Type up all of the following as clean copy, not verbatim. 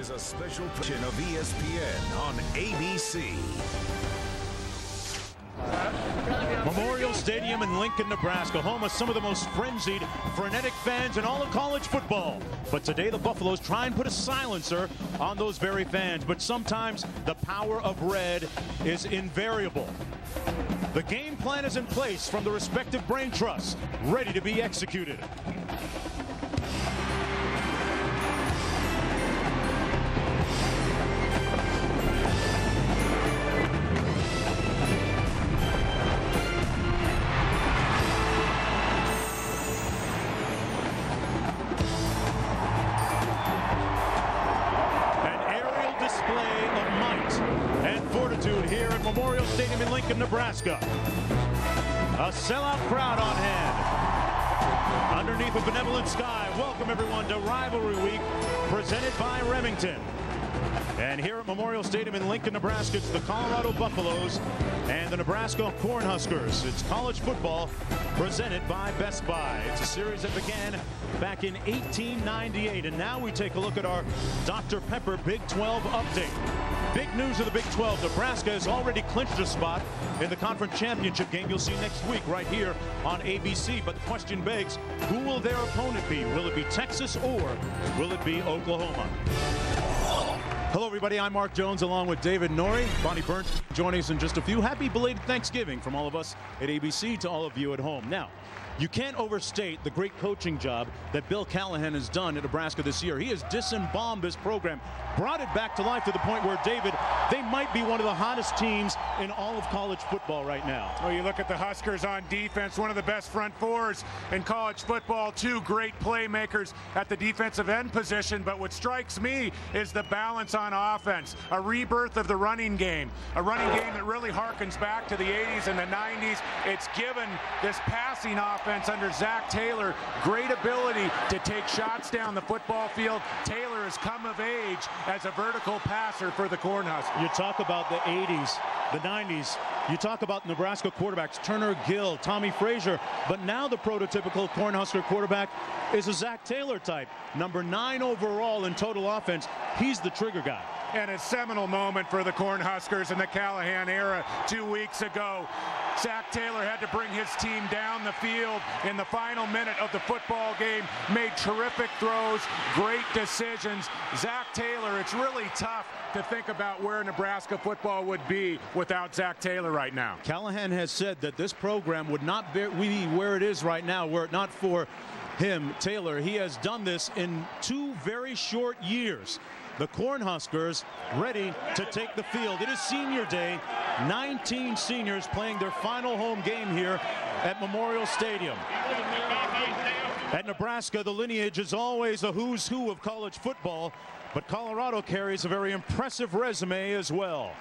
is a special production of ESPN on ABC. Memorial Stadium in Lincoln, Nebraska, home of some of the most frenzied, frenetic fans in all of college football. But today the Buffaloes try and put a silencer on those very fans. But sometimes the power of red is invariable. The game plan is in place from the respective brain trusts, ready to be executed. Nebraska, a sellout crowd on hand underneath a benevolent sky. Welcome everyone to Rivalry Week, presented by Remington. And here at Memorial Stadium in Lincoln, Nebraska, it's the Colorado Buffaloes and the Nebraska Cornhuskers. It's college football presented by Best Buy. It's a series that began back in 1898, and now we take a look at our Dr. Pepper Big 12 update. Big news of the Big 12. Nebraska has already clinched a spot in the conference championship game. You'll see next week right here on ABC. But the question begs, who will their opponent be? Will it be Texas or will it be Oklahoma? Hello, everybody. I'm Mark Jones along with David Norrie. Bonnie Bernstein joining us in just a few. Happy belated Thanksgiving from all of us at ABC to all of you at home. Now, you can't overstate the great coaching job that Bill Callahan has done at Nebraska this year. He has disembalmed this program, brought it back to life to the point where, David, they might be one of the hottest teams in all of college football right now. Well, you look at the Huskers on defense, one of the best front fours in college football, two great playmakers at the defensive end position. But what strikes me is the balance on offense, a rebirth of the running game, a running game that really harkens back to the 80s and the 90s. It's given this passing offense under Zac Taylor great ability to take shots down the football field. Taylor has come of age as a vertical passer for the Cornhuskers. You talk about the 80s, the 90s. You talk about Nebraska quarterbacks, Turner, Gill, Tommy Frazier, but now the prototypical Cornhusker quarterback is a Zac Taylor type. Number 9 overall in total offense. He's the trigger guy. And a seminal moment for the Cornhuskers in the Callahan era 2 weeks ago. Zac Taylor had to bring his team down the field in the final minute of the football game, made terrific throws, great decisions. Zac Taylor, it's really tough to think about where Nebraska football would be without Zac Taylor right now. Callahan has said that this program would not be where it is right now were it not for him, Taylor. He has done this in 2 very short years. The Cornhuskers ready to take the field. It is senior day. 19 seniors playing their final home game here at Memorial Stadium. At Nebraska, the lineage is always a who's who of college football, but Colorado carries a very impressive resume as well.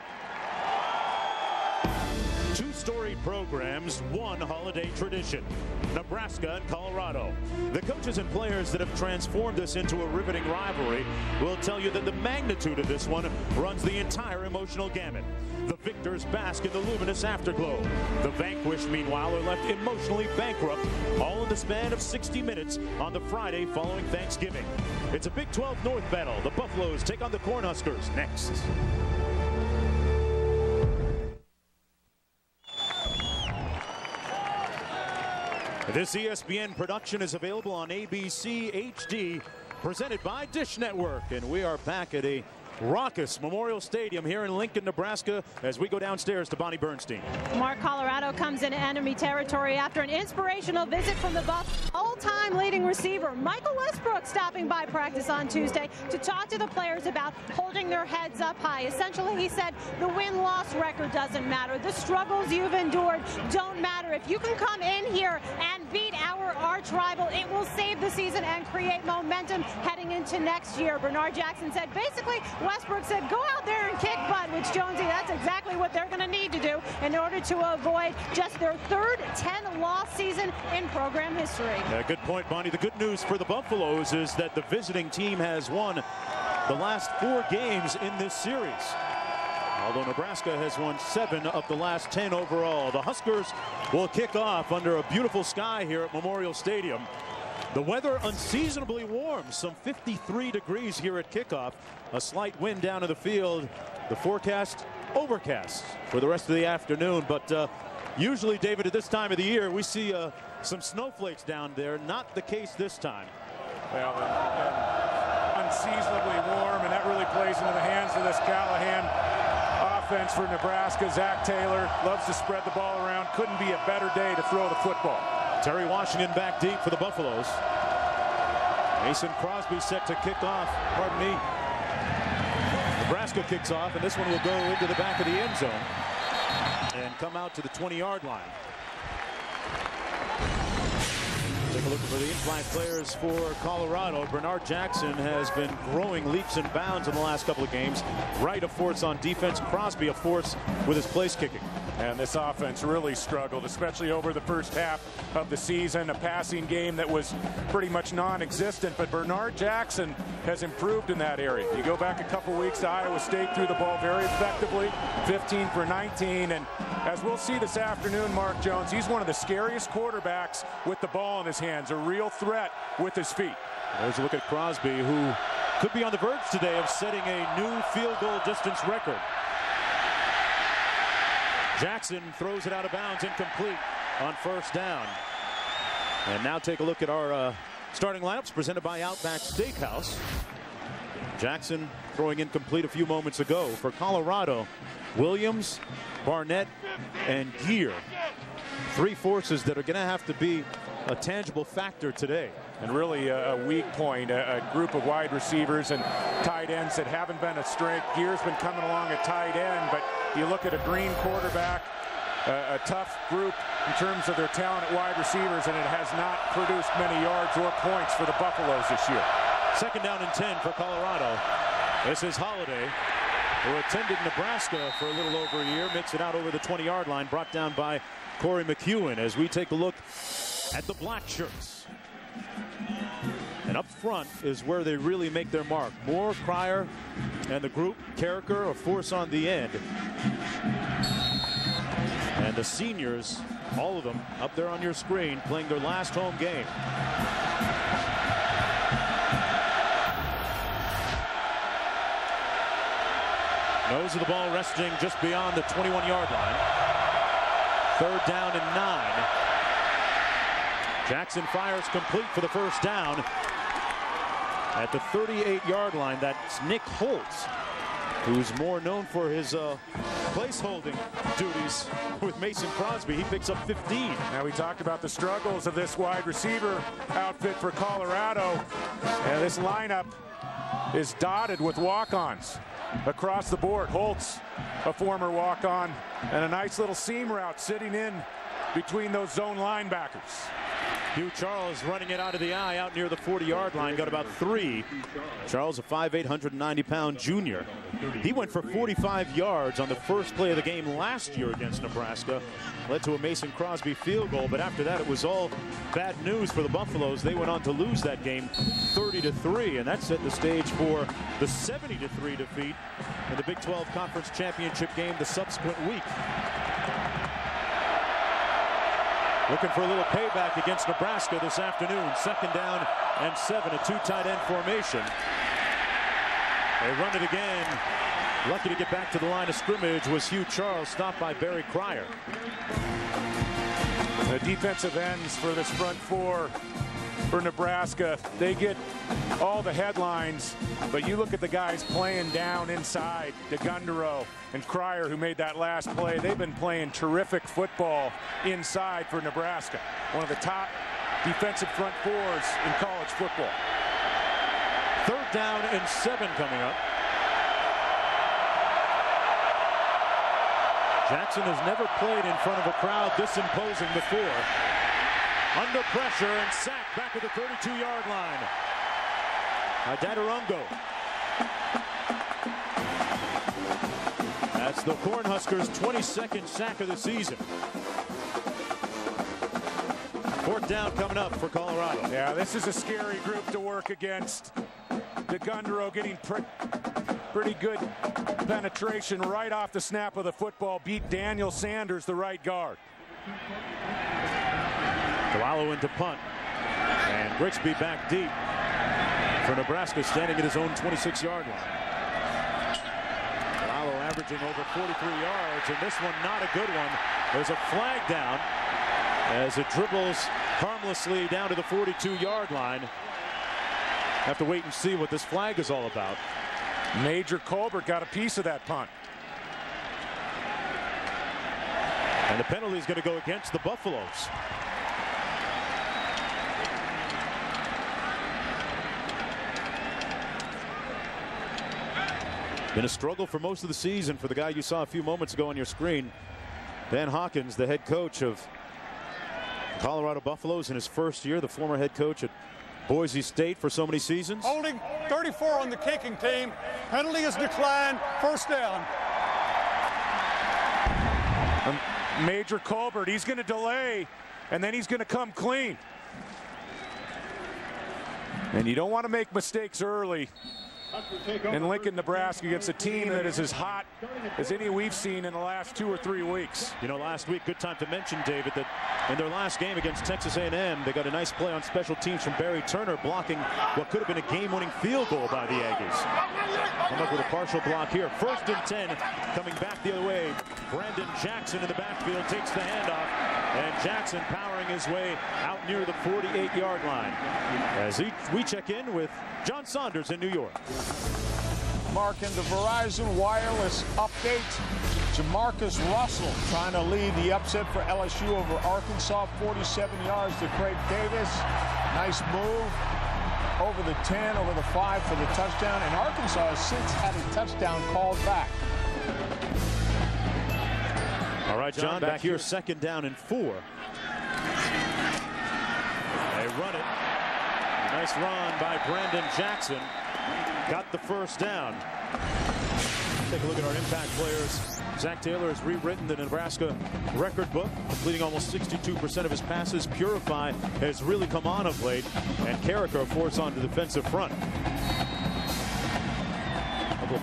Two-story programs, one holiday tradition. Nebraska and Colorado. The coaches and players that have transformed this into a riveting rivalry will tell you that the magnitude of this one runs the entire emotional gamut. The victors bask in the luminous afterglow. The vanquished, meanwhile, are left emotionally bankrupt, all in the span of 60 minutes on the Friday following Thanksgiving. It's a Big 12 North battle. The Buffaloes take on the Cornhuskers next. This ESPN production is available on ABC HD, presented by Dish Network. And we are back at a raucous Memorial Stadium here in Lincoln, Nebraska, as we go downstairs to Bonnie Bernstein. Mark, Colorado comes into enemy territory after an inspirational visit from the Buffs. All-time leading receiver Michael Westbrook stopping by practice on Tuesday to talk to the players about holding their heads up high. Essentially, he said, the win-loss record doesn't matter. The struggles you've endured don't matter. If you can come in here and beat our arch rival, it will save the season and create momentum heading into next year. Bernard Jackson said, basically, Westbrook said, go out there and kick butt, which, Jonesy, that's exactly what they're going to need to do in order to avoid just their third 10-loss season in program history. Yeah, good point, Bonnie. The good news for the Buffaloes is that the visiting team has won the last 4 games in this series. Although Nebraska has won 7 of the last 10 overall. The Huskers will kick off under a beautiful sky here at Memorial Stadium. The weather unseasonably warm, some 53 degrees here at kickoff. A slight wind down to the field. The forecast overcast for the rest of the afternoon, but usually, David, at this time of the year, we see some snowflakes down there. Not the case this time. Well, unseasonably warm, and that really plays into the hands of this Callahan offense for Nebraska. Zac Taylor loves to spread the ball around. Couldn't be a better day to throw the football. Terry Washington back deep for the Buffaloes. Mason Crosby set to kick off. Pardon me. Nebraska kicks off, and this one will go into the back of the end zone and come out to the 20-yard line. Take a look for the in-flight players for Colorado. Bernard Jackson has been growing leaps and bounds in the last couple of games. Wright, a force on defense. Crosby, a force with his place kicking. And this offense really struggled, especially over the first half of the season. A passing game that was pretty much non-existent, but Bernard Jackson has improved in that area. You go back a couple weeks to Iowa State, threw the ball very effectively, 15 for 19. And as we'll see this afternoon, Mark Jones, he's one of the scariest quarterbacks with the ball in his hands, a real threat with his feet. There's a look at Crosby, who could be on the verge today of setting a new field goal distance record. Jackson throws it out of bounds, incomplete on first down. And now take a look at our starting lineups presented by Outback Steakhouse. Jackson throwing incomplete a few moments ago. For Colorado, Williams, Barnett, and Geer. Three forces that are going to have to be a tangible factor today. And really a weak point, a group of wide receivers and tight ends that haven't been a strength. Geer's been coming along at tight end, but you look at a green quarterback, a tough group in terms of their talent at wide receivers, and it has not produced many yards or points for the Buffaloes this year. Second down and 10 for Colorado. This is Holiday, who attended Nebraska for a little over a year, makes it out over the 20-yard line, brought down by Corey McEwen, as we take a look at the black shirts. And up front is where they really make their mark. Moore, Cryer, and the group. Carriker, a force on the end. And the seniors, all of them, up there on your screen, playing their last home game. Nose of the ball resting just beyond the 21-yard line. Third down and 9. Jackson fires complete for the first down. At the 38-yard line, that's Nick Holtz, who's more known for his place-holding duties with Mason Crosby. He picks up 15. Now, we talked about the struggles of this wide receiver outfit for Colorado. And this lineup is dotted with walk-ons across the board. Holtz, a former walk-on, and a nice little seam route sitting in between those zone linebackers. Hugh Charles running it out of the eye out near the 40-yard line. Got about 3. Charles, a 5'8", 190-pound junior. He went for 45 yards on the first play of the game last year against Nebraska. Led to a Mason Crosby field goal, but after that it was all bad news for the Buffaloes. They went on to lose that game 30-3, and that set the stage for the 70-3 defeat in the Big 12 Conference Championship game the subsequent week. Looking for a little payback against Nebraska this afternoon. Second down and 7, a 2 tight end formation. They run it again. Lucky to get back to the line of scrimmage was Hugh Charles, stopped by Barry Cryer. The defensive ends for this front four for Nebraska, they get all the headlines, but you look at the guys playing down inside, DeGundero and Cryer, who made that last play. They've been playing terrific football inside for Nebraska. One of the top defensive front fours in college football. Third down and 7 coming up. Jackson has never played in front of a crowd this imposing before. Under pressure and sacked back at the 32-yard line. Adarongo. That's the Cornhuskers' 22nd sack of the season. Fourth down coming up for Colorado. Yeah, this is a scary group to work against. DeGundero getting pretty good penetration right off the snap of the football. Beat Daniel Sanders, the right guard. Galalo into punt. And Grigsby back deep for Nebraska, standing at his own 26-yard line. Averaging over 43 yards, and this one not a good one. There's a flag down as it dribbles harmlessly down to the 42-yard line. Have to wait and see what this flag is all about. Major Colbert got a piece of that punt. And the penalty is going to go against the Buffaloes. Been a struggle for most of the season for the guy you saw a few moments ago on your screen, Dan Hawkins, the head coach of Colorado Buffaloes in his first year, the former head coach at Boise State for so many seasons. Holding 34 on the kicking team. Penalty is declined. First down. Major Colbert, he's going to delay, and then he's going to come clean. And you don't want to make mistakes early. In Lincoln, Nebraska, against a team that is as hot as any we've seen in the last 2 or 3 weeks. You know, last week, good time to mention, David, that in their last game against Texas A&M, they got a nice play on special teams from Barry Turner, blocking what could have been a game-winning field goal by the Aggies. Come up with a partial block here. First and 10, coming back the other way. Brandon Jackson in the backfield takes the handoff. And Jackson powering his way out near the 48-yard line. As we check in with John Saunders in New York. Mark, in the Verizon wireless update, Jamarcus Russell trying to lead the upset for LSU over Arkansas. 47 yards to Craig Davis. Nice move over the 10, over the 5 for the touchdown. And Arkansas has since had a touchdown called back. All right, John, back here, second down and 4. They run it. Nice run by Brandon Jackson. Got the first down. Take a look at our impact players. Zac Taylor has rewritten the Nebraska record book, completing almost 62% of his passes. Purify has really come on of late. And Carriker, of course, on the defensive front.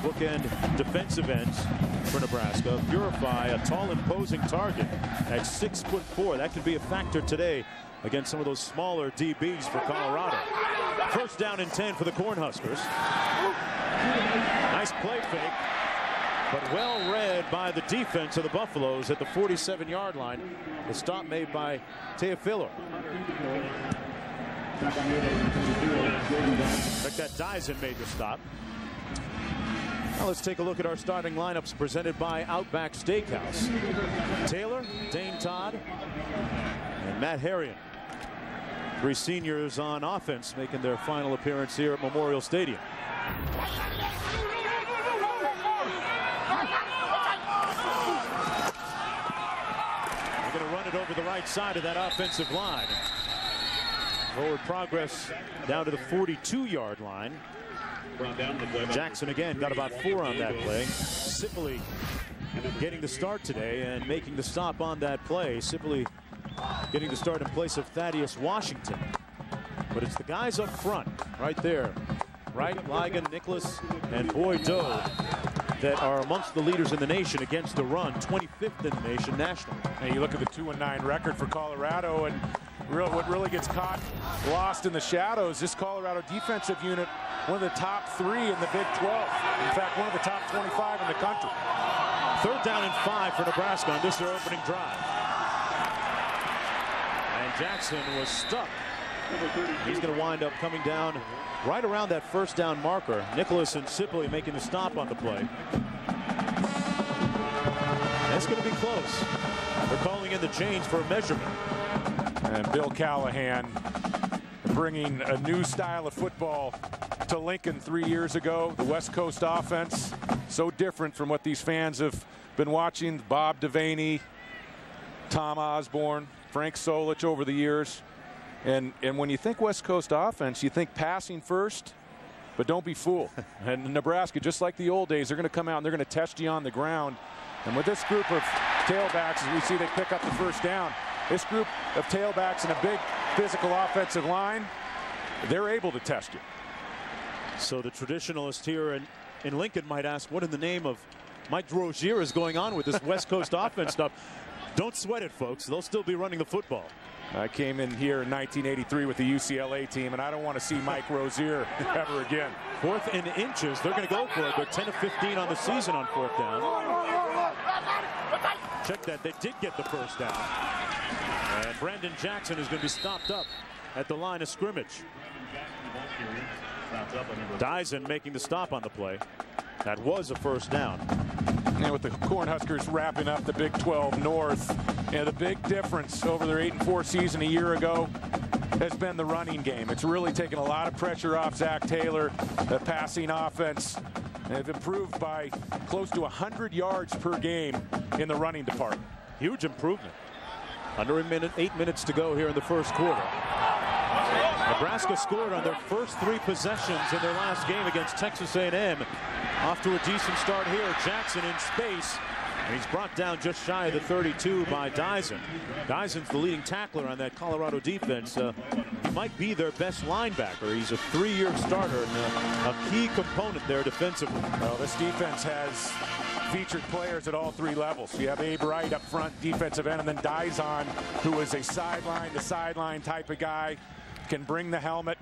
Bookend defensive ends for Nebraska. Purify, a tall, imposing target at 6'4". That could be a factor today against some of those smaller DBs for Colorado. First down and 10 for the Cornhuskers. Nice play fake, but well read by the defense of the Buffaloes at the 47-yard line. The stop made by Teofilo. Like that Dyson made the stop. Now let's take a look at our starting lineups presented by Outback Steakhouse. Taylor, Dane Todd, and Matt Herrion. 3 seniors on offense making their final appearance here at Memorial Stadium. They're going to run it over the right side of that offensive line. Forward progress down to the 42-yard line. Jackson again got about 4 on that play. Sipley getting the start today and making the stop on that play. Sipley getting the start in place of Thaddeus Washington. But it's the guys up front right there. Wright, Ligon, Nicholas, and Boy Doe that are amongst the leaders in the nation against the run. 25th in the nation nationally. And you look at the 2-9 record for Colorado, and what really gets caught, lost in the shadows, this Colorado defensive unit, one of the top 3 in the Big 12. In fact, one of the top 25 in the country. Third down and 5 for Nebraska on this, their opening drive. And Jackson was stuck. He's going to wind up coming down right around that first down marker. Nicholas and Sipley making the stop on the play. That's going to be close. They're calling in the change for a measurement. And Bill Callahan bringing a new style of football to Lincoln 3 years ago. The West Coast offense, so different from what these fans have been watching. Bob Devaney, Tom Osborne, Frank Solich over the years. And when you think West Coast offense, you think passing first, but don't be fooled. And Nebraska, just like the old days, they're going to come out and they're going to test you on the ground. And with this group of tailbacks, as we see they pick up the first down, this group of tailbacks and a big physical offensive line, they're able to test you. So the traditionalist here in Lincoln might ask, what in the name of Mike Drozier is going on with this West Coast offense stuff? Don't sweat it, folks. They'll still be running the football. I came in here in 1983 with the UCLA team, and I don't want to see Mike Rozier ever again. Fourth and inches, they're going to go for it, but 10 of 15 on the season on fourth down. Check that, they did get the first down. And Brandon Jackson is going to be stopped up at the line of scrimmage. Dyson making the stop on the play. That was a first down. And with the Cornhuskers wrapping up the Big 12 North, the big difference over their 8-4 season a year ago has been the running game. It's really taken a lot of pressure off Zac Taylor. The passing offense, they've improved by close to 100 yards per game in the running department. Huge improvement. Under a minute, 8 minutes to go here in the first quarter. Nebraska scored on their first three possessions in their last game against Texas A&M. Off to a decent start here. Jackson in space. And he's brought down just shy of the 32 by Dyson. Dyson's the leading tackler on that Colorado defense. He might be their best linebacker. He's a three-year starter and a key component there defensively. Well, this defense has featured players at all three levels. You have Abe Wright up front, defensive end, and then Dyson, who is a sideline-to-sideline type of guy, can bring the helmet.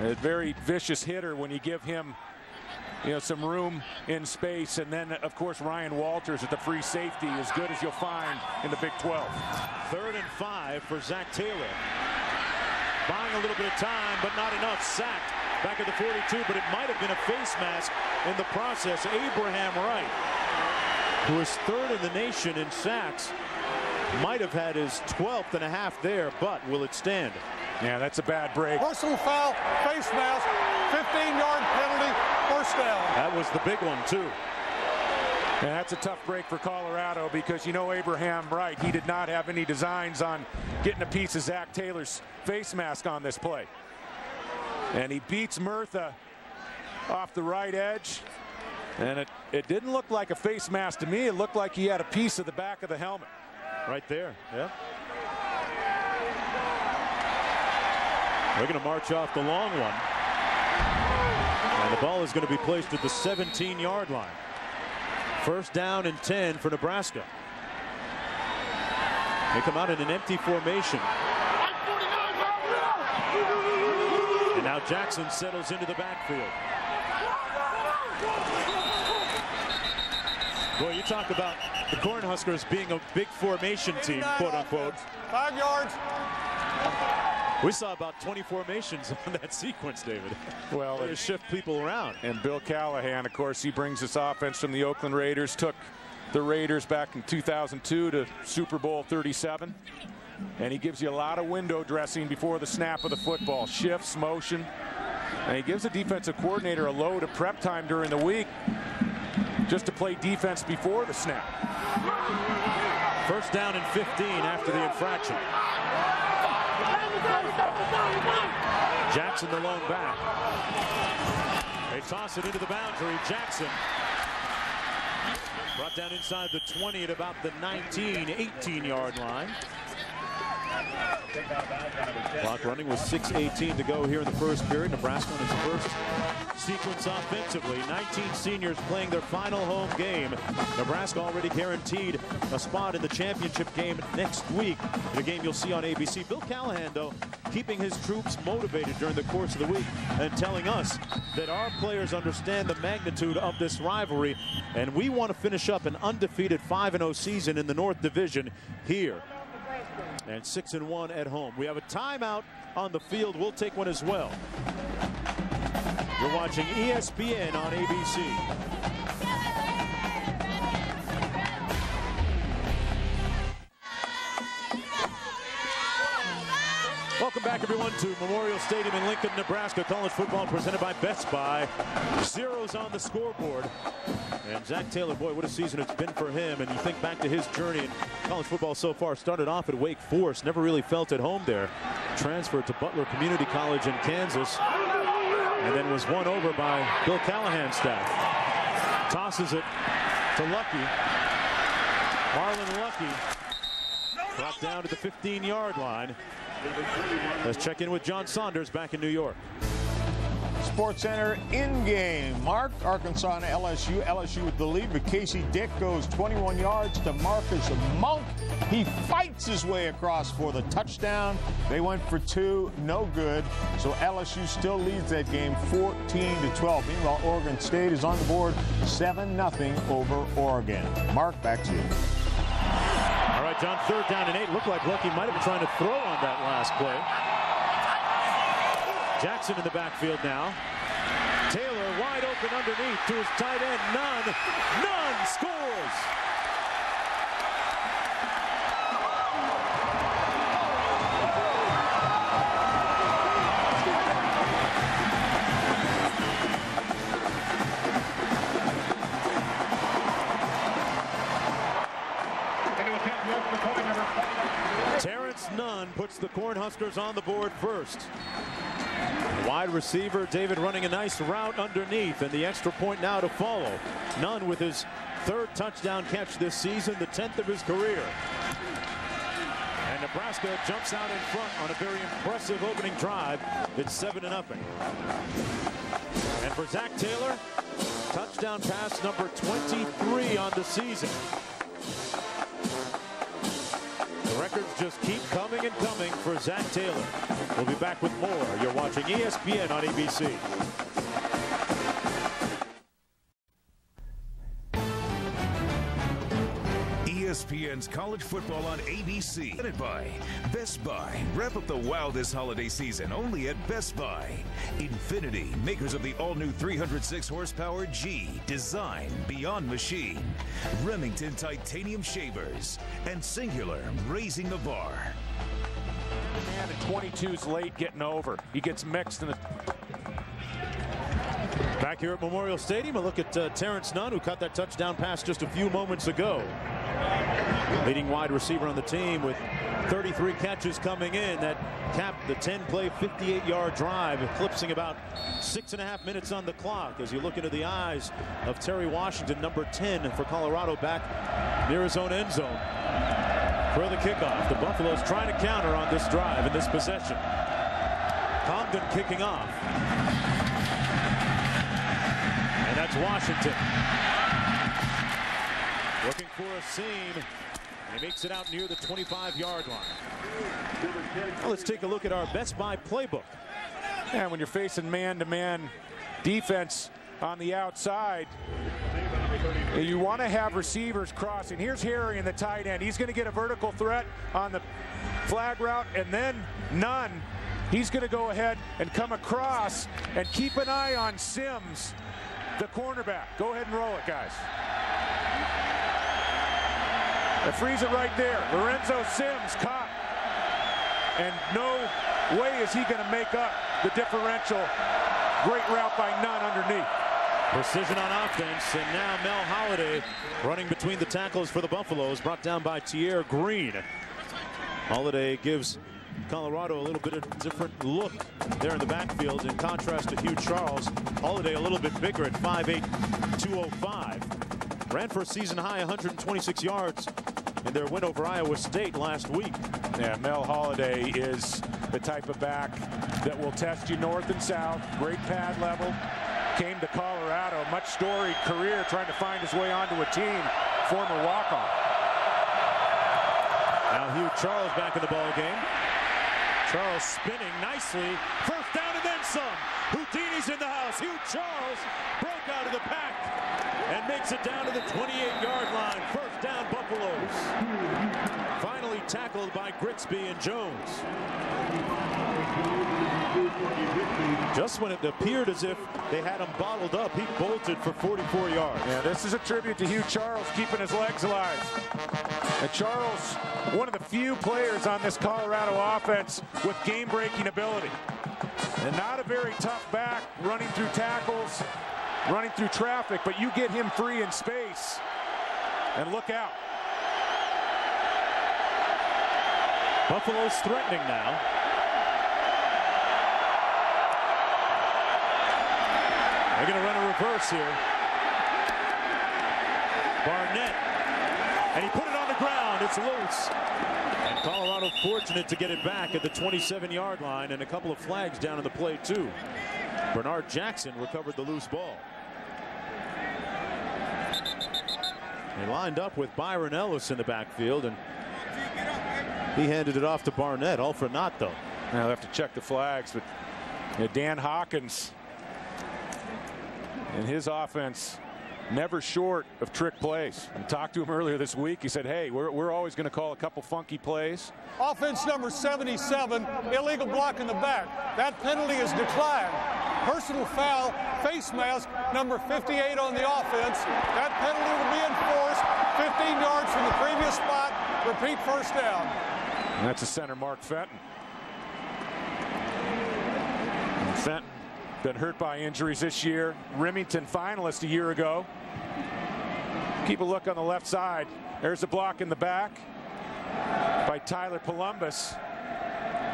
A very vicious hitter when you give him, you know, some room in space. And then, of course, Ryan Walters at the free safety, as good as you'll find in the Big 12. Third and 5 for Zac Taylor. Buying a little bit of time, but not enough. Sacked back at the 42, but it might have been a face mask in the process. Abraham Wright, who is third in the nation in sacks, might have had his 12th and a half there, but will it stand? Yeah, that's a bad break. Personal foul, face mask, 15-yard penalty, first down. That was the big one, too. And that's a tough break for Colorado because, you know, Abraham Wright, he did not have any designs on getting a piece of Zac Taylor's face mask on this play. And he beats Murtha off the right edge. And it didn't look like a face mask to me. It looked like he had a piece of the back of the helmet. Right there, yeah. They're going to march off the long one. And the ball is going to be placed at the 17-yard line. First down and 10 for Nebraska. They come out in an empty formation. And now Jackson settles into the backfield. Boy, you talk about the Cornhuskers being a big formation team, quote-unquote. 5 yards. We saw about 20 formations on that sequence, David. Well, they shift people around. And Bill Callahan, of course, he brings this offense from the Oakland Raiders, took the Raiders back in 2002 to Super Bowl 37. And he gives you a lot of window dressing before the snap of the football. Shifts, motion. And he gives the defensive coordinator a load of prep time during the week just to play defense before the snap. First down and 15 after the infraction. Jackson, the lone back. They toss it into the boundary. Jackson brought down inside the 20 at about the 18-yard line. Clock running with 6:18 to go here in the first period. Nebraska on its first sequence offensively. 19 seniors playing their final home game. Nebraska already guaranteed a spot in the championship game next week. The game you'll see on ABC. Bill Callahan, though, keeping his troops motivated during the course of the week and telling us that our players understand the magnitude of this rivalry, and we want to finish up an undefeated 5-0 season in the North Division here. And 6-1 at home. We have a timeout on the field. We'll take one as well. You're watching ESPN on ABC. Welcome back, everyone, to Memorial Stadium in Lincoln, Nebraska. College football presented by Best Buy. Zeros on the scoreboard. And Zac Taylor, boy, what a season it's been for him. And you think back to his journey in college football so far. Started off at Wake Forest, never really felt at home there. Transferred to Butler Community College in Kansas. And then was won over by Bill Callahan's staff. Tosses it to Lucky. Marlon Lucky. Brought down to the 15-yard line. Let's check in with John Saunders back in New York. Sports Center in-game. Mark, Arkansas and LSU. LSU with the lead, but Casey Dick goes 21 yards to Marcus Monk. He fights his way across for the touchdown. They went for two, no good. So LSU still leads that game 14-12. Meanwhile, Oregon State is on the board 7-0 over Oregon. Mark, back to you. All right, John, 3rd down and 8. Looked like Lucky might have been trying to throw on that last play. Jackson in the backfield now. Taylor wide open underneath to his tight end, Nunn. Nunn scores! Terrence Nunn puts the Cornhuskers on the board first. Wide receiver David running a nice route underneath, and the extra point now to follow. Nunn with his 3rd touchdown catch this season, the 10th of his career. And Nebraska jumps out in front on a very impressive opening drive. It's 7-0. And for Zac Taylor, touchdown pass number 23 on the season. Records just keep coming and coming for Zac Taylor. We'll be back with more. You're watching ESPN on ABC. ESPN's College Football on ABC. Presented by Best Buy. Wrap up the wow this holiday season only at Best Buy. Infinity, makers of the all-new 306 horsepower G. Design beyond machine. Remington titanium shavers. And Singular, raising the bar. Man, at 22's late getting over. He gets mixed in the... Back here at Memorial Stadium, a look at Terrence Nunn, who caught that touchdown pass just a few moments ago. Leading wide receiver on the team with 33 catches coming in. That capped the 10-play, 58-yard drive, eclipsing about 6.5 minutes on the clock. As you look into the eyes of Terry Washington, number 10 for Colorado, back near his own end zone. For the kickoff, the Buffaloes trying to counter on this drive in this possession. Congdon kicking off. And that's Washington. Looking for a seam, and he makes it out near the 25-yard line. Well, let's take a look at our Best Buy playbook. And when you're facing man-to-man defense on the outside, you want to have receivers crossing. Here's Harry in the tight end. He's going to get a vertical threat on the flag route, and then Nunn. He's going to go ahead and come across and keep an eye on Sims, the cornerback. Go ahead and roll it, guys. They freeze it right there. Lorenzo Sims caught. And no way is he going to make up the differential. Great route by Nunn underneath. Precision on offense, and now Mel Holiday running between the tackles for the Buffaloes, brought down by Tier Green. Holiday gives Colorado a little bit of different look there in the backfield, in contrast to Hugh Charles. Holiday a little bit bigger at 5'8", 205. Ran for a season high 126 yards in their win over Iowa State last week. Yeah, Mel Holiday is the type of back that will test you north and south. Great pad level. Came to Colorado, much storied career trying to find his way onto a team. Former walk-on. Now Hugh Charles back in the ball game. Charles spinning nicely. 1st down and then some. Houdini's in the house. Hugh Charles broke out of the pack and makes it down to the 28-yard line. 1st down, Buffaloes. Finally tackled by Grigsby and Jones. Just when it appeared as if they had him bottled up, he bolted for 44 yards. Yeah, this is a tribute to Hugh Charles keeping his legs alive. And Charles, one of the few players on this Colorado offense with game-breaking ability. And not a very tough back, running through tackles, running through traffic, but you get him free in space, and look out. Buffalo's threatening now. They're going to run a reverse here. Barnett. And he put it on the ground. It's loose. And Colorado fortunate to get it back at the 27-yard line, and a couple of flags down in the play, too. Bernard Jackson recovered the loose ball. They lined up with Byron Ellis in the backfield, and he handed it off to Barnett. All for naught, though. Now they'll have to check the flags, but Dan Hawkins and his offense never short of trick plays. I talked to him earlier this week. He said, hey, we're always going to call a couple funky plays. Offense number 77, illegal block in the back. That penalty is declined. Personal foul, face mask, number 58 on the offense. That penalty will be enforced. 15 yards from the previous spot. Repeat first down. And that's the center, Mark Fenton. And Fenton, been hurt by injuries this year. Remington finalist a year ago. Keep a look on the left side. There's a block in the back by Tyler Columbus.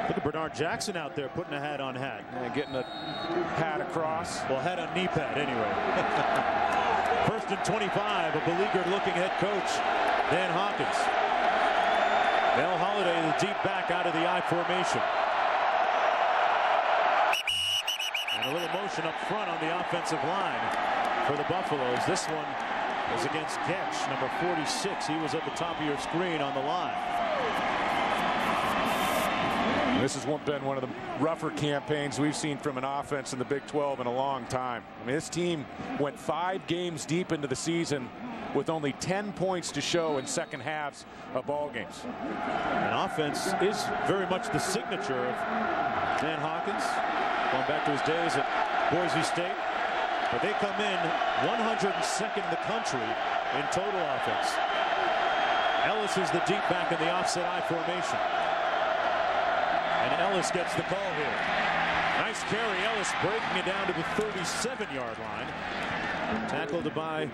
Look at Bernard Jackson out there putting a hat on hat. And getting a hat across. Well, hat on knee pad anyway. First and 25, a beleaguered looking head coach, Dan Hawkins. Mel Holiday, the deep back out of the I formation. And a little motion up front on the offensive line for the Buffaloes. This one was against Getch, number 46. He was at the top of your screen on the line. This has been one of the rougher campaigns we've seen from an offense in the Big 12 in a long time. I mean, this team went 5 games deep into the season with only 10 points to show in second halves of ball games. And offense is very much the signature of Dan Hawkins, going back to his days at Boise State. But they come in 102nd in the country in total offense. Ellis is the deep back in the offset I formation. And Ellis gets the call here. Nice carry. Ellis breaking it down to the 37-yard line. Tackled by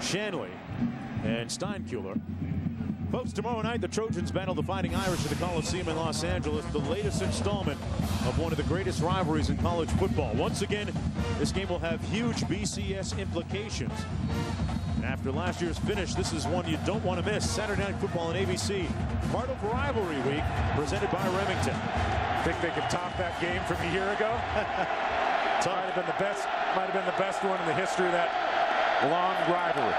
Shanley and Steinkuhler. Folks, tomorrow night, the Trojans battle the Fighting Irish at the Coliseum in Los Angeles, the latest installment of one of the greatest rivalries in college football. Once again, this game will have huge BCS implications. And after last year's finish, this is one you don't want to miss. Saturday Night Football on ABC, part of Rivalry Week, presented by Remington. Think they could top that game from a year ago? Might have been the best one in the history of that long rivalry.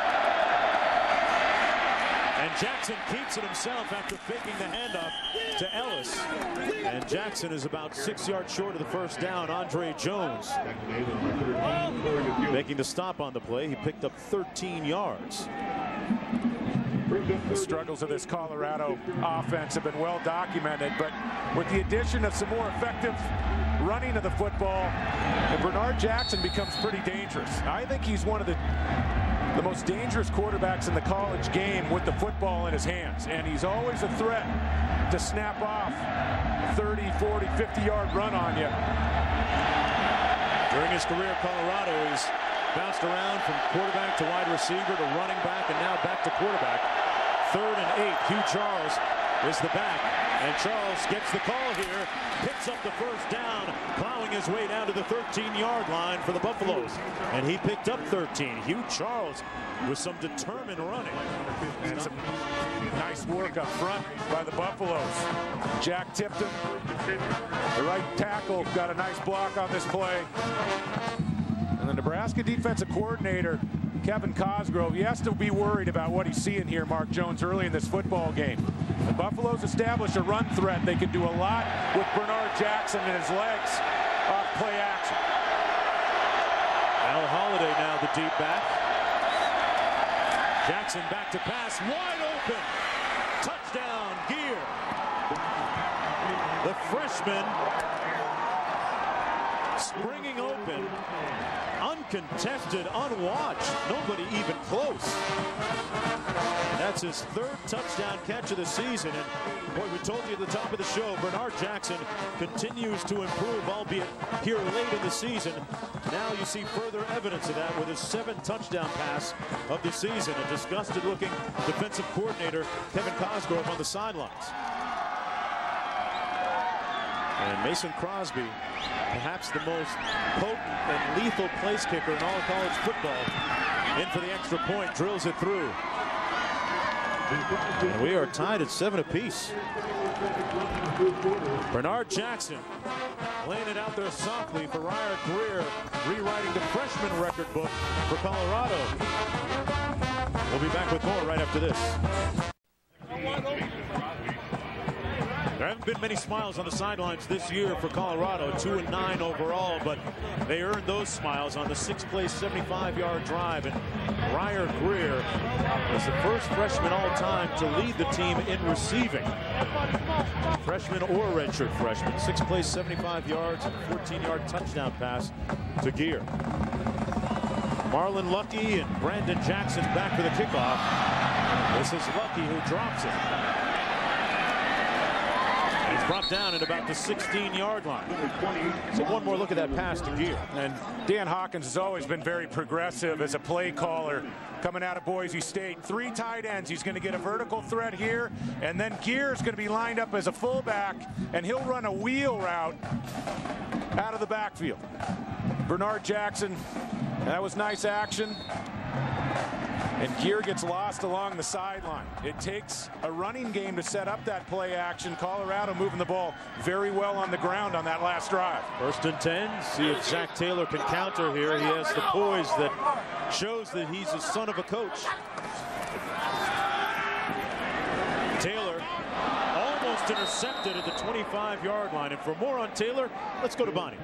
And Jackson keeps it himself after faking the handoff to Ellis. And Jackson is about 6 yards short of the first down. Andre Jones making the stop on the play. He picked up 13 yards. The struggles of this Colorado offense have been well documented, but with the addition of some more effective running of the football, and Bernard Jackson becomes pretty dangerous. I think he's one of the most dangerous quarterbacks in the college game with the football in his hands, and he's always a threat to snap off a 30, 40, 50-yard run on you. During his career, Colorado has bounced around from quarterback to wide receiver to running back, and now back to quarterback. 3rd and 8, Hugh Charles is the back, and Charles gets the call here, picks up the first down, plowing his way down to the 13-yard line for the Buffaloes. And he picked up 13. Hugh Charles with some determined running. And some nice work up front by the Buffaloes. Jack Tipton, the right tackle, got a nice block on this play. And the Nebraska defensive coordinator, Kevin Cosgrove, he has to be worried about what he's seeing here, Mark Jones, early in this football game. The Buffaloes establish a run threat. They can do a lot with Bernard Jackson and his legs off play action. Mel Holiday now the deep back. Jackson back to pass, wide open. Touchdown, Gear. The freshman springing open. Uncontested, unwatched, nobody even close. And that's his 3rd touchdown catch of the season. And boy, we told you at the top of the show, Bernard Jackson continues to improve, albeit here late in the season. Now you see further evidence of that with his 7th touchdown pass of the season. A disgusted-looking defensive coordinator, Kevin Cosgrove, on the sidelines. And Mason Crosby, perhaps the most potent and lethal place kicker in all college football, in for the extra point, drills it through. And we are tied at 7 apiece. Bernard Jackson laying it out there softly for Ryer Greer, rewriting the freshman record book for Colorado. We'll be back with more right after this. There haven't been many smiles on the sidelines this year for Colorado, 2-9 overall, but they earned those smiles on the sixth-place 75-yard drive. And Ryer Greer is the first freshman all-time to lead the team in receiving. Freshman or redshirt freshman, sixth-place 75 yards and a 14-yard touchdown pass to Greer. Marlon Lucky and Brandon Jackson back for the kickoff. This is Lucky who drops it. He's dropped down at about the 16-yard line. So one more look at that pass to Greer. And Dan Hawkins has always been very progressive as a play caller coming out of Boise State. Three tight ends. He's going to get a vertical threat here, and then Greer's going to be lined up as a fullback, and he'll run a wheel route out of the backfield. Bernard Jackson, that was nice action. And Greer gets lost along the sideline. It takes a running game to set up that play action. Colorado moving the ball very well on the ground on that last drive. First and 10. See if Zac Taylor can counter here. He has the poise that shows that he's a son of a coach. Taylor almost intercepted at the 25-yard line. And for more on Taylor, let's go to Bonnie.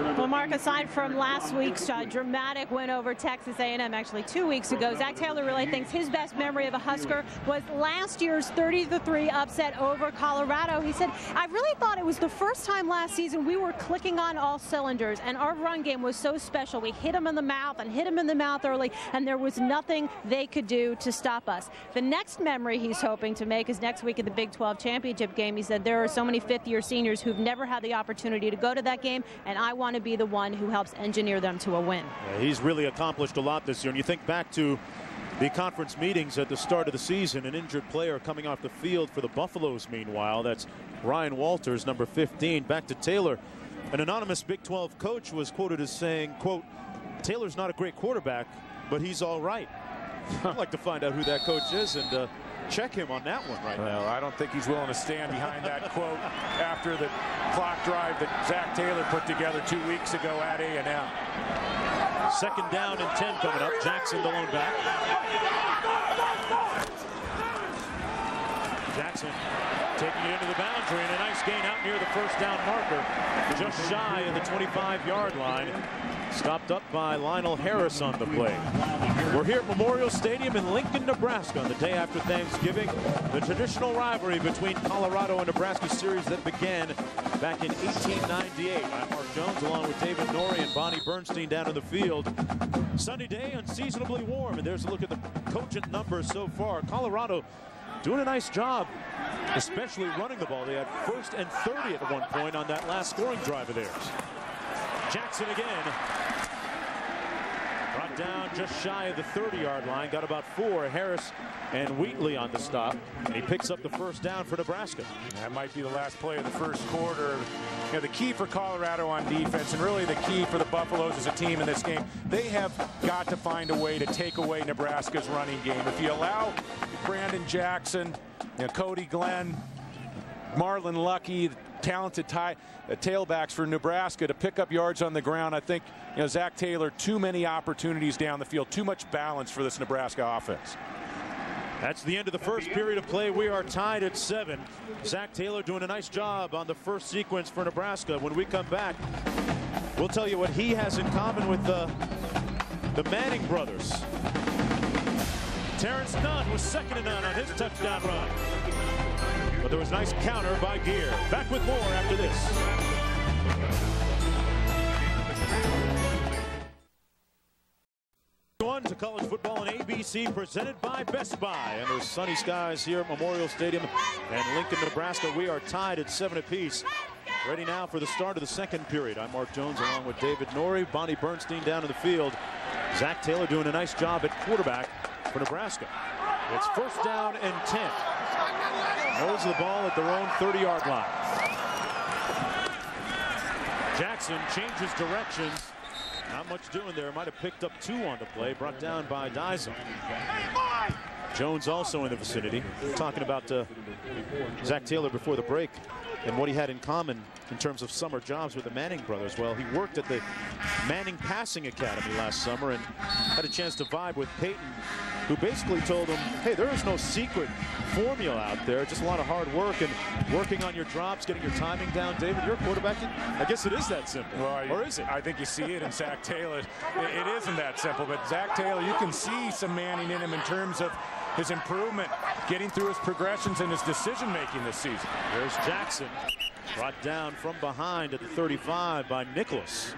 Well, Mark, aside from last week's dramatic win over Texas A&M, actually 2 weeks ago, Zac Taylor really thinks his best memory of a Husker was last year's 30-3 upset over Colorado. He said, I really thought it was the first time last season we were clicking on all cylinders, and our run game was so special. We hit them in the mouth and hit them in the mouth early, and there was nothing they could do to stop us. The next memory he's hoping to make is next week at the Big 12 championship game. He said there are so many fifth-year seniors who've never had the opportunity to go to that game, and I want to be the one who helps engineer them to a win. Yeah, he's really accomplished a lot this year. And you think back to the conference meetings at the start of the season, an injured player coming off the field for the Buffaloes. Meanwhile, that's Ryan Walters, number 15. Back to Taylor. An anonymous Big 12 coach was quoted as saying, quote, Taylor's not a great quarterback, but he's all right. I'd like to find out who that coach is and check him on that one right now. Well, I don't think he's willing to stand behind that quote after the clock drive that Zac Taylor put together 2 weeks ago at A&M. Second down and 10 coming up. Jackson the lone back. Jackson taking it into the boundary and a nice gain out near the first down marker. Just shy of the 25-yard line. Stopped up by Lionel Harris on the play. We're here at Memorial Stadium in Lincoln, Nebraska on the day after Thanksgiving. The traditional rivalry between Colorado and Nebraska series that began back in 1898. I'm Mark Jones along with David Norrie and Bonnie Bernstein down in the field. Sunny day, unseasonably warm, and there's a look at the cogent numbers so far. Colorado doing a nice job, especially running the ball. They had first and 30 at one point on that last scoring drive of theirs. Jackson again, brought down just shy of the 30-yard line, got about four. Harris and Wheatley on the stop, and he picks up the first down for Nebraska. That might be the last play of the first quarter. You know, the key for Colorado on defense, and really the key for the Buffaloes as a team in this game, they have got to find a way to take away Nebraska's running game. If you allow Brandon Jackson, you know, Cody Glenn, Marlon Lucky, talented tailbacks for Nebraska to pick up yards on the ground. I think, you know, Zac Taylor, too many opportunities down the field, too much balance for this Nebraska offense. That's the end of the first period of play. We are tied at 7. Zac Taylor doing a nice job on the first sequence for Nebraska. When we come back, we'll tell you what he has in common with the Manning brothers. Terrence Nunn was 2nd and 9 on his touchdown run. But there was a nice counter by Greer. Back with more after this. On to college football on ABC, presented by Best Buy. And those sunny skies here at Memorial Stadium and Lincoln, Nebraska. We are tied at 7 apiece. Ready now for the start of the second period. I'm Mark Jones along with David Norrie. Bonnie Bernstein down in the field. Zac Taylor doing a nice job at quarterback for Nebraska. It's first down and 10. Holds the ball at their own 30-yard line. Jackson changes directions. Not much doing there. Might have picked up 2 on the play. Brought down by Dizon. Jones also in the vicinity. We're talking about Zac Taylor before the break. and what he had in common in terms of summer jobs with the Manning brothers. Well, he worked at the Manning Passing Academy last summer and had a chance to vibe with Peyton, who basically told him, hey, there is no secret formula out there, just a lot of hard work and working on your drops, getting your timing down. David, you're a quarterback. I guess it is that simple. Well, or is it? I think you see it in Zac Taylor. It isn't that simple, but Zac Taylor, you can see some Manning in him in terms of his improvement, getting through his progressions and his decision making this season. There's Jackson, brought down from behind at the 35 by Nicholas.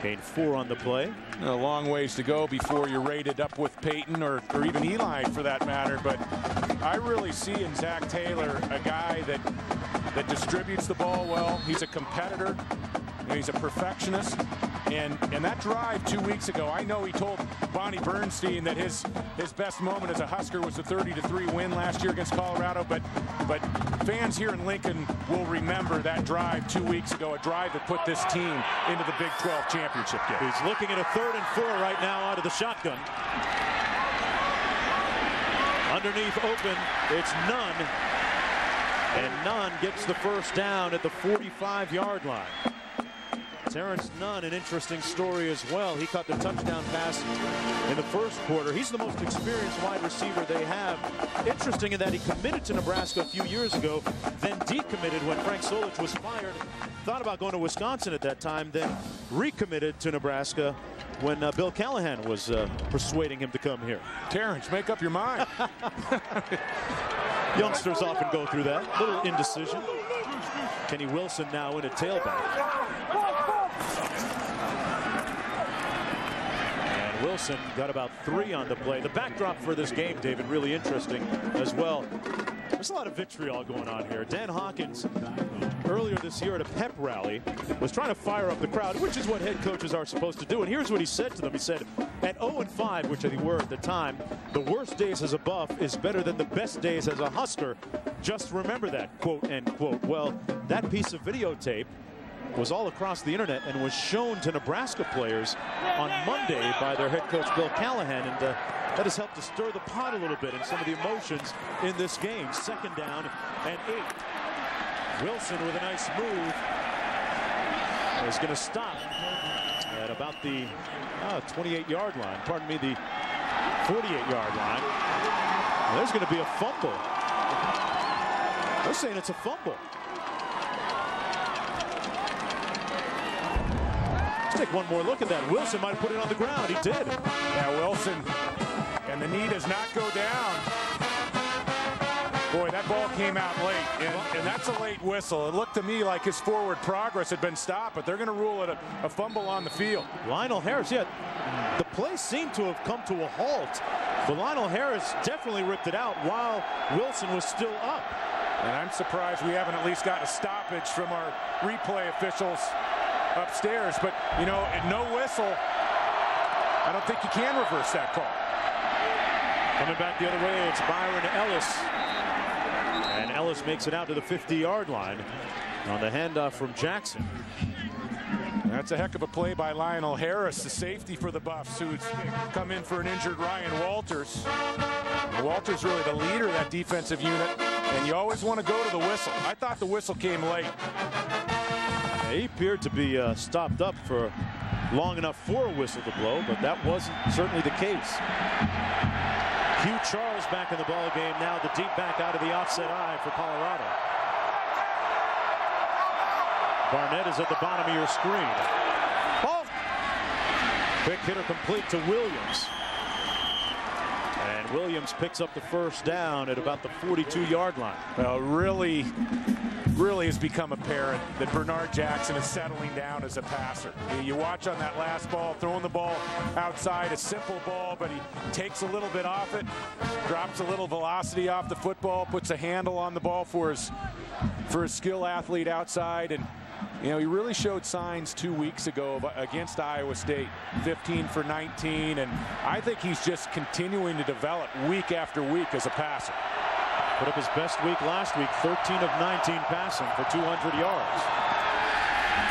Gained 4 on the play. A long ways to go before you're rated up with Peyton or even Eli for that matter. But I really see in Zac Taylor a guy that distributes the ball well. He's a competitor and he's a perfectionist. And that drive 2 weeks ago, I know he told Bonnie Bernstein that his best moment as a Husker was the 30-3 win last year against Colorado, but fans here in Lincoln will remember that drive 2 weeks ago, a drive that put this team into the Big 12 championship game. He's looking at a 3rd and 4 right now out of the shotgun. Underneath open, it's Nunn. And Nunn gets the first down at the 45-yard line. Terrence Nunn, an interesting story as well. He caught the touchdown pass in the first quarter. He's the most experienced wide receiver they have. Interesting in that he committed to Nebraska a few years ago, then decommitted when Frank Solich was fired. Thought about going to Wisconsin at that time, then recommitted to Nebraska when Bill Callahan was persuading him to come here. Terrence, make up your mind. Youngsters often go through that. Little indecision. Kenny Wilson now in a tailback. Wilson got about 3 on the play. The backdrop for this game, David, really interesting as well. There's a lot of vitriol going on here. Dan Hawkins, earlier this year at a pep rally, was trying to fire up the crowd, which is what head coaches are supposed to do. And here's what he said to them. He said, at 0-5, which they were at the time, the worst days as a Buff is better than the best days as a Husker. Just remember that, quote, end quote. Well, that piece of videotape was all across the internet and was shown to Nebraska players on Monday by their head coach Bill Callahan, and that has helped to stir the pot a little bit in some of the emotions in this game. 2nd down and 8. Wilson with a nice move is going to stop at about the 28-yard line. Pardon me, the 48-yard line. And there's going to be a fumble. They're saying it's a fumble. Take one more look at that. Wilson might have put it on the ground. He did. Yeah, Wilson. And the knee does not go down. Boy, that ball came out late. And that's a late whistle. It looked to me like his forward progress had been stopped, but they're going to rule it a fumble on the field. Lionel Harris, yeah. The play seemed to have come to a halt. But Lionel Harris definitely ripped it out while Wilson was still up. And I'm surprised we haven't at least gotten a stoppage from our replay officials upstairs, but you know, at no whistle, I don't think you can reverse that call. Coming back the other way, it's Byron Ellis, and Ellis makes it out to the 50-yard line on the handoff from Jackson. That's a heck of a play by Lionel Harris, the safety for the Buffs, who's come in for an injured Ryan Walters. Walters really the leader of that defensive unit, and you always want to go to the whistle. I thought the whistle came late. He appeared to be stopped up for long enough for a whistle to blow, but that wasn't certainly the case. Hugh Charles back in the ball game now. The deep back out of the offset eye for Colorado. Barnett is at the bottom of your screen. Ball. Quick hitter complete to Williams. And Williams picks up the first down at about the 42-yard line. Well, really has become apparent that Bernard Jackson is settling down as a passer. You watch on that last ball, throwing the ball outside, a simple ball, but he takes a little bit off it, drops a little velocity off the football, puts a handle on the ball for his skill athlete outside. And you know, he really showed signs 2 weeks ago against Iowa State, 15 for 19, and I think he's just continuing to develop week after week as a passer. Put up his best week last week, 13 of 19 passing for 200 yards.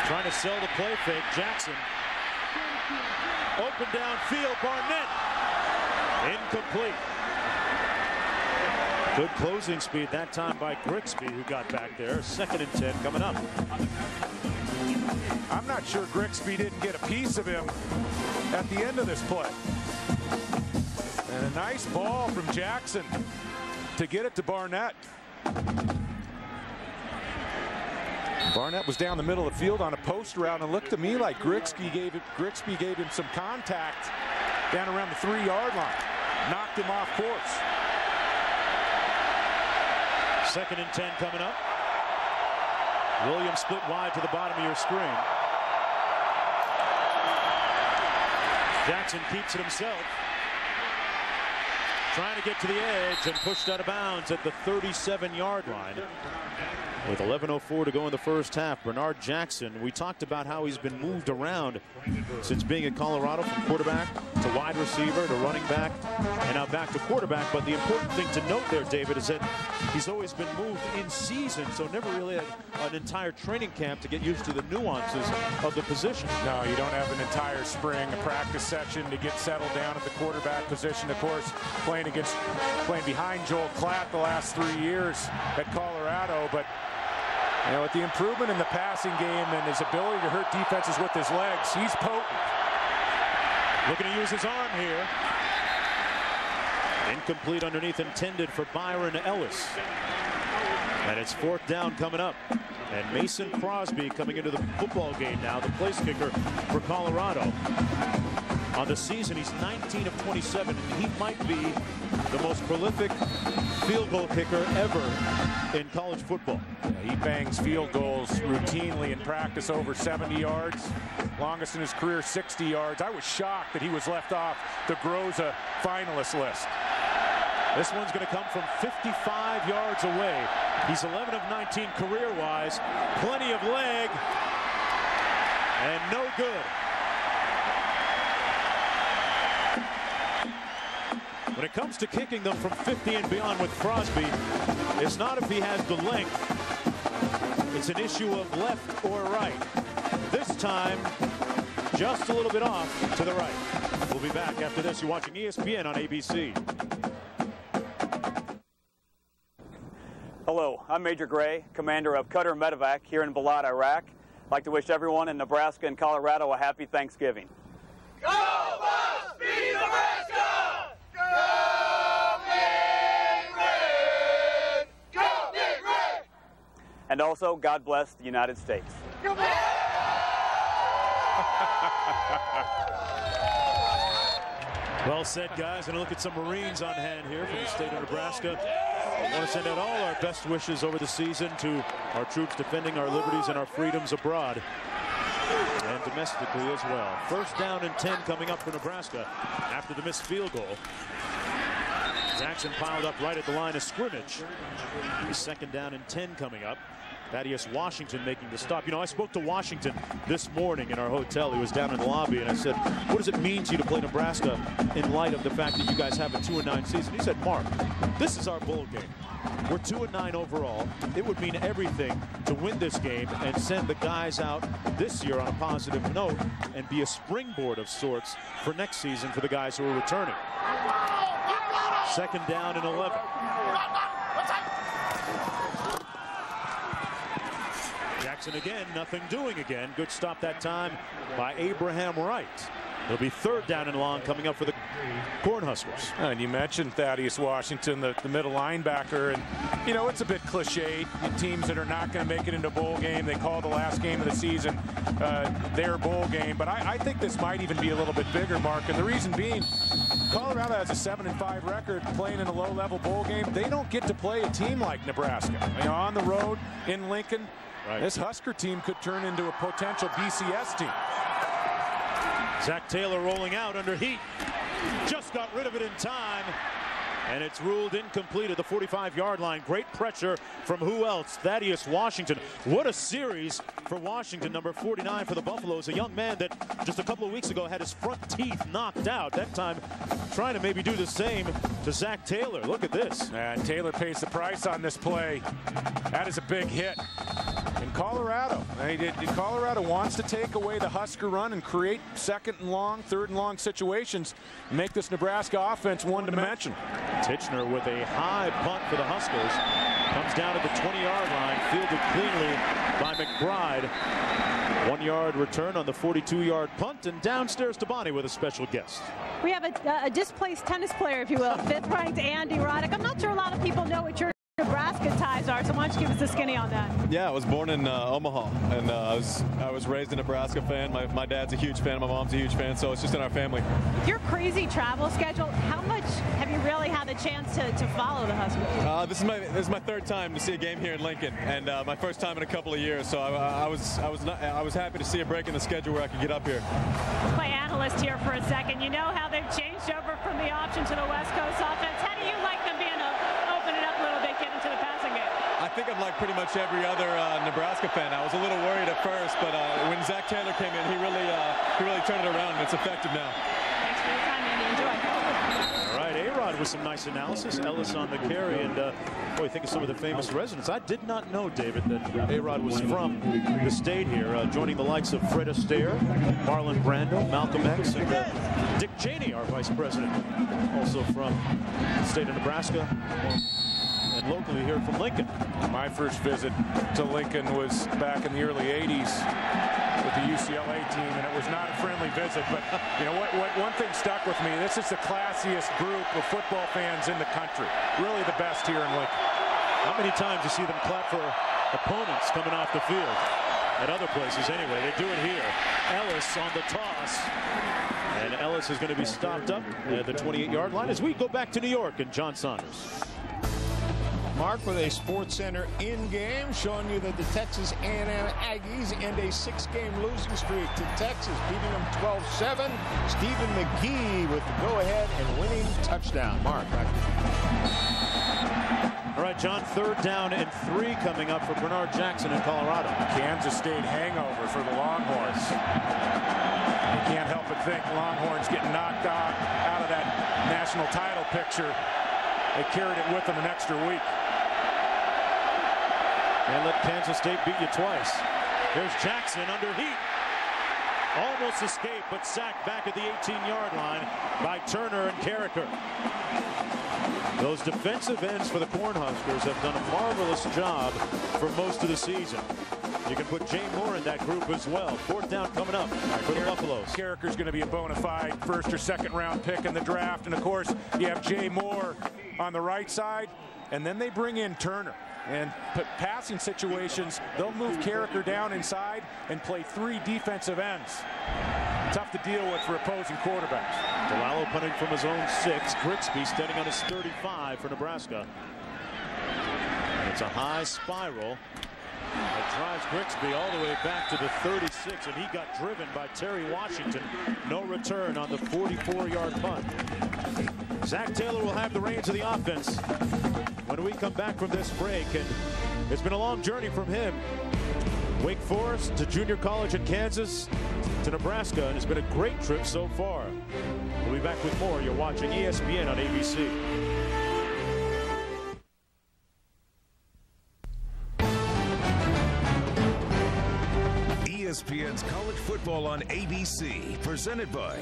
Trying to sell the play fake, Jackson. Open downfield, Barnett. Incomplete. Good closing speed that time by Grigsby, who got back there. 2nd and 10 coming up. I'm not sure Grigsby didn't get a piece of him at the end of this play. And a nice ball from Jackson to get it to Barnett. Barnett was down the middle of the field on a post route, and it looked to me like Grigsby gave him some contact down around the 3-yard line. Knocked him off course. 2nd and 10 coming up. Williams split wide to the bottom of your screen. Jackson keeps it himself. Trying to get to the edge and pushed out of bounds at the 37-yard line. With 11:04 to go in the first half, Bernard Jackson, we talked about how he's been moved around since being at Colorado, from quarterback to wide receiver to running back, and now back to quarterback. But the important thing to note there, David, is that he's always been moved in season, so never really had an entire training camp to get used to the nuances of the position. No, you don't have an entire spring, a practice session to get settled down at the quarterback position. Of course, playing behind Joel Klatt the last 3 years at Colorado, but you know, with the improvement in the passing game and his ability to hurt defenses with his legs, he's potent. Looking to use his arm here. Incomplete underneath, intended for Byron Ellis. And it's 4th down coming up. And Mason Crosby coming into the football game now, the place kicker for Colorado. On the season, he's 19 of 27, and he might be the most prolific field goal kicker ever in college football. Yeah, he bangs field goals routinely in practice over 70 yards. Longest in his career, 60 yards. I was shocked that he was left off the Groza finalist list. This one's going to come from 55 yards away. He's 11 of 19 career-wise. Plenty of leg. And no good. When it comes to kicking them from 50 and beyond with Crosby, it's not if he has the length. It's an issue of left or right. This time, just a little bit off to the right. We'll be back after this. You're watching ESPN on ABC. Hello, I'm Major Gray, commander of Qatar Medevac here in Balad, Iraq. I'd like to wish everyone in Nebraska and Colorado a happy Thanksgiving. Go Buffs! Be Nebraska! Go Big Red! Go Big Red! And also, God bless the United States. Go Big Red! Well said, guys. And a look at some Marines on hand here from the state of Nebraska. I want to send out all our best wishes over the season to our troops defending our liberties and our freedoms abroad and domestically as well. 1st down and 10 coming up for Nebraska after the missed field goal. Jackson piled up right at the line of scrimmage. 2nd down and 10 coming up. Thaddeus Washington making the stop. You know, I spoke to Washington this morning in our hotel. He was down in the lobby, and I said, what does it mean to you to play Nebraska in light of the fact that you guys have a 2-9 season? He said, Mark, this is our bowl game. We're 2-9 overall. It would mean everything to win this game and send the guys out this year on a positive note and be a springboard of sorts for next season for the guys who are returning. 2nd down and 11. Jackson again, nothing doing again. Good stop that time by Abraham Wright. It'll be 3rd down and long coming up for the Cornhuskers. And you mentioned Thaddeus Washington, the middle linebacker, and you know, it's a bit cliche. Teams that are not going to make it into bowl game, they call the last game of the season their bowl game. But I think this might even be a little bit bigger, Mark. And the reason being, Colorado has a 7-5 record playing in a low-level bowl game. They don't get to play a team like Nebraska. You know, on the road in Lincoln. Right. This Husker team could turn into a potential BCS team. Zac Taylor rolling out under heat. Just got rid of it in time. And it's ruled incomplete at the 45-yard line. Great pressure from who else? Thaddeus Washington. What a series for Washington, number 49 for the Buffaloes. A young man that just a couple of weeks ago had his front teeth knocked out. That time trying to maybe do the same to Zac Taylor. Look at this. And Taylor pays the price on this play. That is a big hit. in Colorado. Colorado wants to take away the Husker run and create second and long, third and long situations, make this Nebraska offense one-dimensional. Titchener with a high punt for the Huskers. Comes down to the 20-yard line, fielded cleanly by McBride. 1 yard return on the 42-yard punt, and downstairs to Bonnie with a special guest. We have a displaced tennis player, if you will, fifth-ranked Andy Roddick. I'm not sure a lot of people know what your Nebraska ties are, so why don't you give us the skinny on that? Yeah, I was born in Omaha, and I was raised a Nebraska fan. My dad's a huge fan, my mom's a huge fan, so it's just in our family. Your crazy travel schedule, how much have you really had the chance to follow the Huskers? This is my third time to see a game here in Lincoln, and my first time in a couple of years, so I was happy to see a break in the schedule where I could get up here. Let's play analyst here for a second. You know how they've changed over from the option to the West Coast offense. How do you like them being opening up a little bit, getting to the passing game? I think I'm like pretty much every other Nebraska fan. I was a little worried at first, but when Zac Taylor came in, he really turned it around, and it's effective now. Thanks for your time, Andy. Enjoy. All right, A-Rod with some nice analysis. Ellis on the carry, and boy, think of some of the famous residents. I did not know, David, that A-Rod was from the state here, joining the likes of Fred Astaire, Marlon Brando, Malcolm X, and Dick Cheney, our vice president, also from the state of Nebraska. And locally here from Lincoln. My first visit to Lincoln was back in the early 80s with the UCLA team, and it was not a friendly visit, but you know what one thing stuck with me, this is the classiest group of football fans in the country. Really the best here in Lincoln. How many times you see them clap for opponents coming off the field? At other places anyway, they do it here. Ellis on the toss. And Ellis is going to be stopped up at the 28-yard line as we go back to New York and John Saunders. Mark with a Sports Center in-game showing you that the Texas A&M Aggies end a six-game losing streak to Texas, beating them 12-7. Stephen McGee with the go-ahead and winning touchdown. Mark, back to you. All right, John, third down and 3 coming up for Bernard Jackson in Colorado. Kansas State hangover for the Longhorns. You can't help but think Longhorns get knocked out of that national title picture. They carried it with them an extra week. And let Kansas State beat you twice. There's Jackson under heat. Almost escaped, but sacked back at the 18-yard line by Turner and Carriker. Those defensive ends for the Cornhuskers have done a marvelous job for most of the season. You can put Jay Moore in that group as well. Fourth down coming up for the Buffaloes. Carricker's going to be a bona fide first or second round pick in the draft. And, of course, you have Jay Moore on the right side. And then they bring in Turner. And passing situations, they'll move Carriker down inside and play 3 defensive ends. Tough to deal with for opposing quarterbacks. Delalo punting from his own 6. Grigsby standing on his 35 for Nebraska. And it's a high spiral that drives Grigsby all the way back to the 36, and he got driven by Terry Washington. No return on the 44-yard punt. Zac Taylor will have the reins of the offense when we come back from this break, and it's been a long journey from him. Wake Forest to junior college in Kansas to Nebraska, and it's been a great trip so far. We'll be back with more. You're watching ESPN on ABC. ESPN's College Football on ABC, presented by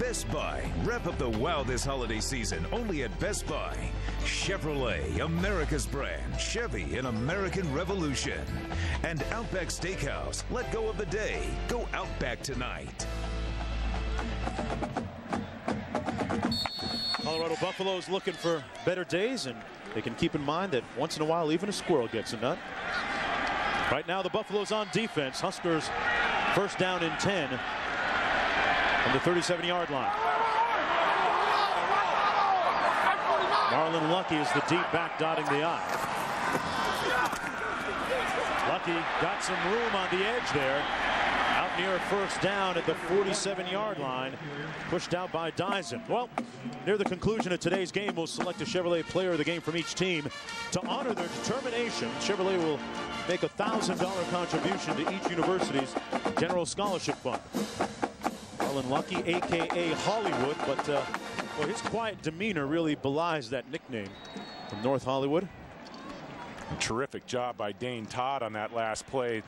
Best Buy. Wrap up the wow this holiday season only at Best Buy. Chevrolet, America's brand. Chevy, an American revolution. And Outback Steakhouse. Let go of the day. Go Outback tonight. Colorado Buffaloes looking for better days, and they can keep in mind that once in a while even a squirrel gets a nut. Right now, the Buffaloes on defense. Huskers first down and 10 on the 37-yard line. Marlon Lucky is the deep back, dotting the eye. Lucky got some room on the edge there. Out near first down at the 47-yard line. Pushed out by Dyson. Well, near the conclusion of today's game, we'll select a Chevrolet player of the game from each team. To honor their determination, Chevrolet will make a $1,000 contribution to each university's general scholarship fund. Marlon Lucky, a.k.a. Hollywood, but well, his quiet demeanor really belies that nickname from North Hollywood. A terrific job by Dane Todd on that last play.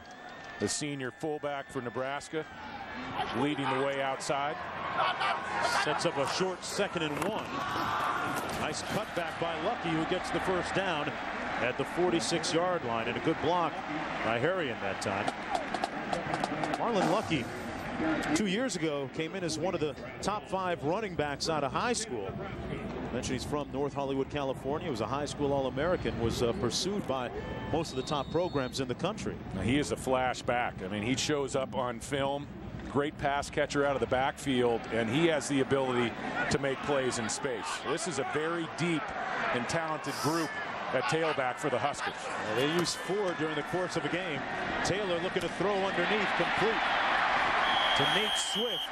The senior fullback for Nebraska leading the way outside. Sets up a short 2nd and 1. Nice cutback by Lucky, who gets the first down at the 46-yard line, and a good block by Harrion that time. Marlon Lucky 2 years ago came in as one of the top 5 running backs out of high school. I mentioned he's from North Hollywood, California. He was a high school All-American, was pursued by most of the top programs in the country. Now, he is a flashback. I mean, he shows up on film. Great pass catcher out of the backfield, and he has the ability to make plays in space. This is a very deep and talented group at tailback for the Huskers. Well, they use 4 during the course of a game. Taylor looking to throw underneath, complete to Nate Swift,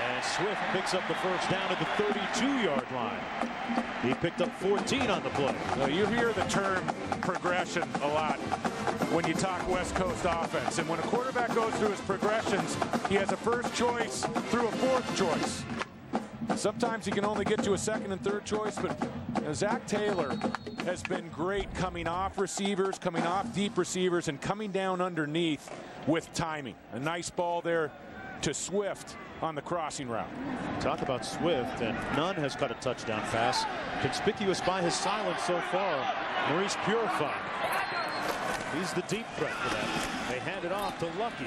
and Swift picks up the first down at the 32-yard line. He picked up 14 on the play. Now, you hear the term progression a lot when you talk West Coast offense, and when a quarterback goes through his progressions, he has a first choice through a 4th choice. Sometimes he can only get to a 2nd and 3rd choice, but Zac Taylor has been great coming off receivers, coming off deep receivers, and coming down underneath with timing. A nice ball there to Swift on the crossing route. Talk about Swift, and Nunn has cut a touchdown pass. Conspicuous by his silence so far, Maurice Purify. He's the deep threat for that. They hand it off to Lucky.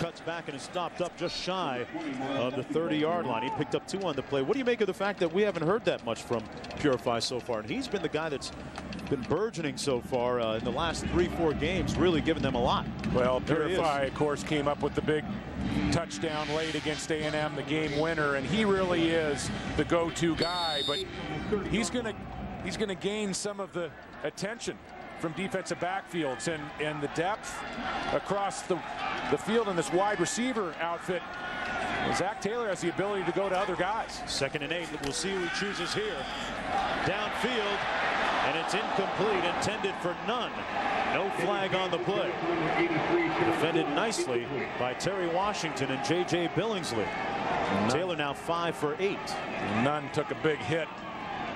Cuts back and is stopped up just shy of the 30-yard line. He picked up 2 on the play. What do you make of the fact that we haven't heard that much from Purify so far? And he's been the guy that's been burgeoning so far in the last 3-4 games, really giving them a lot. Well, Purify, of course, came up with the big touchdown late against A&M, the game winner, and he really is the go-to guy. But he's going to gain some of the attention from defensive backfields, and the depth across the field in this wide receiver outfit. Zac Taylor has the ability to go to other guys. 2nd and 8. We'll see who he chooses here. Downfield, and it's incomplete, intended for Nunn. No flag on the play. Defended nicely by Terry Washington and J.J. Billingsley. Nunn. Taylor now 5 for 8. Nunn took a big hit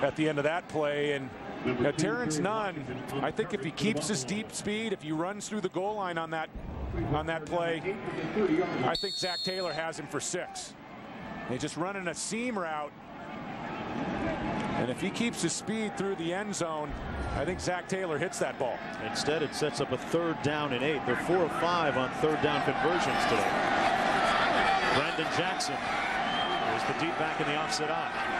at the end of that play, and now, Terrence Nunn, I think if he keeps his deep speed, if he runs through the goal line on that play, I think Zac Taylor has him for 6. They just running a seam route, and if he keeps his speed through the end zone, I think Zac Taylor hits that ball. Instead, it sets up a 3rd down and 8. They're 4 of 5 on 3rd down conversions today. Brandon Jackson is the deep back in the offset eye.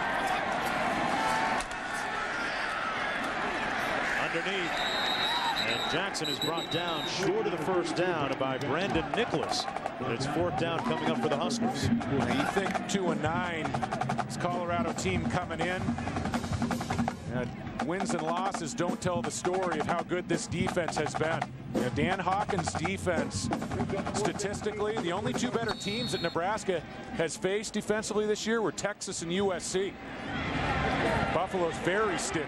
Underneath, and Jackson is brought down short of the 1st down by Brandon Nicholas. It's 4th down coming up for the Huskers. You think 2 and 9, this Colorado team coming in. Wins and losses don't tell the story of how good this defense has been. Dan Hawkins' defense, statistically, the only 2 better teams that Nebraska has faced defensively this year were Texas and USC. Buffalo's very stingy.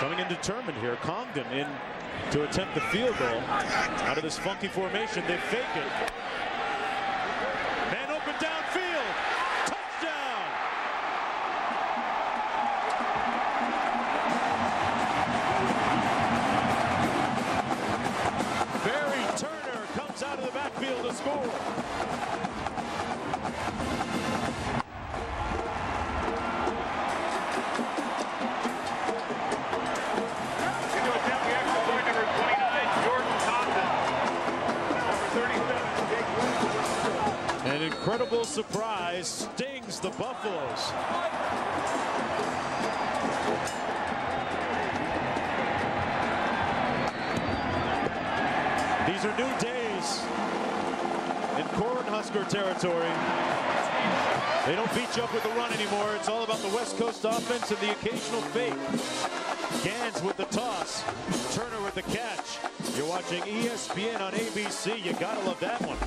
Coming in determined here, Congdon in to attempt the field goal out of this funky formation. They fake it. Man open downfield. Touchdown! Barry Turner comes out of the backfield to score. Incredible surprise stings the Buffaloes. These are new days in Cornhusker territory. They don't beat you up with the run anymore. It's all about the West Coast offense and the occasional fake. Ganz with the toss. Turner with the catch. You're watching ESPN on ABC. You gotta love that one.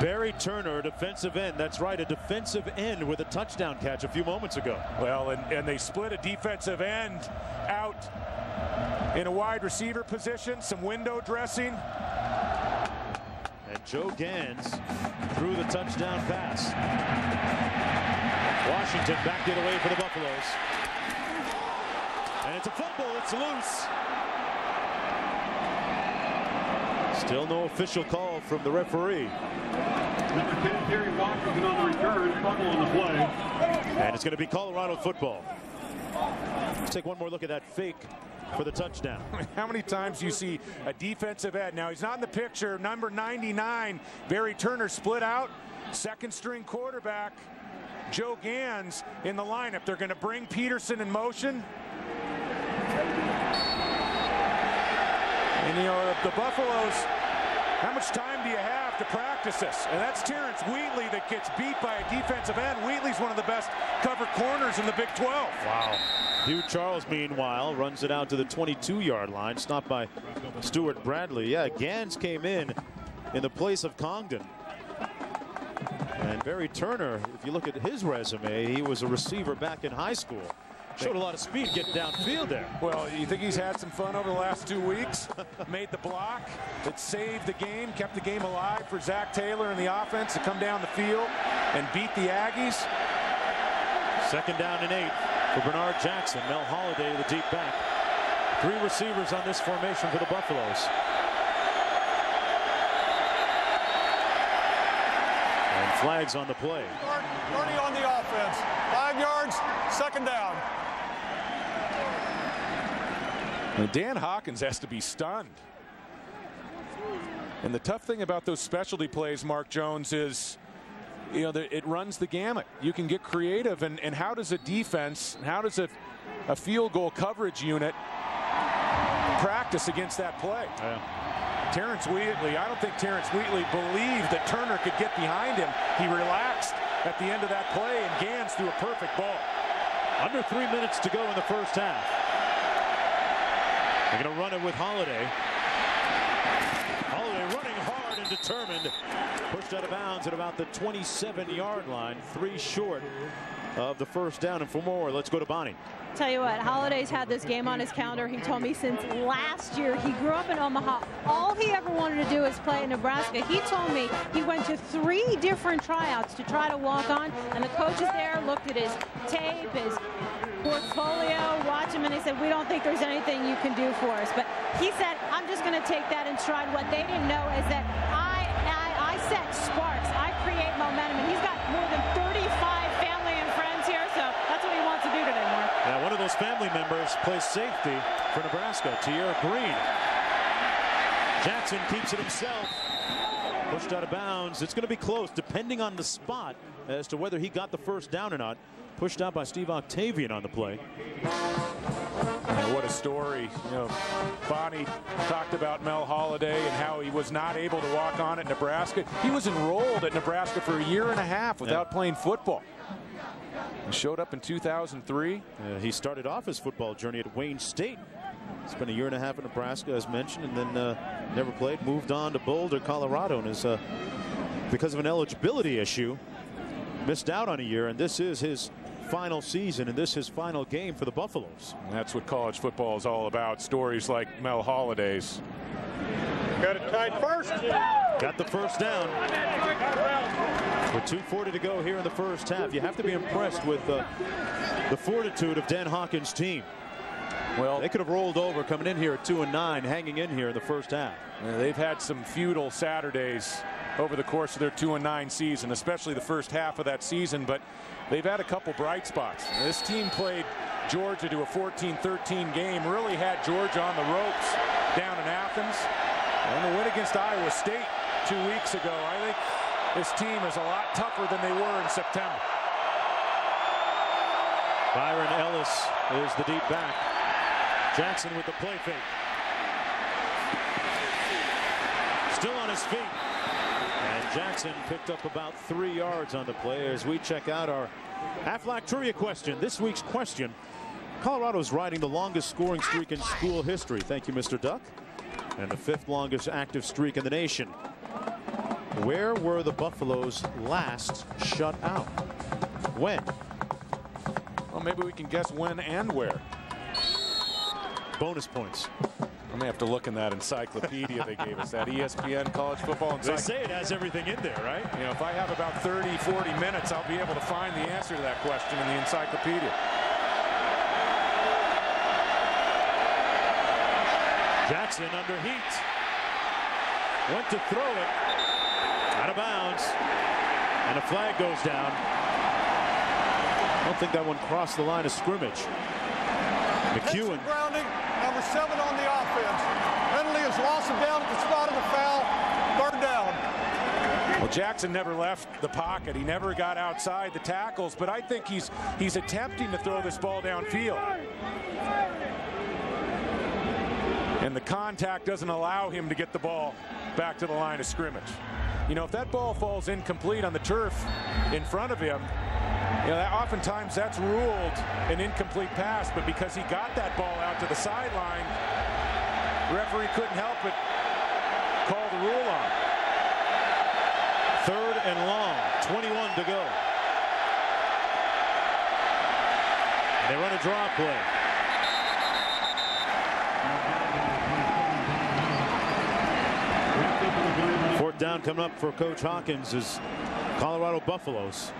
Barry Turner, defensive end. That's right, a defensive end with a touchdown catch a few moments ago. Well, and they split a defensive end out in a wide receiver position, some window dressing. And Joe Ganz threw the touchdown pass. Washington backed it away for the Buffaloes. And it's a fumble. It's loose. Still no official call from the referee. Number 10, Terry Washington on the return. Fumble on the play. And it's going to be Colorado football. Let's take one more look at that fake for the touchdown. How many times do you see a defensive end? Now he's not in the picture. Number 99, Barry Turner, split out. Second string quarterback Joe Ganz in the lineup. They're going to bring Peterson in motion. And you know, the Buffaloes, how much time do you have to practice this? And that's Terrence Wheatley that gets beat by a defensive end. Wheatley's one of the best covered corners in the Big 12. Wow. Hugh Charles, meanwhile, runs it out to the 22-yard line, stopped by Stuart Bradley. Yeah, Ganz came in the place of Congdon. And Barry Turner, if you look at his resume, he was a receiver back in high school. Showed a lot of speed getting downfield there. Well, you think he's had some fun over the last 2 weeks? Made the block that saved the game, kept the game alive for Zac Taylor and the offense to come down the field and beat the Aggies. Second down and 8 for Bernard Jackson. Mel Holiday, the deep back. Three receivers on this formation for the Buffaloes. And flags on the play. Norrie on the offense. 5 yards, second down. Dan Hawkins has to be stunned. And the tough thing about those specialty plays, Mark Jones, is, you know, it runs the gamut. You can get creative, and how does a defense, how does a field goal coverage unit practice against that play? Yeah. Terrence Wheatley, I don't think Terrence Wheatley believed that Turner could get behind him. He relaxed at the end of that play, and Ganz threw a perfect ball. Under 3 minutes to go in the first half. They're going to run it with Holiday. Holiday running hard and determined. Pushed out of bounds at about the 27-yard line. 3 short of the first down. And for more, let's go to Bonnie. Tell you what, Holiday's had this game on his calendar. He told me since last year. He grew up in Omaha. All he ever wanted to do is play in Nebraska. He told me he went to 3 different tryouts to try to walk on. And the coaches there looked at his tape, his portfolio, watch him, and they said, we don't think there's anything you can do for us. But he said, I'm just going to take that in stride. What they didn't know is that I set sparks. I create momentum. And he's got more than 35 family and friends here, so that's what he wants to do today, Mark. Yeah, one of those family members plays safety for Nebraska, Tier Green. Jackson keeps it himself. Pushed out of bounds. It's going to be close, depending on the spot as to whether he got the first down or not. Pushed out by Steve Octavian on the play. Oh, what a story. You know, Bonnie talked about Mel Holiday and how he was not able to walk on at Nebraska. He was enrolled at Nebraska for 1.5 years without playing football. He showed up in 2003. He started off his football journey at Wayne State. Spent 1.5 years in Nebraska, as mentioned, and then never played. Moved on to Boulder, Colorado, and is because of an eligibility issue, missed out on a year. And this is his final season, and this is his final game for the Buffaloes. And that's what college football is all about. Stories like Mel Holiday's. Got it tied first. Got the first down. With 2:40 to go here in the first half, you have to be impressed with the fortitude of Dan Hawkins' team. Well, they could have rolled over coming in here at 2-9, hanging in here in the first half. Yeah, they've had some futile Saturdays over the course of their 2-9 season, especially the first half of that season, but they've had a couple bright spots. This team played Georgia to a 14-13 game, really had Georgia on the ropes down in Athens. And the win against Iowa State 2 weeks ago, I think this team is a lot tougher than they were in September. Byron Ellis is the deep back. Jackson with the play fake. Still on his feet. And Jackson picked up about 3 yards on the play as we check out our Aflac trivia question. This week's question: Colorado's riding the longest scoring streak in school history. Thank you, Mr. Duck. And the 5th longest active streak in the nation. Where were the Buffaloes last shut out? When? Well, maybe we can guess when and where. Bonus points. I'm going to have to look in that encyclopedia they gave us, that ESPN college football encyclopedia. They say it has everything in there, right? You know, if I have about 30, 40 minutes, I'll be able to find the answer to that question in the encyclopedia. Jackson under heat. Went to throw it. Out of bounds. And a flag goes down. I don't think that one crossed the line of scrimmage. McEwen. Grounding, number 7 on the offense. Penalty is loss of down at the spot of the foul. Third down. Well, Jackson never left the pocket. He never got outside the tackles, but I think he's attempting to throw this ball downfield. And the contact doesn't allow him to get the ball back to the line of scrimmage. You know, if that ball falls incomplete on the turf in front of him, you know, that oftentimes that's ruled an incomplete pass, but because he got that ball out to the sideline, the referee couldn't help but call the rule on. Third and long, 21 to go. They run a draw play. Fourth down coming up for Coach Hawkins is Colorado Buffaloes.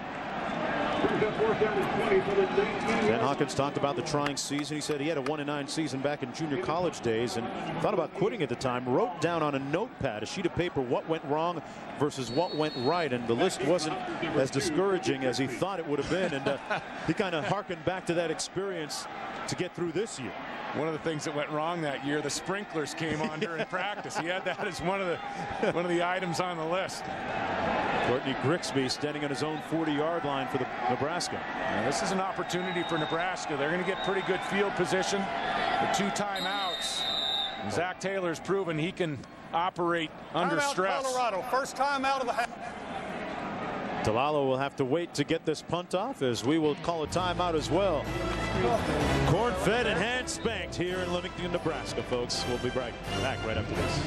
Dan Hawkins talked about the trying season. He said he had a 1-9 season back in junior college days and thought about quitting at the time. Wrote down on a notepad, a sheet of paper, what went wrong versus what went right, and the list wasn't as discouraging as he thought it would have been. And he kind of harkened back to that experience to get through this year. One of the things that went wrong that year, the sprinklers came on during practice. He had that as one of the items on the list. Courtney Grigsby standing on his own 40-yard line for the Nebraska. Now, this is an opportunity for Nebraska. They're going to get pretty good field position. The 2 timeouts. And Zac Taylor's proven he can operate under timeout stress. Colorado, first time out of the half. Delalo will have to wait to get this punt off, as we will call a timeout as well. Corn-fed and hand-spanked here in Livingston, Nebraska, folks. We'll be back right after this.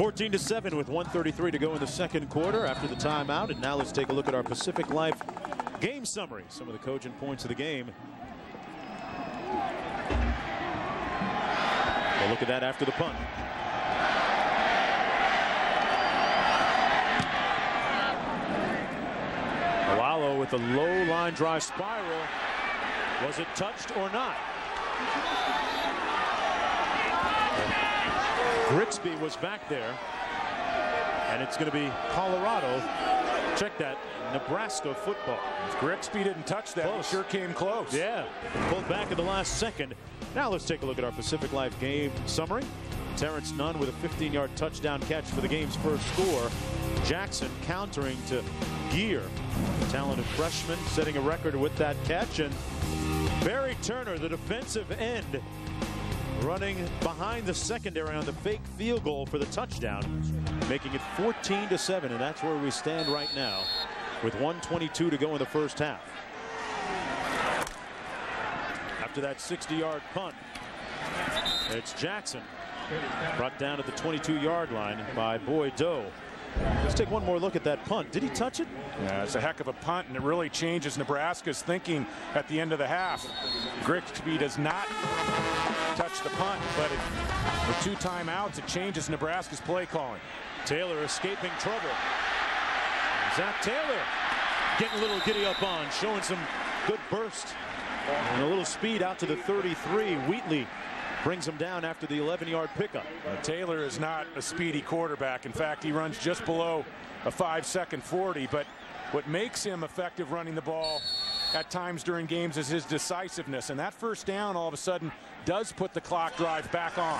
14-7 with 1:33 to go in the second quarter after the timeout. And now let's take a look at our Pacific Life game summary. Some of the cogent points of the game. We'll look at that after the punt. Delalo with a low line drive spiral. Was it touched or not? Grigsby was back there. And it's going to be Colorado. Check that. Nebraska football. If Grigsby didn't touch that. Close. It sure came close. Yeah. Pulled back at the last second. Now let's take a look at our Pacific Life game summary. Terrence Nunn with a 15-yard touchdown catch for the game's first score. Jackson countering to Gear, the talented freshman, setting a record with that catch. And Barry Turner, the defensive end, running behind the secondary on the fake field goal for the touchdown, making it 14-7. And that's where we stand right now with 1:22 to go in the first half. After that 60-yard punt, it's Jackson. Brought down at the 22-yard line by Boyd Doe. Let's take one more look at that punt. Did he touch it? Yeah, it's a heck of a punt, and it really changes Nebraska's thinking at the end of the half. Grigsby does not touch the punt, but with 2 timeouts, it changes Nebraska's play calling. Taylor escaping trouble. Zac Taylor getting a little giddy up on, showing some good burst and a little speed out to the 33. Wheatley brings him down after the 11-yard pickup. Taylor is not a speedy quarterback. In fact, he runs just below a 5-second 40, but what makes him effective running the ball at times during games is his decisiveness, and that first down all of a sudden does put the clock drive back on.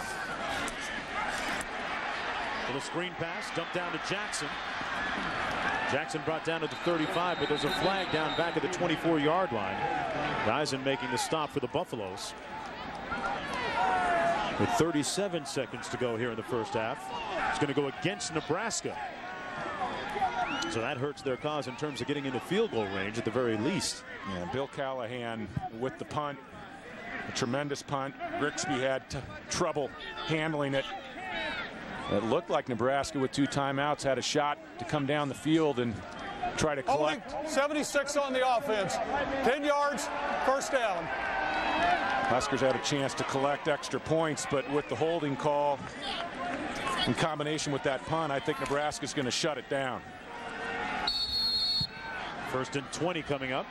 Little screen pass dumped down to Jackson. Jackson brought down to the 35, but there's a flag down back at the 24-yard line. Eisen making the stop for the Buffaloes. With 37 seconds to go here in the first half. It's going to go against Nebraska. So that hurts their cause in terms of getting into field goal range at the very least. Yeah, Bill Callahan with the punt. A tremendous punt. Grigsby had trouble handling it. It looked like Nebraska with 2 timeouts had a shot to come down the field and try to collect. Only 76 on the offense. 10 yards, first down. Huskers had a chance to collect extra points, but with the holding call in combination with that punt, I think Nebraska's going to shut it down. First and 20 coming up.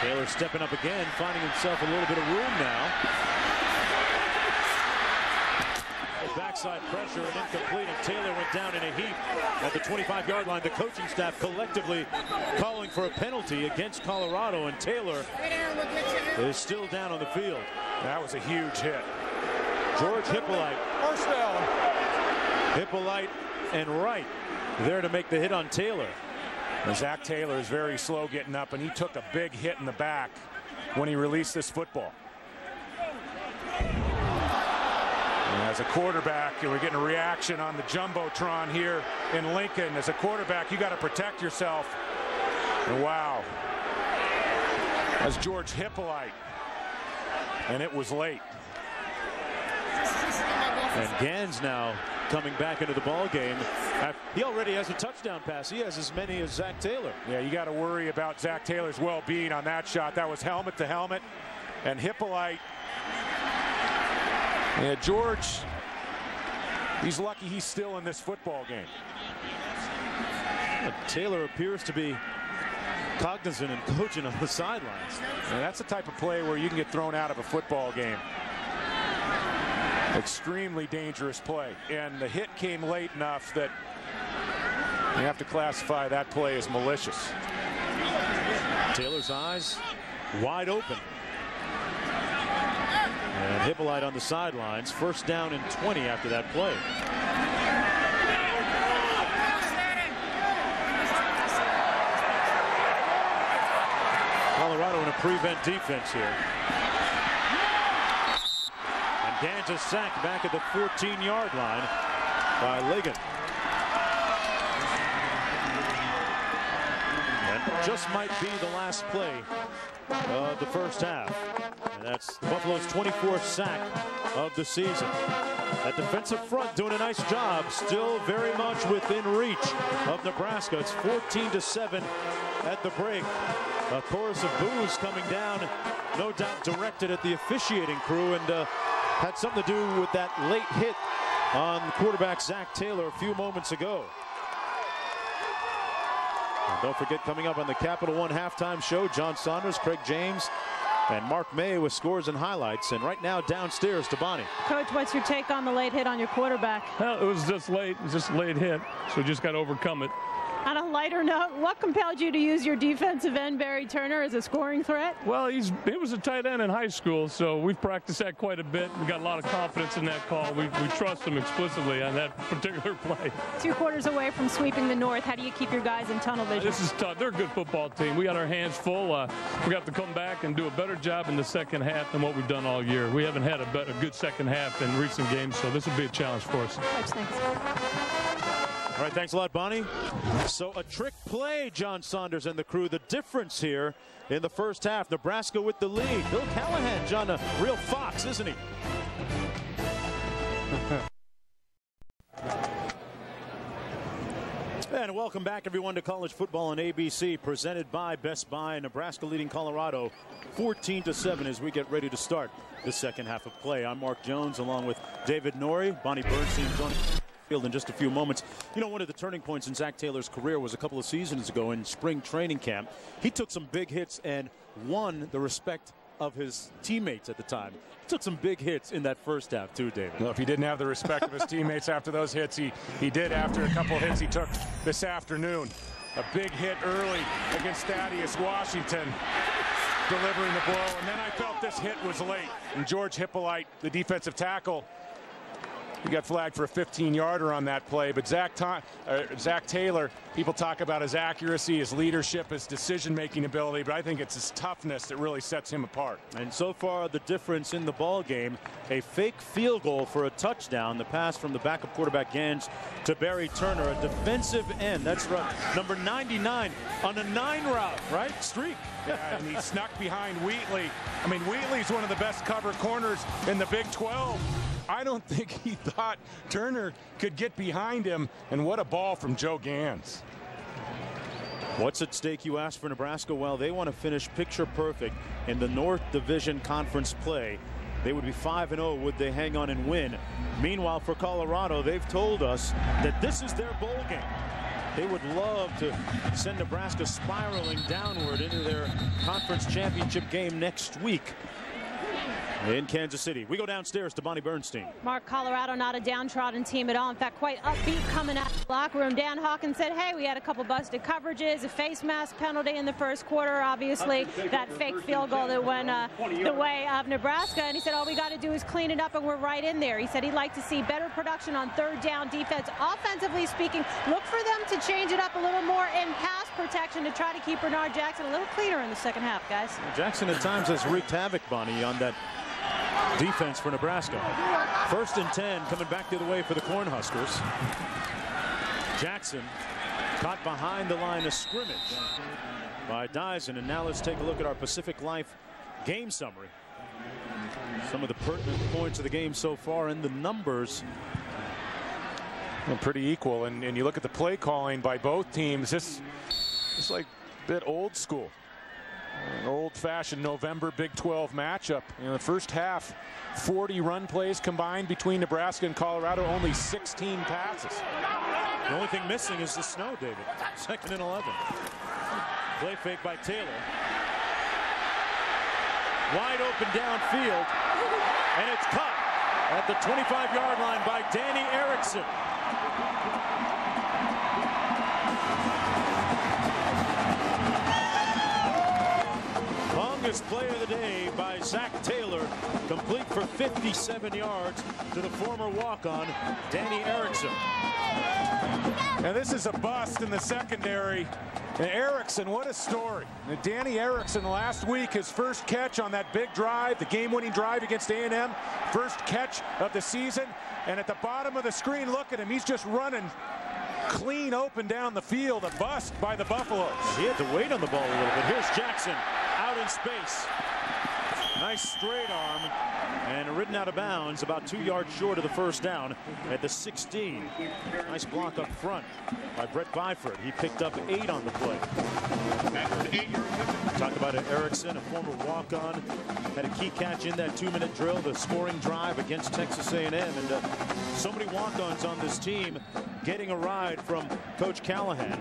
Taylor stepping up again, finding himself a little bit of room now. The backside pressure and incomplete, and Taylor went down in a heap at the 25-yard line. The coaching staff collectively calling for a penalty against Colorado, and Taylor is still down on the field. That was a huge hit. George Hippolyte. First down. Hippolyte and Wright there to make the hit on Taylor. Zac Taylor is very slow getting up, and he took a big hit in the back when he released this football. And as a quarterback, we're getting a reaction on the Jumbotron here in Lincoln. As a quarterback, you got to protect yourself. And wow. That's George Hippolyte. And it was late. And Ganz now coming back into the ball game. He already has a touchdown pass. He has as many as Zac Taylor. Yeah, you got to worry about Zac Taylor's well-being on that shot. That was helmet to helmet, and Hippolyte. Yeah, George. He's lucky he's still in this football game. But Taylor appears to be cognizant and coaching on the sidelines. And that's the type of play where you can get thrown out of a football game. Extremely dangerous play, and the hit came late enough that you have to classify that play as malicious. Taylor's eyes wide open. And Hippolyte on the sidelines. First down and 20 after that play. Colorado in a prevent defense here. And Ganz is sacked back at the 14-yard line by Ligon. And just might be the last play of the first half. And that's Buffalo's 24th sack of the season. That defensive front doing a nice job, still very much within reach of Nebraska. It's 14-7 at the break. A chorus of boos coming down, no doubt directed at the officiating crew, and had something to do with that late hit on quarterback Zac Taylor a few moments ago. And don't forget, coming up on the Capital One halftime show, John Saunders, Craig James, and Mark May with scores and highlights. And right now, downstairs to Bonnie. Coach, what's your take on the late hit on your quarterback? Well, it was just late. It was just a late hit, so just got to overcome it. On a lighter note, what compelled you to use your defensive end, Barry Turner, as a scoring threat? Well, he was a tight end in high school, so we've practiced that quite a bit. We got a lot of confidence in that call. We trust him explicitly on that particular play. 2 quarters away from sweeping the North, how do you keep your guys in tunnel vision? This is tough. They're a good football team. We got our hands full. We have to come back and do a better job in the second half than what we've done all year. We haven't had a good second half in recent games, so this will be a challenge for us. Coach, thanks. All right, thanks a lot, Bonnie. So a trick play, John Saunders and the crew. The difference here in the first half. Nebraska with the lead. Bill Callahan, John, a real fox, isn't he? And welcome back, everyone, to College Football on ABC, presented by Best Buy. Nebraska leading Colorado 14-7 as we get ready to start the second half of play. I'm Mark Jones, along with David Norrie, Bonnie Bernstein, John. In just a few moments. You know, one of the turning points in Zac Taylor's career was a couple of seasons ago in spring training camp. He took some big hits and won the respect of his teammates at the time. He took some big hits in that first half too, David. Well, if he didn't have the respect of his teammates after those hits, he did after a couple of hits he took this afternoon. A big hit early against Thaddeus Washington, delivering the blow. And then I felt this hit was late. And George Hippolyte, the defensive tackle, he got flagged for a 15-yarder on that play, but Zac Taylor, people talk about his accuracy, his leadership, his decision-making ability, but I think it's his toughness that really sets him apart. And so far, the difference in the ball game, a fake field goal for a touchdown, the pass from the backup quarterback Ganz to Barry Turner, a defensive end. That's right, number 99 on a 9 route, right? Streak. Yeah, and he snuck behind Wheatley. I mean, Wheatley's one of the best cover corners in the Big 12. I don't think he thought Turner could get behind him, and what a ball from Joe Ganz. What's at stake, you ask, for Nebraska? Well, they want to finish picture perfect in the North Division Conference play. They would be 5-0 would they hang on and win. Meanwhile, for Colorado, they've told us that this is their bowl game. They would love to send Nebraska spiraling downward into their conference championship game next week in Kansas City. We go downstairs to Bonnie Bernstein. Mark, Colorado not a downtrodden team at all. In fact, quite upbeat coming out of the locker room. Dan Hawkins said, hey, we had a couple busted coverages, a face mask penalty in the first quarter, obviously, that fake field goal that went the way of Nebraska. And he said, all we got to do is clean it up, and we're right in there. He said he'd like to see better production on third down defense. Offensively speaking, look for them to change it up a little more in pass protection to try to keep Bernard Jackson a little cleaner in the second half, guys. Jackson at times has wreaked havoc, Bonnie, on that defense for Nebraska. First and 10 coming back the other way for the Cornhuskers. Jackson caught behind the line of scrimmage by Dyson. And now let's take a look at our Pacific Life game summary. Some of the pertinent points of the game so far and the numbers. Well, pretty equal. And you look at the play calling by both teams. This is like a bit old school. An old-fashioned November Big 12 matchup. In the first half, 40 run plays combined between Nebraska and Colorado, only 16 passes. The only thing missing is the snow, David. Second and 11. Play fake by Taylor. Wide open downfield, and it's caught at the 25-yard line by Danny Erickson. Longest play of the day by Zac Taylor, complete for 57 yards to the former walk-on Danny Erickson. And this is a bust in the secondary. And Erickson, what a story. And Danny Erickson last week, his first catch on that big drive, the game-winning drive against A&M, first catch of the season. And at the bottom of the screen, look at him. He's just running clean open down the field. A bust by the Buffaloes. He had to wait on the ball a little bit. Here's Jackson. Out in space. Nice straight arm and ridden out of bounds about 2 yards short of the first down at the 16. Nice block up front by Brett Byford. He picked up 8 on the play. Talk about it, Erickson, a former walk-on, had a key catch in that 2-minute drill, the scoring drive against Texas A&M. And so many walk-ons on this team getting a ride from Coach Callahan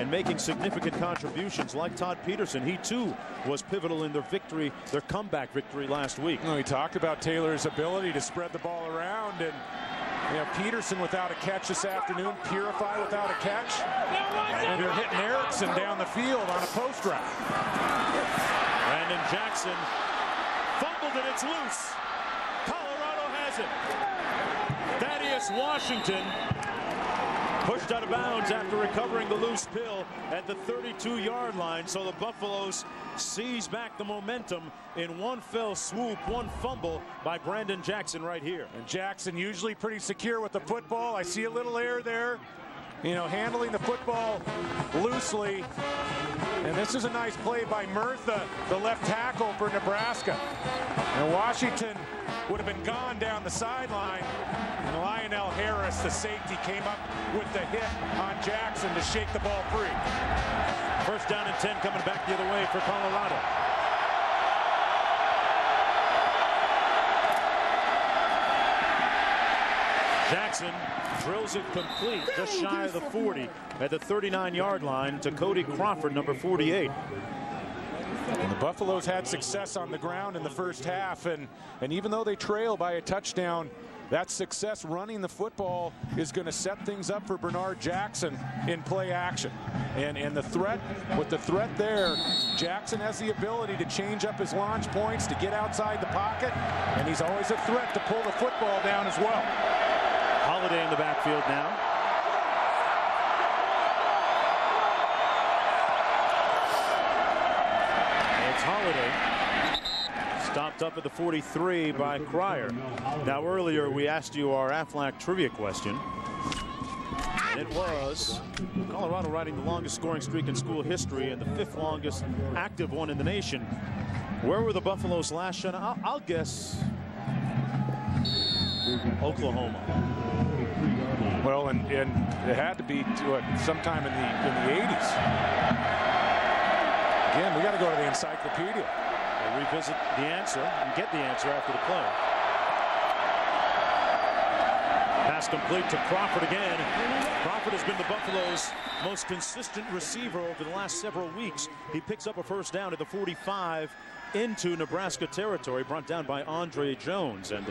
and making significant contributions like Todd Peterson. He, too, was pivotal in their victory, their comeback victory last week. Well, we talked about Taylor's ability to spread the ball around, and you know, Peterson without a catch this afternoon, Purify without a catch, and they're hitting Erickson down the field on a post route. Brandon Jackson fumbled and it's loose. Colorado has it. Thaddeus Washington pushed out of bounds after recovering the loose pill at the 32-yard line. So the Buffaloes seize back the momentum in one fell swoop, one fumble by Brandon Jackson right here. And Jackson usually pretty secure with the football. I see a little air there, you know, handling the football loosely. And this is a nice play by Murtha, the left tackle for Nebraska. And Washington would have been gone down the sideline. And Lionel Harris, the safety, came up with the hit on Jackson to shake the ball free. First down and 10 coming back the other way for Colorado. Jackson drills it complete just shy of the 40 at the 39-yard line to Cody Crawford, number 48. And the Buffaloes had success on the ground in the first half, and even though they trail by a touchdown, that success running the football is going to set things up for Bernard Jackson in play action. And the threat, with the threat there, Jackson has the ability to change up his launch points, to get outside the pocket, and he's always a threat to pull the football down as well. Holiday in the backfield now. It's Holiday, stopped up at the 43 by Cryer. Now earlier we asked you our Aflac trivia question, and it was Colorado riding the longest scoring streak in school history and the 5th longest active one in the nation. Where were the Buffaloes last shut? I'll guess Oklahoma. Well, and it had to be sometime in the 80s. Again, we got to go to the encyclopedia. We'll revisit the answer and get the answer after the play. Pass complete to Crawford again. Crawford has been the Buffaloes' most consistent receiver over the last several weeks. He picks up a first down at the 45 into Nebraska territory, brought down by Andre Jones. And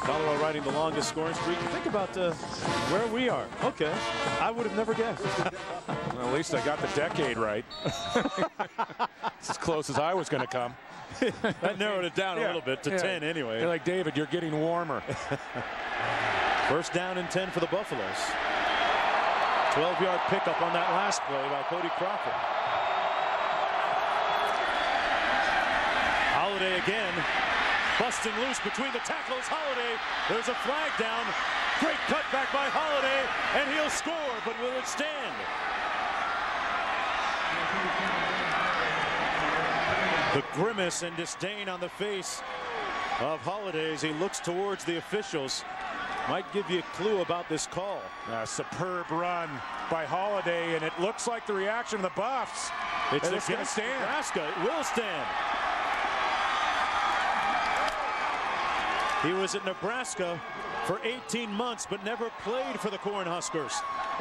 Colorado riding the longest scoring streak. Think about where we are. Okay, I would have never guessed. Well, at least I got the decade right. It's as close as I was going to come. That narrowed it down a little bit to 10 anyway. They're like, David, you're getting warmer. First down and 10 for the Buffaloes. 12-yard pickup on that last play by Cody Crawford. Holiday again, busting loose between the tackles. Holiday, there's a flag down. Great cutback by Holiday, and he'll score, but will it stand? The grimace and disdain on the face of Holiday as he looks towards the officials might give you a clue about this call. A superb run by Holiday, and it looks like the reaction of the Buffs. It's going to stand. Nebraska, it will stand. He was at Nebraska for 18 months, but never played for the Cornhuskers.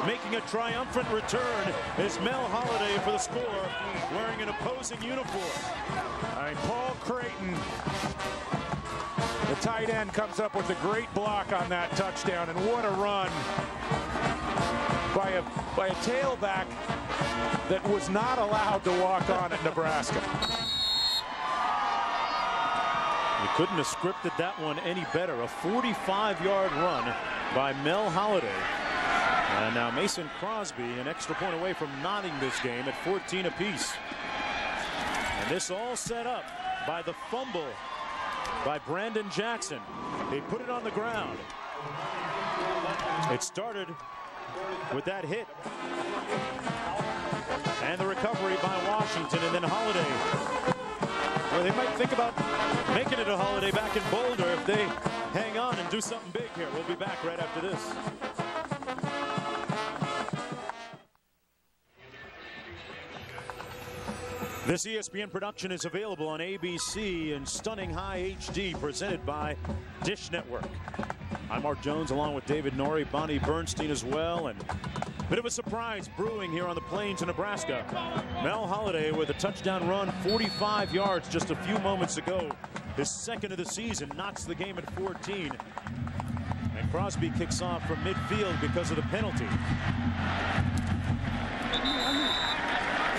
Making a triumphant return is Mel Holiday for the score, wearing an opposing uniform. All right, Paul Creighton, the tight end, comes up with a great block on that touchdown, and what a run by a tailback that was not allowed to walk on at Nebraska. You couldn't have scripted that one any better. A 45-yard run by Mel Holiday. And now Mason Crosby an extra point away from knotting this game at 14 apiece. And this all set up by the fumble by Brandon Jackson. They put it on the ground. It started with that hit. And the recovery by Washington, and then Holiday. Well, they might think about making it a holiday back in Boulder if they hang on and do something big here. We'll be back right after this. This ESPN production is available on ABC in stunning high HD, presented by Dish Network. I'm Mark Jones, along with David Norrie, Bonnie Bernstein as well, and a bit of a surprise brewing here on the plains of Nebraska. Mel Holiday with a touchdown run, 45 yards just a few moments ago. His second of the season, knocks the game at 14. And Crosby kicks off from midfield because of the penalty.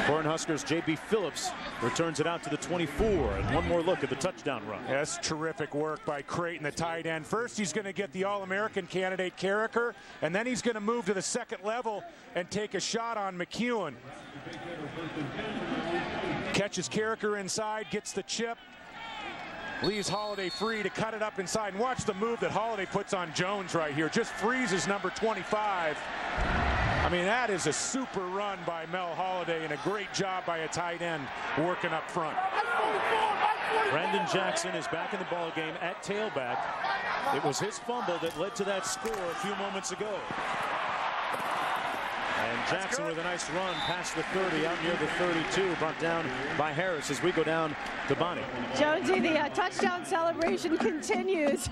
Cornhuskers' J.B. Phillips returns it out to the 24, and one more look at the touchdown run. That's terrific work by Creighton, the tight end. First, he's going to get the All-American candidate, Carriker, and then he's going to move to the second level and take a shot on McEwen. Catches Carriker inside, gets the chip, leaves Holiday free to cut it up inside. And watch the move that Holiday puts on Jones right here. Just freezes number 25. I mean, that is a super run by Mel Holiday, and a great job by a tight end working up front. Brandon Jackson is back in the ballgame at tailback. It was his fumble that led to that score a few moments ago. And Jackson with a nice run past the 30, out near the 32, brought down by Harris as we go down to Bonnie. Jonesy, the touchdown celebration continues.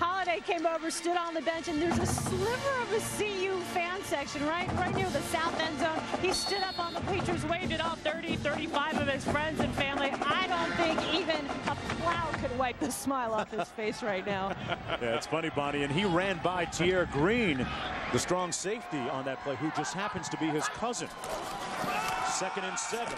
Holiday came over, stood on the bench, and there's a sliver of a CU fan section right near the south end zone. He stood up on the bleachers, waved at all 30, 35 of his friends and family. I don't think even a plow could wipe the smile off his face right now. Yeah, it's funny, Bonnie, and he ran by Tier Green, the strong safety on that play, who just happens to be his cousin. Second and 7.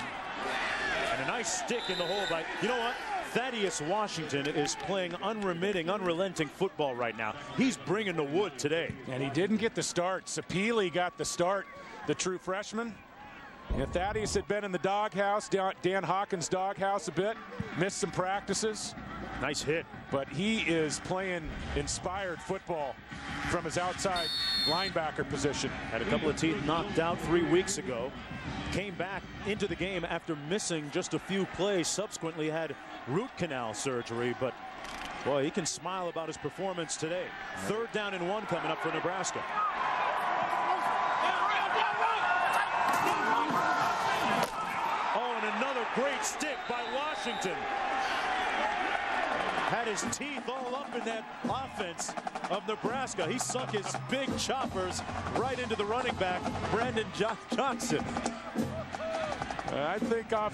And a nice stick in the hole by, you know what? Thaddeus Washington is playing unremitting, unrelenting football right now. He's bringing the wood today. And he didn't get the start. Sapele got the start, the true freshman. And if Thaddeus had been in the doghouse, Dan Hawkins' doghouse a bit, missed some practices. Nice hit. But he is playing inspired football from his outside linebacker position. Had a couple of teeth knocked out 3 weeks ago. Came back into the game after missing just a few plays. Subsequently had root canal surgery, but Boy, he can smile about his performance today. Third down and one coming up for Nebraska. Oh, and another great stick by Washington. Had his teeth all up in that offense of Nebraska. He sunk his big choppers right into the running back, Brandon Jackson. I think the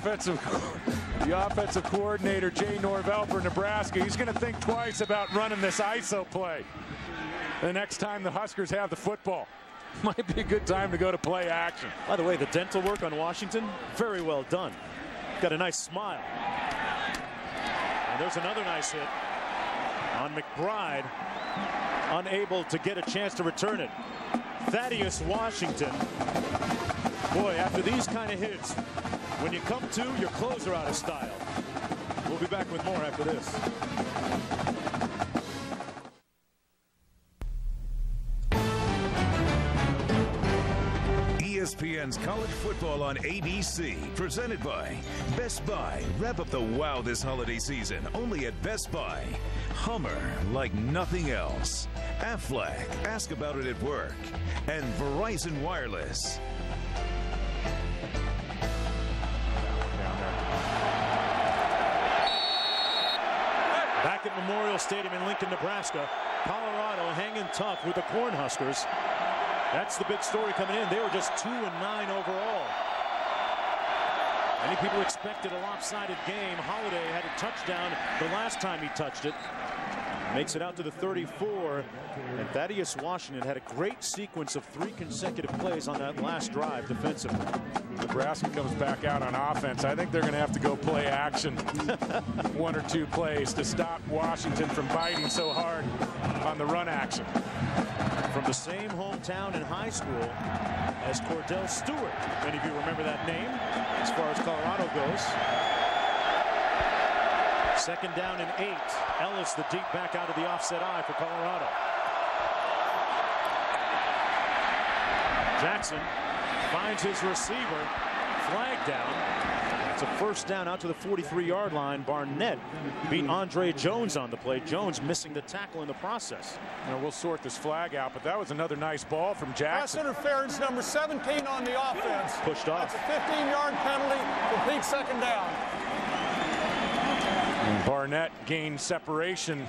offensive coordinator, Jay Norvell for Nebraska, he's going to think twice about running this ISO play the next time the Huskers have the football. Might be a good time to go to play action. By the way, the dental work on Washington, very well done. Got a nice smile. And there's another nice hit on McBride, unable to get a chance to return it. Thaddeus Washington. Boy, after these kind of hits, when you come to, your clothes are out of style. We'll be back with more after this. ESPN's College Football on ABC, presented by Best Buy. Wrap up the wow this holiday season, only at Best Buy. Hummer like nothing else. Aflac, ask about it at work. And Verizon Wireless. Back at Memorial Stadium in Lincoln, Nebraska, Colorado hanging tough with the Cornhuskers. That's the big story coming in. They were just 2-9 overall. Many people expected a lopsided game. Holiday had a touchdown the last time he touched it. Makes it out to the 34, and Thaddeus Washington had a great sequence of three consecutive plays on that last drive defensively. Nebraska comes back out on offense. I think they're going to have to go play action one or two plays to stop Washington from biting so hard on the run action. From the same hometown and high school as Cordell Stewart. Many of you remember that name as far as Colorado goes. Second down and 8. Ellis, the deep back out of the offset eye for Colorado. Jackson finds his receiver. Flag down. It's a first down out to the 43-yard line. Barnett beat Andre Jones on the play. Jones missing the tackle in the process. Now we'll sort this flag out, but that was another nice ball from Jackson. Pass interference number 17 on the offense. Pushed off. That's a 15-yard penalty. Complete second down. Barnett gained separation.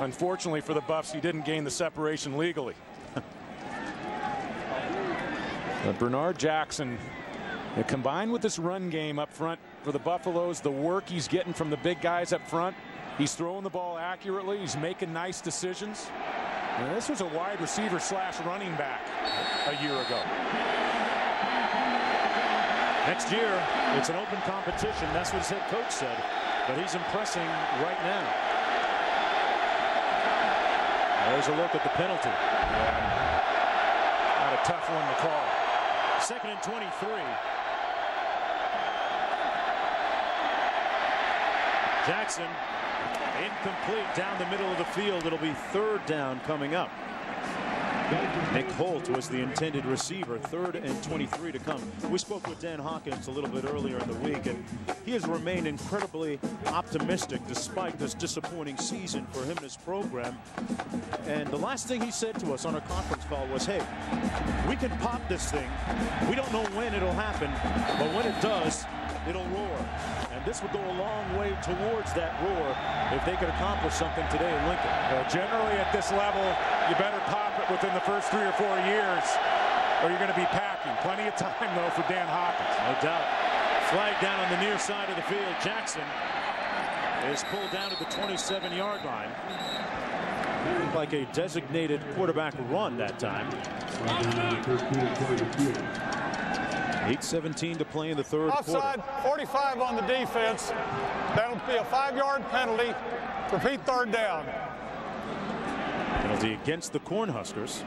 Unfortunately for the Buffs, he didn't gain the separation legally. But Bernard Jackson, combined with this run game up front for the Buffaloes, the work he's getting from the big guys up front, he's throwing the ball accurately, he's making nice decisions. And this was a wide receiver slash running back a year ago. Next year, it's an open competition. That's what his head coach said. But he's impressing right now. There's a look at the penalty. Not a tough one to call. Second and 23. Jackson, incomplete down the middle of the field. It'll be third down coming up. Nick Holt was the intended receiver. Third and 23 to come. We spoke with Dan Hawkins a little bit earlier in the week, and he has remained incredibly optimistic despite this disappointing season for him and his program. And the last thing he said to us on our conference call was, hey, we can pop this thing. We don't know when it'll happen, but when it does, it'll roar. And this would go a long way towards that roar if they could accomplish something today in Lincoln. Generally at this level, you better pop it within the first 3 or 4 years, or you're going to be packing. Plenty of time, though, for Dan Hawkins. No doubt. Flag down on the near side of the field. Jackson is pulled down to the 27-yard line. Looked like a designated quarterback run that time. 8:17 to play in the third quarter. Offside, 45 on the defense. That'll be a 5-yard penalty. Repeat third down. Penalty against the Cornhuskers.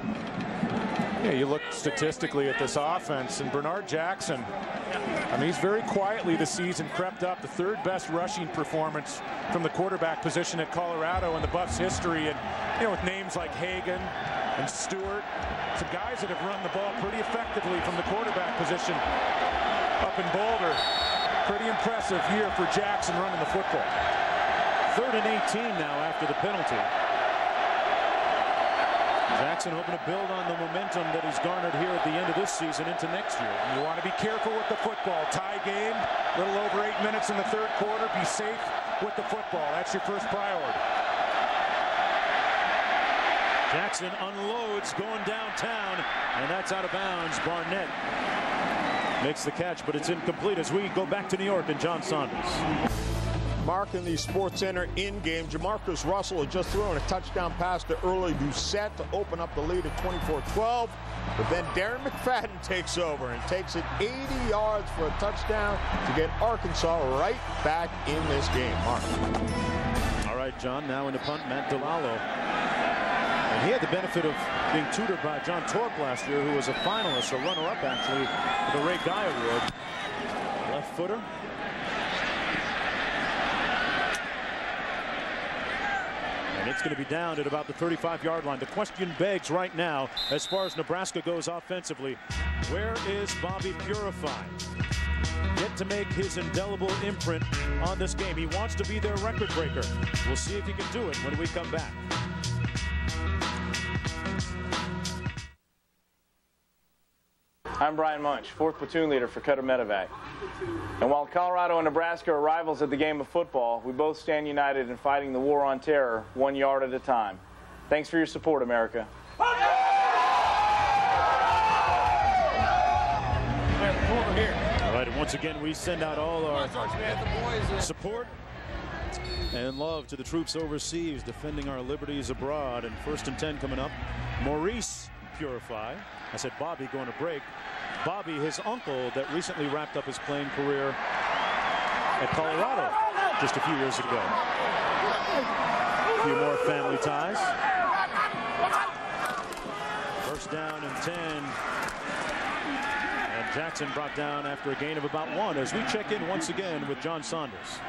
Yeah, you look statistically at this offense, and Bernard Jackson, I mean, he's very quietly this season crept up the third best rushing performance from the quarterback position at Colorado in the Buffs' history. And, you know, with names like Hagan and Stewart, some guys that have run the ball pretty effectively from the quarterback position up in Boulder. Pretty impressive year for Jackson running the football. Third and 18 now after the penalty. Jackson hoping to build on the momentum that he's garnered here at the end of this season into next year. You want to be careful with the football. Tie game, a little over 8 minutes in the third quarter. Be safe with the football. That's your first priority. Jackson unloads, going downtown, and that's out of bounds. Barnett makes the catch, but it's incomplete as we go back to New York and John Saunders. Mark, in the Sports Center in-game, Jamarcus Russell had just thrown a touchdown pass to Early Doucette to open up the lead at 24-12, but then Darren McFadden takes over and takes it 80 yards for a touchdown to get Arkansas right back in this game. Mark. All right, John, now into punt, Matt DiLallo. And he had the benefit of being tutored by John Torp last year, who was a finalist, a runner-up, actually, for the Ray Guy Award. Left footer. And it's going to be down at about the 35-yard line. The question begs right now, as far as Nebraska goes offensively, where is Bobby Purify? Yet to make his indelible imprint on this game. He wants to be their record breaker. We'll see if he can do it when we come back. I'm Brian Munch, 4th platoon leader for Cutter Medevac. And while Colorado and Nebraska are rivals at the game of football, we both stand united in fighting the war on terror 1 yard at a time. Thanks for your support, America. All right, and once again, we send out all our support and love to the troops overseas defending our liberties abroad. And first and 10 coming up, Maurice Purify. I said Bobby going to break. Bobby, his uncle, that recently wrapped up his playing career at Colorado just a few years ago. A few more family ties. First down and 10. And Jackson brought down after a gain of about 1 as we check in once again with John Saunders.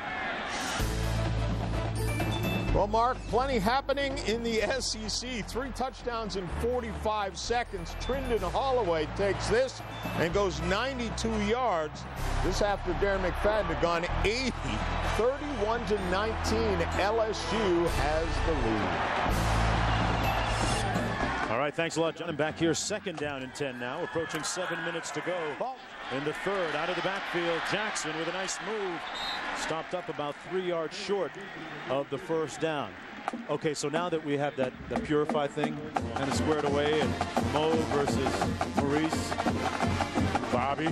Well, Mark, plenty happening in the SEC. 3 touchdowns in 45 seconds. Trendon Holloway takes this and goes 92 yards. This after Darren McFadden had gone 80. 31-19. LSU has the lead. All right, thanks a lot, John. I'm back here, second down and 10 now. Approaching 7 minutes to go. Ball in the third, out of the backfield. Jackson with a nice move. Stopped up about 3 yards short of the first down. Okay, so now that we have that the Purify thing kind of squared away, and Mo versus Maurice, Bobby,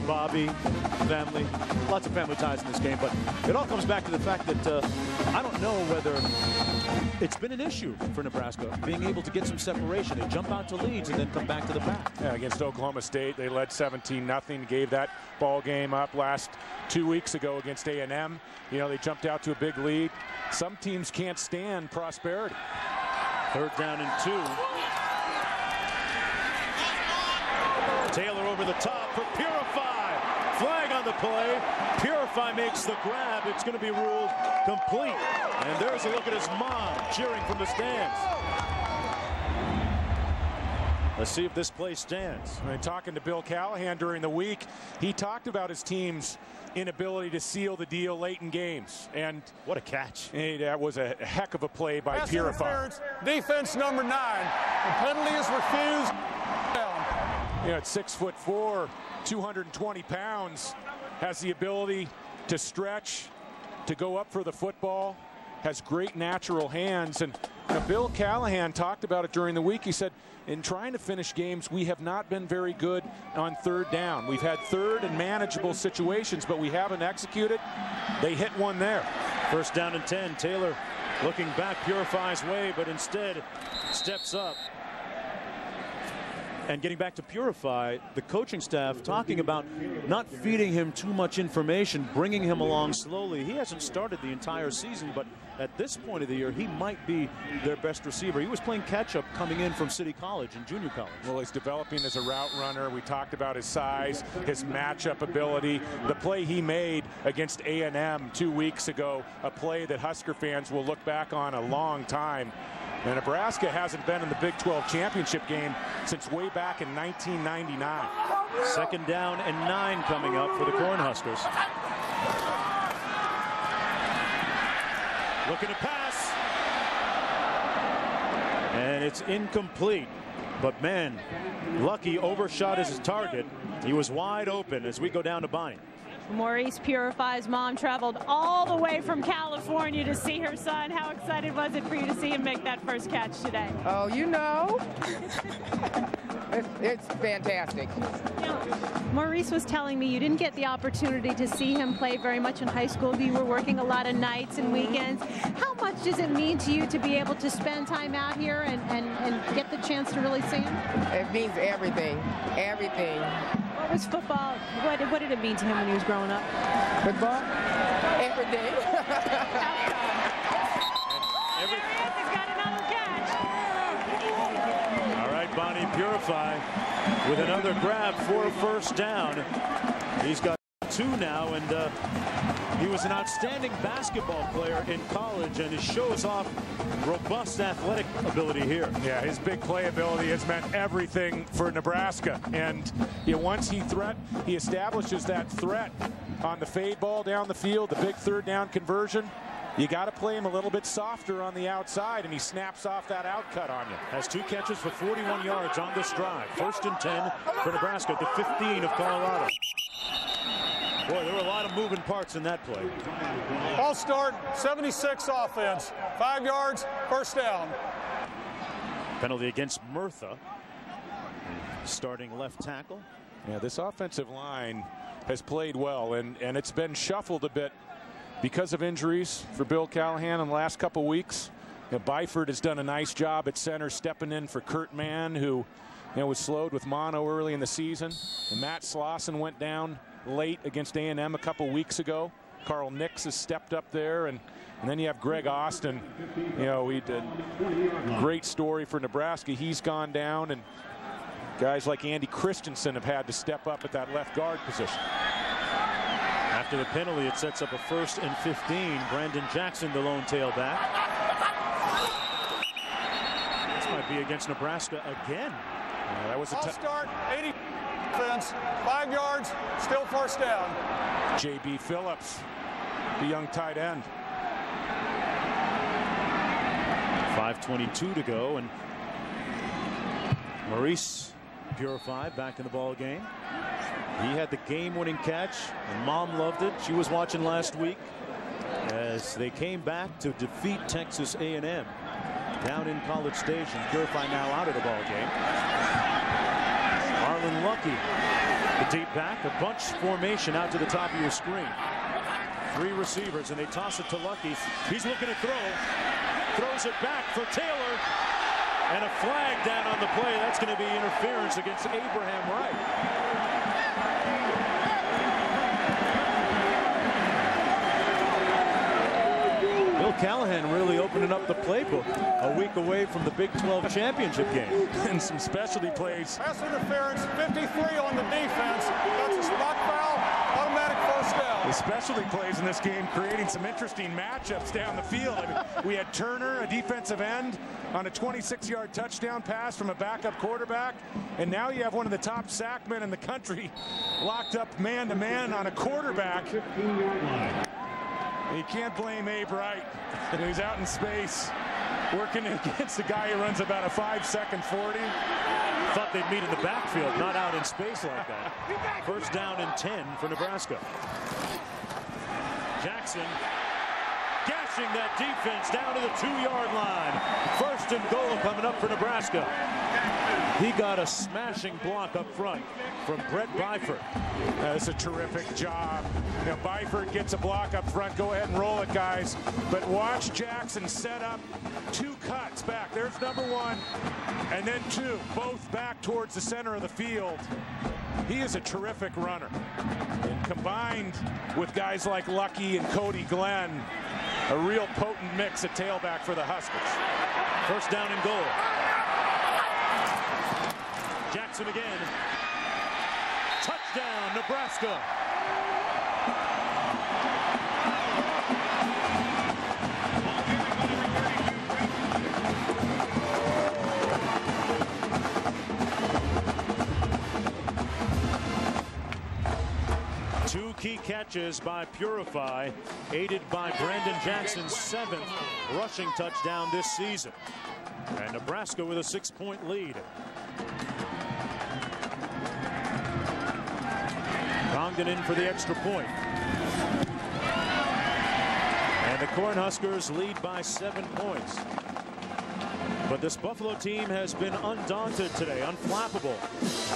family, lots of family ties in this game, but it all comes back to the fact that I don't know whether it's been an issue for Nebraska being able to get some separation. They jump out to leads and then come back to the back. Yeah, against Oklahoma State, they led 17-0, gave that ball game up last 2 weeks ago against A&M. You know, they jumped out to a big lead. Some teams can't stand prosperity. Third down and 2. Taylor over the top for Purify. Flag on the play. Purify makes the grab. It's going to be ruled complete. And there's a look at his mom cheering from the stands. Let's see if this play stands. I mean, talking to Bill Callahan during the week, he talked about his team's inability to seal the deal late in games. And what a catch. Hey, that was a heck of a play by Purify. Defense number 9. The penalty is refused. You know, at 6'4", 220 pounds, has the ability to stretch, to go up for the football, has great natural hands. And Bill Callahan talked about it during the week. He said, in trying to finish games, we have not been very good on third down. We've had third and manageable situations, but we haven't executed. They hit one there. First down and 10. Taylor looking back, Purify's way, but instead steps up. And getting back to Purify, the coaching staff talking about not feeding him too much information, bringing him along slowly. He hasn't started the entire season, but at this point of the year, he might be their best receiver. He was playing catch-up coming in from City College and junior college. Well, he's developing as a route runner. We talked about his size, his matchup ability. The play he made against A&M 2 weeks ago, a play that Husker fans will look back on a long time. And Nebraska hasn't been in the Big 12 championship game since way back in 1999. Second down and 9 coming up for the Cornhuskers. Looking to pass. And it's incomplete. But man, Lucky overshot his target. He was wide open as we go down to Bonnie. Maurice Purify's mom traveled all the way from California to see her son. How excited was it for you to see him make that first catch today? Oh, you know. It's fantastic. You know, Maurice was telling me you didn't get the opportunity to see him play very much in high school. You were working a lot of nights and weekends. How much does it mean to you to be able to spend time out here and get the chance to really see him? It means everything. Everything. What was football? What did it mean to him when he was growing up? Football? Everything. He's got another catch. All right, Bonnie Purify with another grab for a first down. He's got two now, and he was an outstanding basketball player in college, and it shows off robust athletic ability here. Yeah, his big playability has meant everything for Nebraska. And you know, once he establishes that threat on the fade ball down the field, the big third down conversion, you got to play him a little bit softer on the outside, and he snaps off that out cut on you. Has two catches for 41 yards on this drive. First and 10 for Nebraska at the 15 of Colorado. Boy, there were a lot of moving parts in that play. All start, 76 offense, 5 yards, first down. Penalty against Murtha, starting left tackle. Yeah, this offensive line has played well, and it's been shuffled a bit because of injuries for Bill Callahan in the last couple weeks. You know, Byford has done a nice job at center, stepping in for Kurt Mann, who was slowed with mono early in the season. And Matt Slauson went down late against A&M a couple weeks ago. Carl Nix has stepped up there, and then you have Greg Austin. You know, he did a great story for Nebraska. He's gone down, and guys like Andy Christensen have had to step up at that left guard position. After the penalty, it sets up a first and 15. Brandon Jackson, the lone tailback. This might be against Nebraska again. That was a tough start. 80. Offense, 5 yards, still first down. J.B. Phillips, the young tight end. 5:22 to go, and Maurice Purify back in the ball game. He had the game-winning catch, and Mom loved it. She was watching last week as they came back to defeat Texas A&M down in College Station. Purify now out of the ball game. Marlon Lucky, the deep back, a bunch formation out to the top of your screen. Three receivers, and they toss it to Lucky. He's looking to throw. Throws it back for Taylor. And a flag down on the play. That's going to be interference against Abraham Wright. Bill Callahan really opening up the playbook a week away from the Big 12 championship game. And some specialty plays. Pass interference, 53 on the defense. That's a spot foul, automatic first down. The specialty plays in this game creating some interesting matchups down the field. I mean, we had Turner, a defensive end, on a 26-yard touchdown pass from a backup quarterback. And now you have one of the top sack men in the country locked up man-to-man on a quarterback. You can't blame Abe Wright. He's out in space working against the guy who runs about a 5-second 40. Thought they'd meet in the backfield, not out in space like that. First down and 10 for Nebraska. Jackson gashing that defense down to the 2-yard line. First and goal coming up for Nebraska. He got a smashing block up front from Brett Byford. That's a terrific job. Now Byford gets a block up front. Go ahead and roll it, guys. But watch Jackson set up two cuts back. There's number one, and then two, both back towards the center of the field. He is a terrific runner. And combined with guys like Lucky and Cody Glenn, a real potent mix at tailback for the Huskers. First down and goal. Jackson again. Touchdown, Nebraska. Two key catches by Purify, aided by Brandon Jackson's 7th rushing touchdown this season. And Nebraska with a 6-point lead. Congdon in for the extra point. And the Cornhuskers lead by 7 points. But this Buffalo team has been undaunted today, unflappable.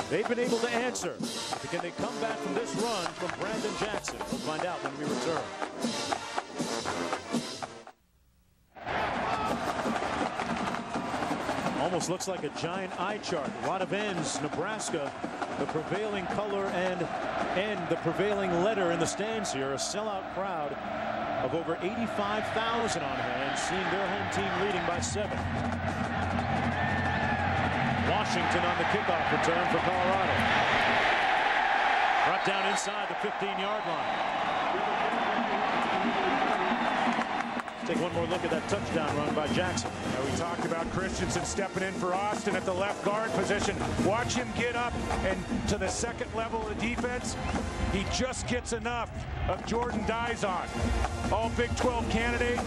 They've been able to answer. But can they come back from this run from Brandon Jackson? We'll find out when we return. Almost looks like a giant eye chart. A lot of N's. Nebraska, the prevailing color and the prevailing letter in the stands here. A sellout crowd of over 85,000 on hand, seeing their home team leading by 7. Washington on the kickoff return for Colorado. Brought down inside the 15-yard line. Let's take one more look at that touchdown run by Jackson. Now we talked about Christensen stepping in for Austin at the left guard position. Watch him get up and to the second level of defense. He just gets enough of Jordan Dizon. All Big 12 candidate.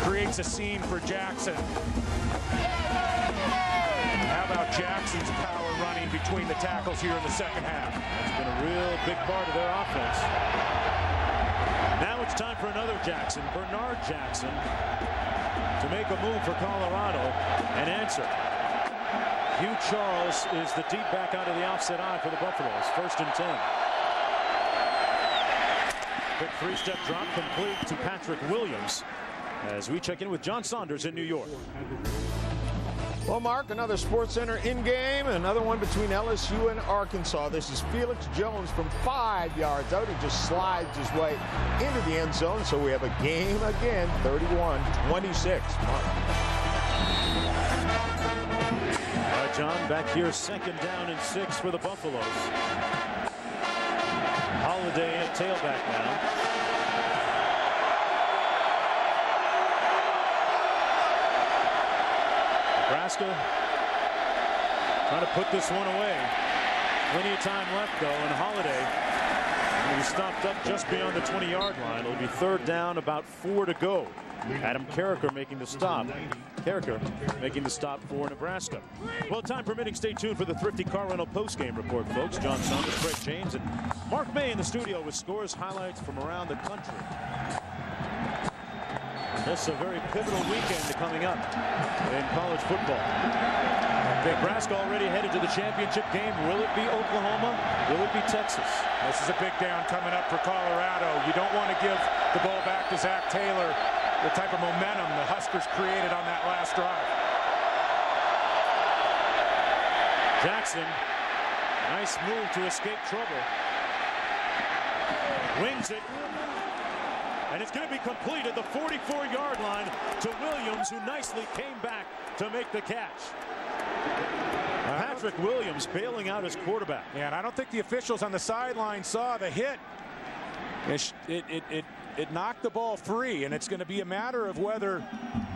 Creates a seam for Jackson. How about Jackson's power running between the tackles here in the second half? That's been a real big part of their offense. Now it's time for another Jackson, Bernard Jackson, to make a move for Colorado and answer. Hugh Charles is the deep back out of the offset eye for the Buffaloes. 1st and 10. Quick three-step drop complete to Patrick Williams as we check in with John Saunders in New York. Well, Mark, another SportsCenter in-game, another one between LSU and Arkansas. This is Felix Jones from 5 yards out. He just slides his way into the end zone, so we have a game again, 31-26. John, back here, 2nd down and 6 for the Buffaloes. Holiday at tailback now. Nebraska trying to put this one away. Plenty of time left, though, and Holiday, he stopped up just beyond the 20-yard line. It'll be 3rd down, about 4 to go. Adam Carriker making the stop. Carriker making the stop for Nebraska. Well, time permitting, stay tuned for the Thrifty Car Rental postgame report, folks. John Saunders, Craig James, and Mark May in the studio with scores, highlights from around the country. That's a very pivotal weekend coming up in college football. Nebraska already headed to the championship game. Will it be Oklahoma? Will it be Texas? This is a big down coming up for Colorado. You don't want to give the ball back to Zac Taylor. The type of momentum the Huskers created on that last drive. Jackson, nice move to escape trouble. Wings it. And it's going to be complete at the 44-yard line to Williams, who nicely came back to make the catch. Patrick Williams bailing out his quarterback. Yeah, and I don't think the officials on the sideline saw the hit. It knocked the ball free, and it's going to be a matter of whether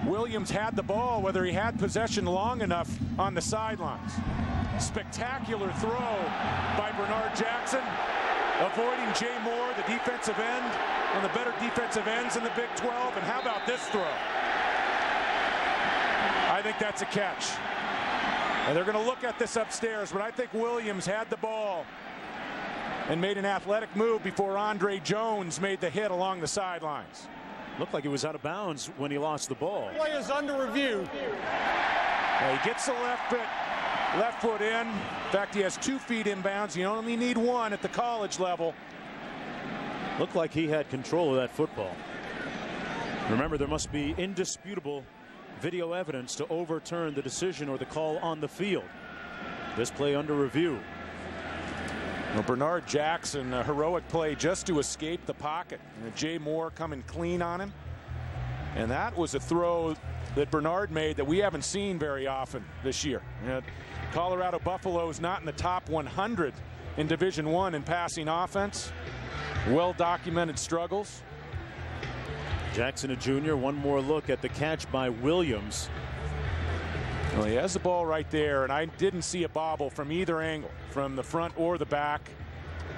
Williams had the ball, whether he had possession long enough on the sidelines. Spectacular throw by Bernard Jackson, avoiding Jay Moore, the defensive end, one of the better defensive ends in the Big 12. And how about this throw? I think that's a catch. And they're going to look at this upstairs, but I think Williams had the ball and made an athletic move before Andre Jones made the hit along the sidelines. Looked like he was out of bounds when he lost the ball. Play is under review. Now he gets the left foot in. In fact, he has 2 feet in bounds. You only need one at the college level. Looked like he had control of that football. Remember, there must be indisputable video evidence to overturn the decision or the call on the field. This play under review. Well, Bernard Jackson, a heroic play just to escape the pocket. And Jay Moore coming clean on him. And that was a throw that Bernard made that we haven't seen very often this year. Colorado Buffaloes not in the top 100 in Division I in passing offense. Well-documented struggles. Jackson, a junior. One more look at the catch by Williams. Well, he has the ball right there, and I didn't see a bobble from either angle, from the front or the back.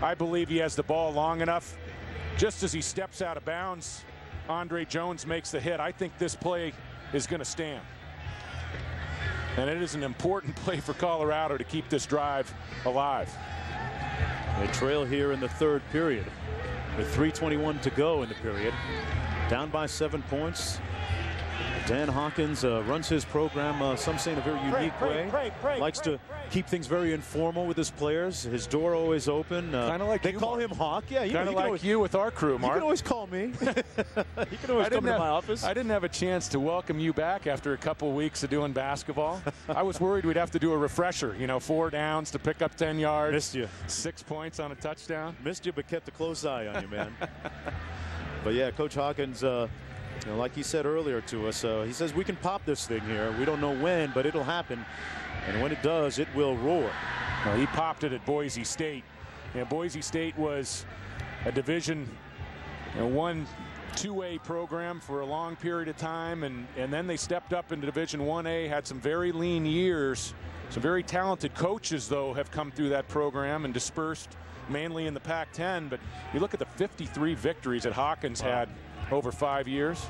I believe he has the ball long enough. Just as he steps out of bounds, Andre Jones makes the hit. I think this play is going to stand. And it is an important play for Colorado to keep this drive alive. They trail here in the third period with 3:21 to go in the period. Down by 7 points. Dan Hawkins runs his program, some say in a very unique way. Likes to keep things very informal with his players. His door always open. Kind of like they call him Hawk. Yeah, kind of like always, you with our crew, Mark. You can always call me. You can always come to my office. I didn't have a chance to welcome you back after a couple weeks of doing basketball. I was worried we'd have to do a refresher. You know, 4 downs to pick up 10 yards. Missed you. 6 points on a touchdown. Missed you, but kept a close eye on you, man. But yeah, Coach Hawkins. You know, like he said earlier to us, he says we can pop this thing here. We don't know when, but it'll happen. And when it does, it will roar. Well, he popped it at Boise State. And Boise State was a Division I, 2A program for a long period of time. And then they stepped up into Division 1A, had some very lean years. Some very talented coaches, though, have come through that program and dispersed mainly in the Pac-10. But you look at the 53 victories that Hawkins had over 5 years.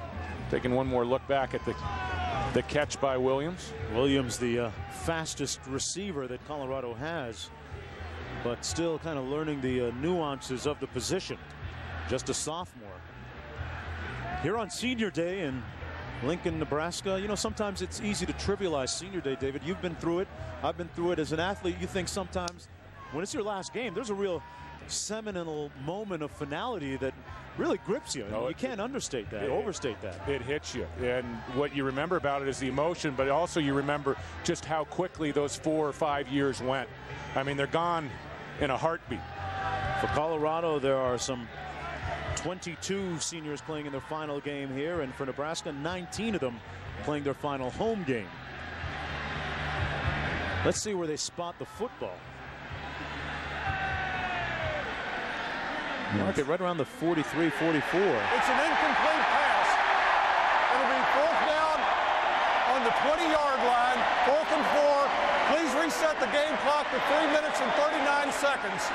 Taking one more look back at the catch by Williams. Williams, the fastest receiver that Colorado has, but still kind of learning the nuances of the position. Just a sophomore. Here on Senior Day in Lincoln, Nebraska, you know, sometimes it's easy to trivialize Senior Day, David. You've been through it. I've been through it as an athlete. You think sometimes when it's your last game, there's a real seminal moment of finality that really grips you. No, you can't understate that, overstate that. It hits you, and what you remember about it is the emotion, but also you remember just how quickly those 4 or 5 years went. I mean, they're gone in a heartbeat. For Colorado, there are some 22 seniors playing in their final game here, and for Nebraska, 19 of them playing their final home game. Let's see where they spot the football. Okay, right around the 43-44. It's an incomplete pass. It'll be fourth down on the 20-yard line, 4th and 4. Please reset the game clock to 3 minutes and 39 seconds.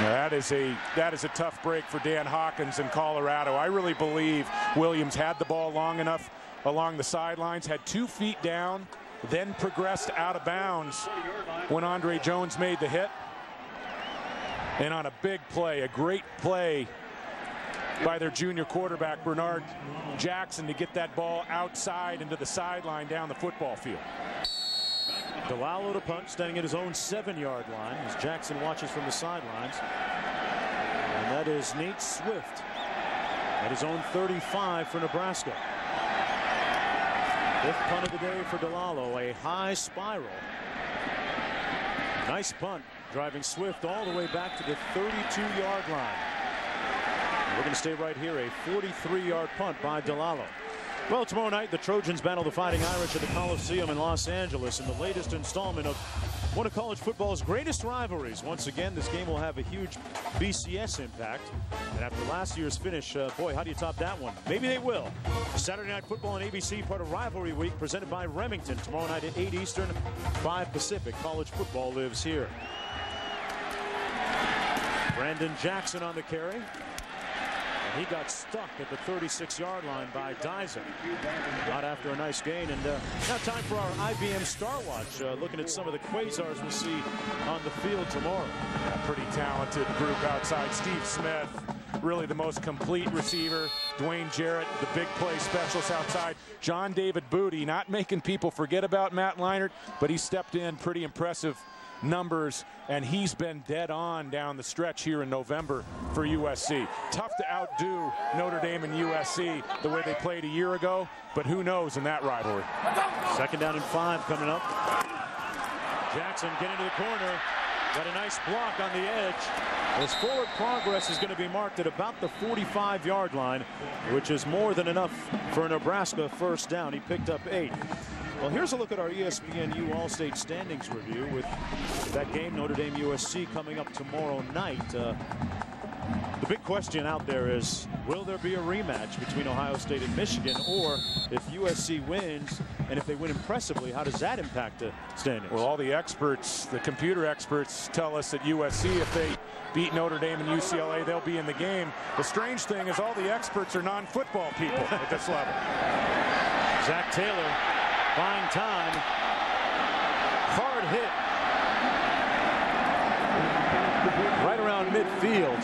Now that is a tough break for Dan Hawkins in Colorado. I really believe Williams had the ball long enough along the sidelines, had 2 feet down, then progressed out of bounds when Andre Jones made the hit. And on a big play, a great play by their junior quarterback, Bernard Jackson, to get that ball outside into the sideline down the football field. Delalo to punt, standing at his own 7-yard line as Jackson watches from the sidelines. And that is Nate Swift at his own 35 for Nebraska. 5th punt of the day for Delalo, a high spiral. Nice punt. Driving Swift all the way back to the 32-yard line. We're going to stay right here. A 43-yard punt by Delalo. Well, tomorrow night, the Trojans battle the Fighting Irish at the Coliseum in Los Angeles in the latest installment of one of college football's greatest rivalries. Once again, this game will have a huge BCS impact. And after last year's finish, boy, how do you top that one? Maybe they will. Saturday Night Football on ABC, part of Rivalry Week, presented by Remington. Tomorrow night at 8 Eastern, 5 Pacific. College football lives here. Brandon Jackson on the carry. And he got stuck at the 36-yard line by Dyson. Not after a nice gain. And now time for our IBM Star Watch. Looking at some of the Quasars we'll see on the field tomorrow. A pretty talented group outside. Steve Smith, really the most complete receiver. Dwayne Jarrett, the big play specialist outside. John David Booty, not making people forget about Matt Leinart, but he stepped in pretty impressive numbers, and he's been dead on down the stretch here in November for USC. Tough to outdo Notre Dame and USC the way they played a year ago, but who knows in that rivalry. 2nd down and 5 coming up. Jackson getting to the corner. Got a nice block on the edge. His forward progress is going to be marked at about the 45-yard line, which is more than enough for a Nebraska first down. He picked up 8. Well, here's a look at our ESPNU All-State Standings review with that game, Notre Dame-USC, coming up tomorrow night. The big question out there is, will there be a rematch between Ohio State and Michigan, or if USC wins, and if they win impressively, how does that impact the standings? Well, all the experts, the computer experts, tell us that USC, if they beat Notre Dame and UCLA, they'll be in the game. The strange thing is all the experts are non-football people at this level. Zac Taylor buying time. Hard hit. Right around midfield.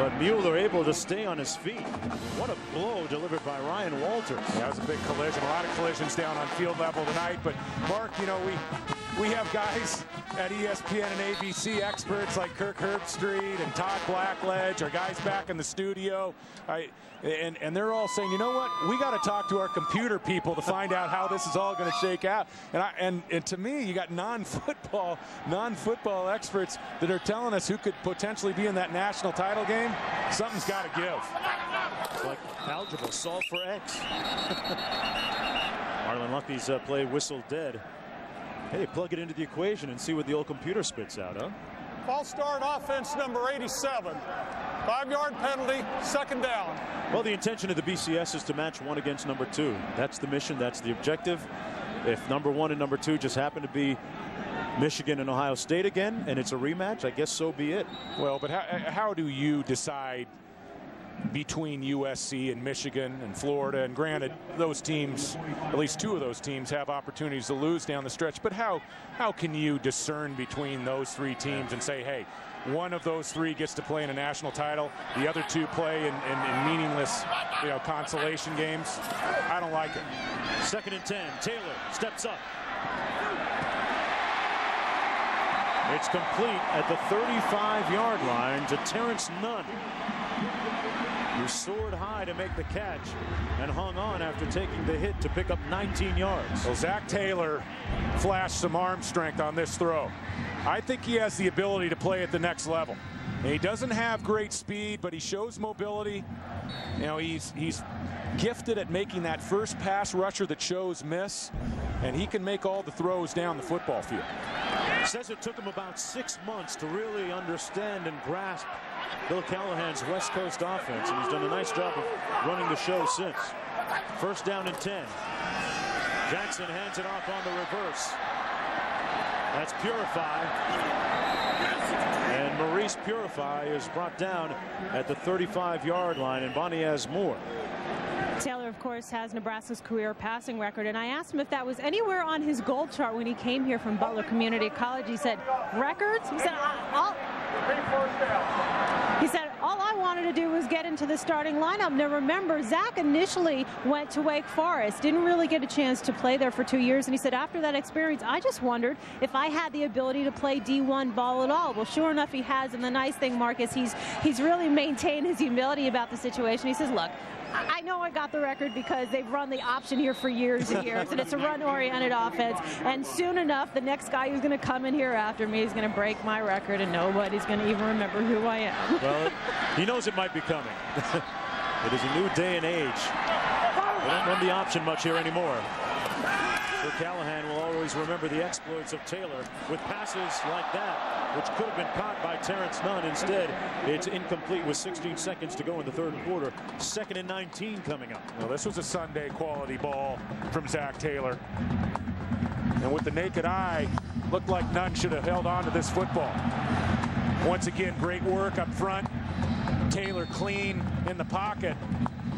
But Mueller able to stay on his feet. What a blow delivered by Ryan Walters. Yeah, that was a big collision. A lot of collisions down on field level tonight. But, Mark, you know, we have guys at ESPN and ABC, experts like Kirk Herbstreit and Todd Blackledge, our guys back in the studio, and they're all saying, you know what, we got to talk to our computer people to find out how this is all going to shake out. And to me, you got non-football experts that are telling us who could potentially be in that national title game. Something's got to give. It's like algebra, solve for X. Marlon Lucky's play whistled dead. Hey, plug it into the equation and see what the old computer spits out, huh? False start offense number 87. 5-yard penalty, second down. Well, the intention of the BCS is to match one against number two. That's the mission, that's the objective. If number one and number two just happen to be Michigan and Ohio State again, and it's a rematch, I guess so be it. Well, but how do you decide between USC and Michigan and Florida? And granted, those teams, at least two of those teams, have opportunities to lose down the stretch. But how can you discern between those three teams and say, hey, one of those three gets to play in a national title, the other two play in meaningless, you know, consolation games? I don't like it. Second and 10, Taylor steps up. It's complete at the 35-yard line to Terrence Nunn, who soared high to make the catch and hung on after taking the hit to pick up 19 yards. Well, Zac Taylor flashed some arm strength on this throw. I think he has the ability to play at the next level. And he doesn't have great speed, but he shows mobility. You know, he's gifted at making that first pass rusher that shows miss, and he can make all the throws down the football field. Says it took him about 6 months to really understand and grasp Bill Callahan's West Coast offense, and he's done a nice job of running the show since. First down and 10. Jackson hands it off on the reverse. That's Purify. And Maurice Purify is brought down at the 35-yard line, and Bonnie has more. Taylor, of course, has Nebraska's career passing record, and I asked him if that was anywhere on his goal chart when he came here from Butler Community College. He said, records? He said, all I wanted to do was get into the starting lineup. Now, remember, Zac initially went to Wake Forest, didn't really get a chance to play there for 2 years. And he said, after that experience, I just wondered if I had the ability to play D1 ball at all. Well, sure enough, he has. And the nice thing, Mark, is he's really maintained his humility about the situation. He says, look, I know I got the record because they've run the option here for years and years, and it's a run-oriented offense. And soon enough, the next guy who's going to come in here after me is going to break my record, and nobody's going to even remember who I am. Well, he knows it might be coming. It is a new day and age. They don't run the option much here anymore. So Callahan will always remember the exploits of Taylor with passes like that, which could have been caught by Terrence Nunn. Instead, it's incomplete with 16 seconds to go in the third quarter. Second and 19 coming up. Well, this was a Sunday quality ball from Zac Taylor. And with the naked eye, looked like Nunn should have held on to this football. Once again, great work up front. Taylor clean in the pocket.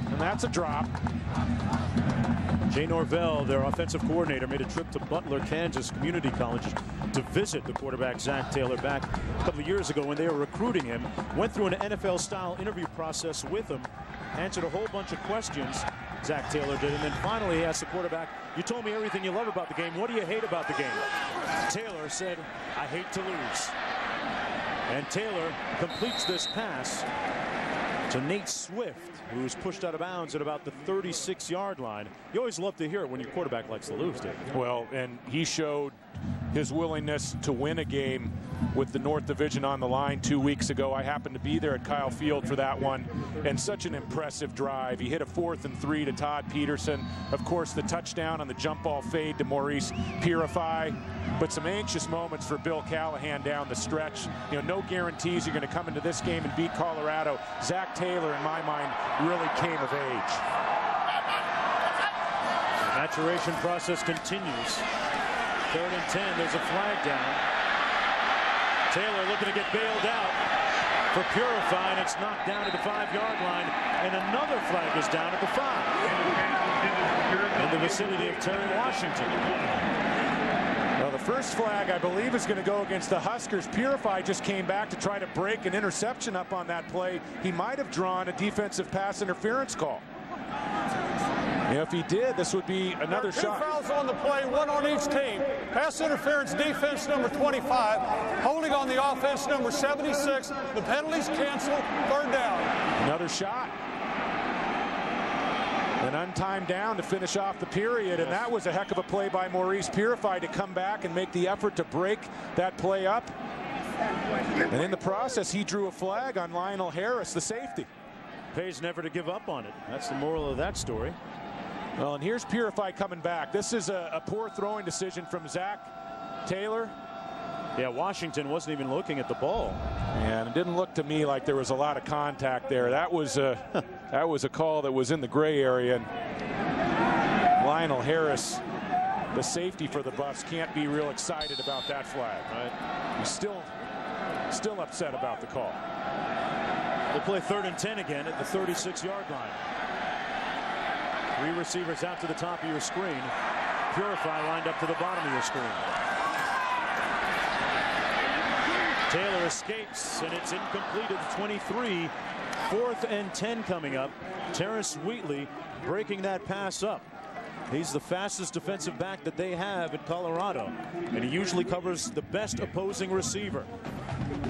And that's a drop. Jay Norvell, their offensive coordinator, made a trip to Butler, Kansas Community College to visit the quarterback Zac Taylor back a couple of years ago when they were recruiting him. Went through an NFL-style interview process with him, answered a whole bunch of questions, Zac Taylor did, and then finally he asked the quarterback, you told me everything you love about the game. What do you hate about the game? Taylor said, I hate to lose. And Taylor completes this pass to Nate Swift, who's pushed out of bounds at about the 36-yard line. You always love to hear it when your quarterback likes to lose, Dave. Well, and he showed his willingness to win a game with the North Division on the line 2 weeks ago. I happened to be there at Kyle Field for that one, and such an impressive drive. He hit a 4th and 3 to Todd Peterson. Of course, the touchdown on the jump ball fade to Maurice Purify, but some anxious moments for Bill Callahan down the stretch. You know, no guarantees you're going to come into this game and beat Colorado. Zac Taylor, in my mind, really came of age. The maturation process continues. 3rd and 10, there's a flag down. Taylor looking to get bailed out for Purify, and it's knocked down to the 5-yard line, and another flag is down at the 5 in the vicinity of Terry Washington. Well, the first flag, I believe, is going to go against the Huskers. Purify just came back to try to break an interception up on that play. He might have drawn a defensive pass interference call. If he did, this would be another shot. Two fouls on the play, one on each team. Pass interference defense number 25, holding on the offense number 76. The penalties canceled, 3rd down. Another shot. An untimed down to finish off the period, and that was a heck of a play by Maurice Purify to come back and make the effort to break that play up. And in the process, he drew a flag on Lionel Harris, the safety. Pays never to give up on it. That's the moral of that story. Well, and here's Purify coming back. This is a poor throwing decision from Zac Taylor. Yeah, Washington wasn't even looking at the ball. And it didn't look to me like there was a lot of contact there. That was a, that was a call that was in the gray area. And Lionel Harris, the safety for the Buffs, can't be real excited about that flag. Right? He's still upset about the call. They'll play 3rd and 10 again at the 36-yard line. 3 receivers out to the top of your screen. Purify lined up to the bottom of your screen. Taylor escapes, and it's incomplete at the 23. 4th and 10 coming up. Terrence Wheatley breaking that pass up. He's the fastest defensive back that they have at Colorado, and he usually covers the best opposing receiver.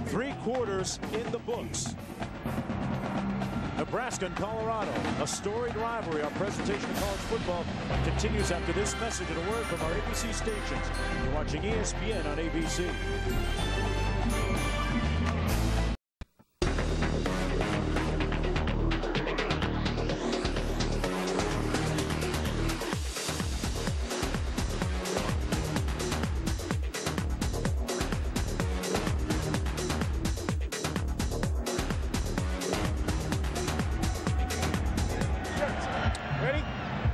3 quarters in the books. Nebraska and Colorado, a storied rivalry. Our presentation of college football continues after this message and a word from our ABC stations. You're watching ESPN on ABC.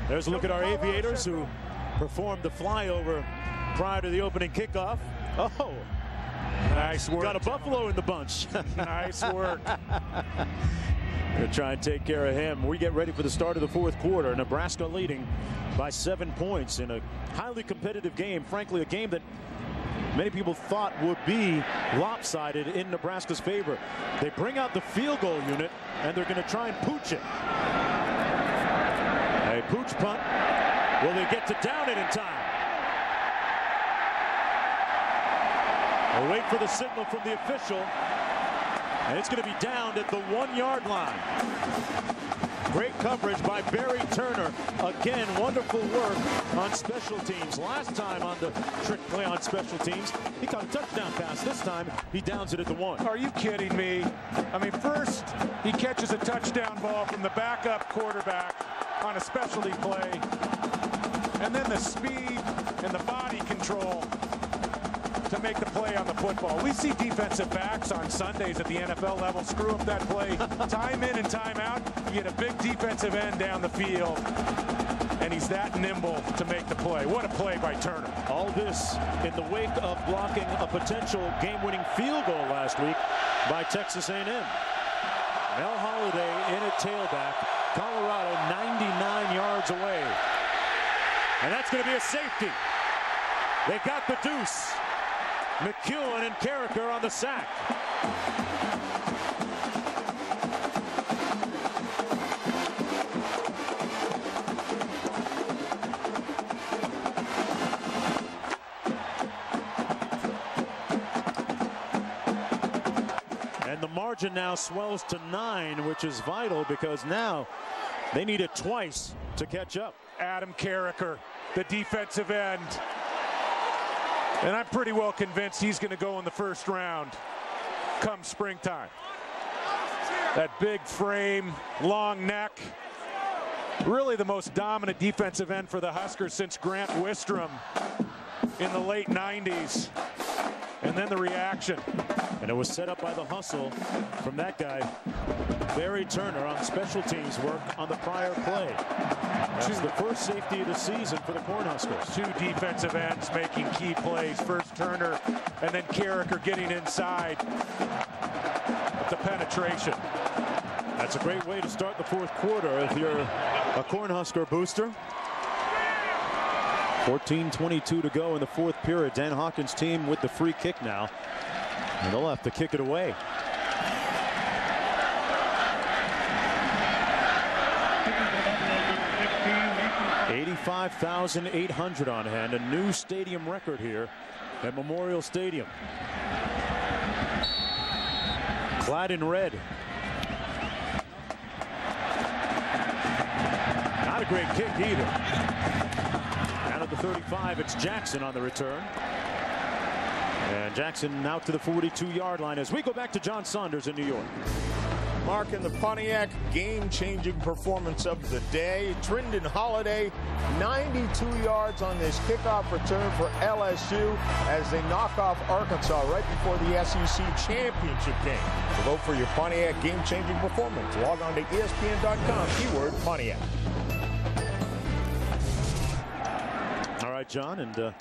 There's a look at our aviators who performed the flyover prior to the opening kickoff. Oh, nice work. Got a Buffalo in the bunch. Nice work. Gonna try and take care of him. We get ready for the start of the 4th quarter. Nebraska leading by 7 points in a highly competitive game. Frankly, a game that many people thought would be lopsided in Nebraska's favor. They bring out the field goal unit, and they're going to try and pooch it. A pooch punt. Will they get to down it in time? We'll wait for the signal from the official. And it's going to be down at the 1-yard line. Great coverage by Barry Turner. Again, wonderful work on special teams. Last time on the trick play on special teams, he caught a touchdown pass. This time, he downs it at the 1. Are you kidding me? I mean, first, he catches a touchdown ball from the backup quarterback on a specialty play, and then the speed and the body control to make the play on the football. We see defensive backs on Sundays at the NFL level screw up that play time in and time out. You get a big defensive end down the field, and he's that nimble to make the play. What a play by Turner. All this in the wake of blocking a potential game-winning field goal last week by Texas A&M. Mel Holiday in a tailback. Colorado 99 yards away. And that's going to be a safety. They got the deuce. McEwen and Carriker on the sack. And the margin now swells to 9, which is vital because now they need it twice to catch up. Adam Carriker, the defensive end, And I'm pretty well convinced he's going to go in the first round come springtime. That big frame, long neck, really the most dominant defensive end for the Huskers since Grant Wistrom in the late 90s. And then the reaction. And it was set up by the hustle from that guy, Barry Turner, on special teams work on the prior play. That's the first safety of the season for the Cornhuskers. Two defensive ends making key plays. First Turner, and then Carriker getting inside with the penetration. That's a great way to start the fourth quarter if you're a Cornhusker booster. 14:22 to go in the fourth period. Dan Hawkins' team with the free kick now. And they'll have to kick it away. $85,800 on hand. A new stadium record here at Memorial Stadium. Clad in red. Not a great kick either. At the 35, it's Jackson on the return. And Jackson out to the 42-yard line as we go back to John Saunders in New York. Mark, in the Pontiac, game-changing performance of the day. Brandon Holiday, 92 yards on this kickoff return for LSU as they knock off Arkansas right before the SEC championship game. Vote for your Pontiac game-changing performance. Log on to ESPN.com, keyword Pontiac. All right, John, and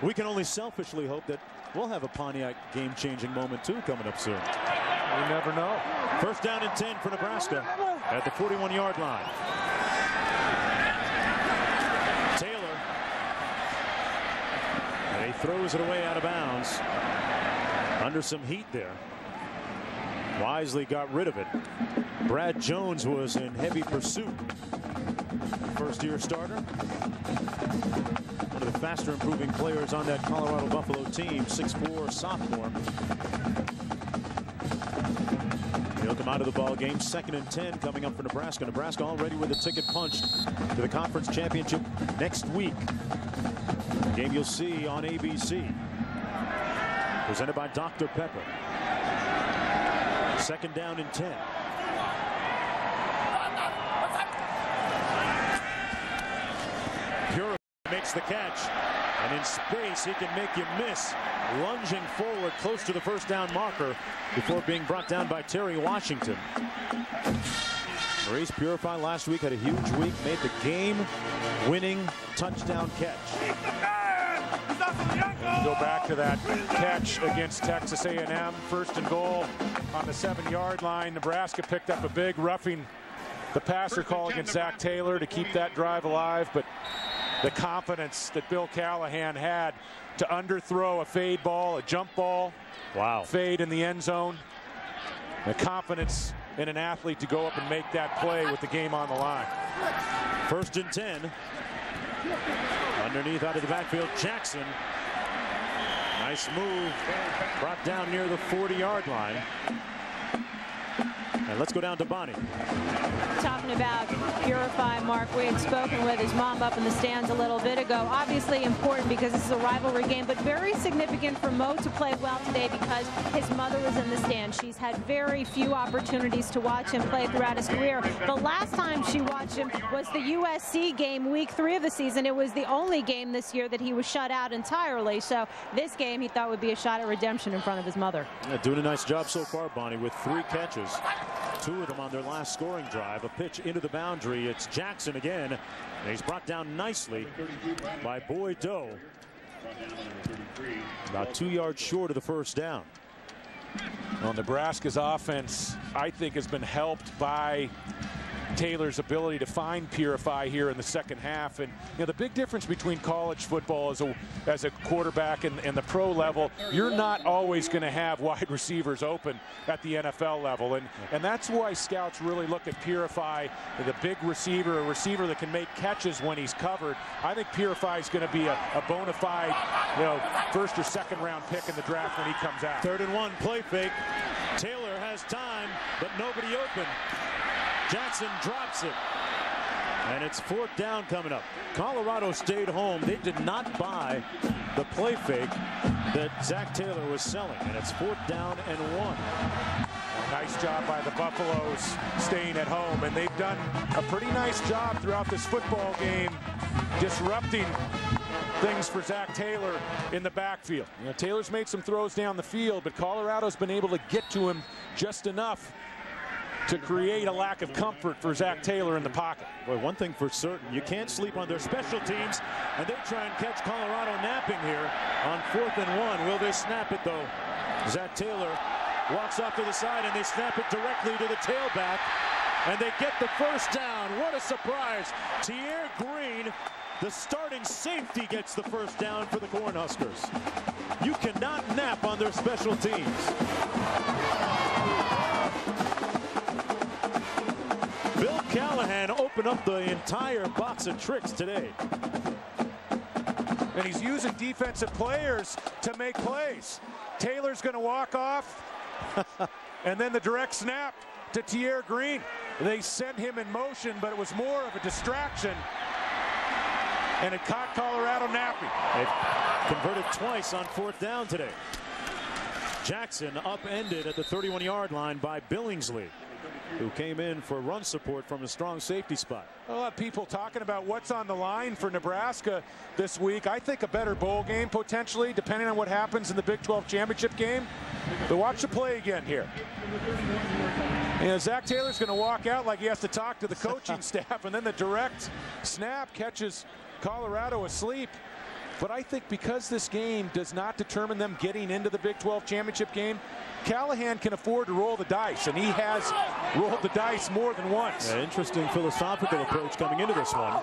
we can only selfishly hope that we'll have a Pontiac game-changing moment, too, coming up soon. We never know. First down and 10 for Nebraska at the 41-yard line. Taylor. And he throws it away out of bounds. Under some heat there. Wisely got rid of it. Brad Jones was in heavy pursuit. First-year starter. The faster improving players on that Colorado Buffalo team, 6'4" sophomore. He'll come out of the ball game. Second and 10 coming up for Nebraska. Nebraska already with a ticket punch to the conference championship next week. Game you'll see on ABC. Presented by Dr. Pepper. Second down and 10. Makes the catch, and in space he can make you miss. Lunging forward close to the first down marker before being brought down by Terry Washington. Maurice Purify last week had a huge week, made the game-winning touchdown catch. Go back to that catch against Texas A&M, first and goal on the 7-yard line. Nebraska picked up a big roughing the passer call against Zac Taylor to keep that drive alive, but the confidence that Bill Callahan had to underthrow a fade ball, a jump ball, wow, fade in the end zone. The confidence in an athlete to go up and make that play with the game on the line. First and 10. Underneath out of the backfield, Jackson. Nice move. Brought down near the 40-yard line. And let's go down to Bonnie. Talking about Purify, Mark, we had spoken with his mom up in the stands a little bit ago. Obviously important because this is a rivalry game, but very significant for Mo to play well today because his mother was in the stands. She's had very few opportunities to watch him play throughout his career. The last time she watched him was the USC game, week 3 of the season. It was the only game this year that he was shut out entirely. So this game he thought would be a shot at redemption in front of his mother. Yeah, doing a nice job so far, Bonnie, with 3 catches. 2 of them on their last scoring drive. A pitch into the boundary. It's Jackson again. And he's brought down nicely by Boyd Doe. About 2 yards short of the first down. Well, Nebraska's offense, I think, has been helped by Taylor's ability to find Purify here in the second half. And you know, the big difference between college football as a quarterback and the pro level, you're not always going to have wide receivers open at the NFL level, and that's why scouts really look at Purify, the big receiver, a receiver that can make catches when he's covered. I think Purify is going to be a bona fide, you know, first or second round pick in the draft when he comes out. 3rd and 1, play fake. Taylor has time, but nobody open. Jackson drops it. And it's fourth down coming up. Colorado stayed home. They did not buy the play fake that Zac Taylor was selling. And it's fourth down and one. Nice job by the Buffaloes staying at home. And they've done a pretty nice job throughout this football game disrupting things for Zac Taylor in the backfield. You know, Taylor's made some throws down the field, but Colorado's been able to get to him just enough to create a lack of comfort for Zac Taylor in the pocket. Boy, one thing for certain, you can't sleep on their special teams, and they try and catch Colorado napping here on fourth and one. Will they snap it, though? Zac Taylor walks off to the side, and they snap it directly to the tailback, and they get the first down. What a surprise. Tier Green, the starting safety, gets the first down for the Cornhuskers. You cannot nap on their special teams. Bill Callahan opened up the entire box of tricks today. And he's using defensive players to make plays. Taylor's going to walk off. And then the direct snap to Tier Green. They sent him in motion, but it was more of a distraction. And it caught Colorado napping. They converted twice on fourth down today. Jackson upended at the 31-yard line by Billingsley, who came in for run support from a strong safety spot. A lot of people talking about what's on the line for Nebraska this week. I think a better bowl game potentially, depending on what happens in the Big 12 championship game. But watch the play again here. You know, Zac Taylor's going to walk out like he has to talk to the coaching staff, and then the direct snap catches Colorado asleep. But I think because this game does not determine them getting into the Big 12 championship game, Callahan can afford to roll the dice, and he has rolled the dice more than once. Yeah, interesting philosophical approach coming into this one,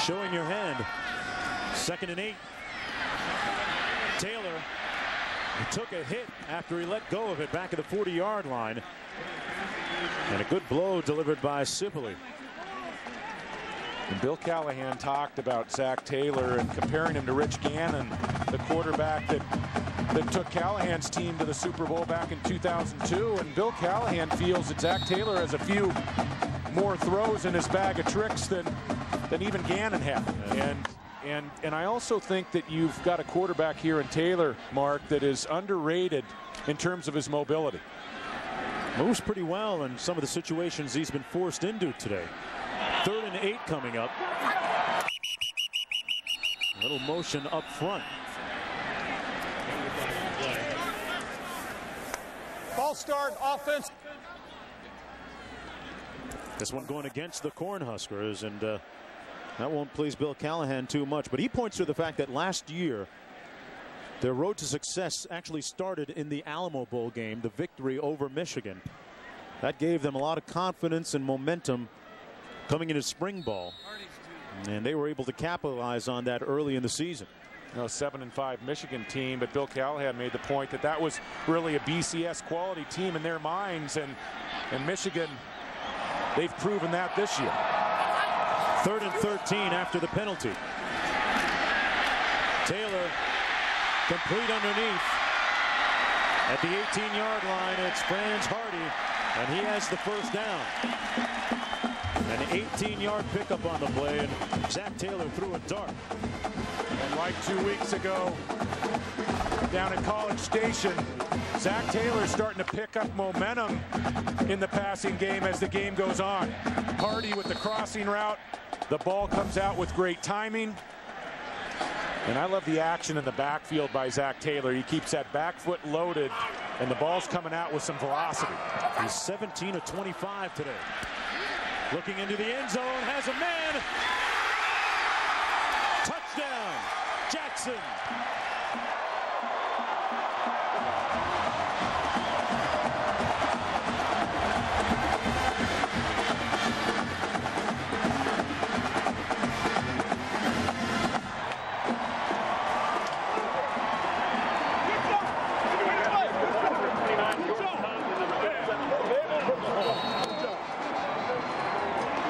showing your hand. Second and 8. Taylor took a hit after he let go of it back at the 40-yard line, and a good blow delivered by Sipoli. And Bill Callahan talked about Zac Taylor and comparing him to Rich Gannon, the quarterback that took Callahan's team to the Super Bowl back in 2002. And Bill Callahan feels that Zac Taylor has a few more throws in his bag of tricks than even Gannon had. And I also think that you've got a quarterback here in Taylor, Mark, that is underrated in terms of his mobility. Moves pretty well in some of the situations he's been forced into today. Third and 8 coming up. A little motion up front. Ball start, offense. This one going against the Cornhuskers, and that won't please Bill Callahan too much. But he points to the fact that last year, their road to success actually started in the Alamo Bowl game, the victory over Michigan. That gave them a lot of confidence and momentum coming into spring ball, and they were able to capitalize on that early in the season. You know, 7-5 Michigan team, but Bill Callahan made the point that that was really a BCS quality team in their minds, and Michigan, they've proven that this year. Third and 13 after the penalty. Taylor complete underneath at the 18-yard line. It's Franz Hardy, and he has the first down. An 18-yard pickup on the play, and Zac Taylor threw a dart. And like 2 weeks ago, down at College Station, Zac Taylor's starting to pick up momentum in the passing game as the game goes on. Hardy with the crossing route. The ball comes out with great timing. And I love the action in the backfield by Zac Taylor. He keeps that back foot loaded, and the ball's coming out with some velocity. He's 17 of 25 today. Looking into the end zone, has a man. Touchdown, Jackson.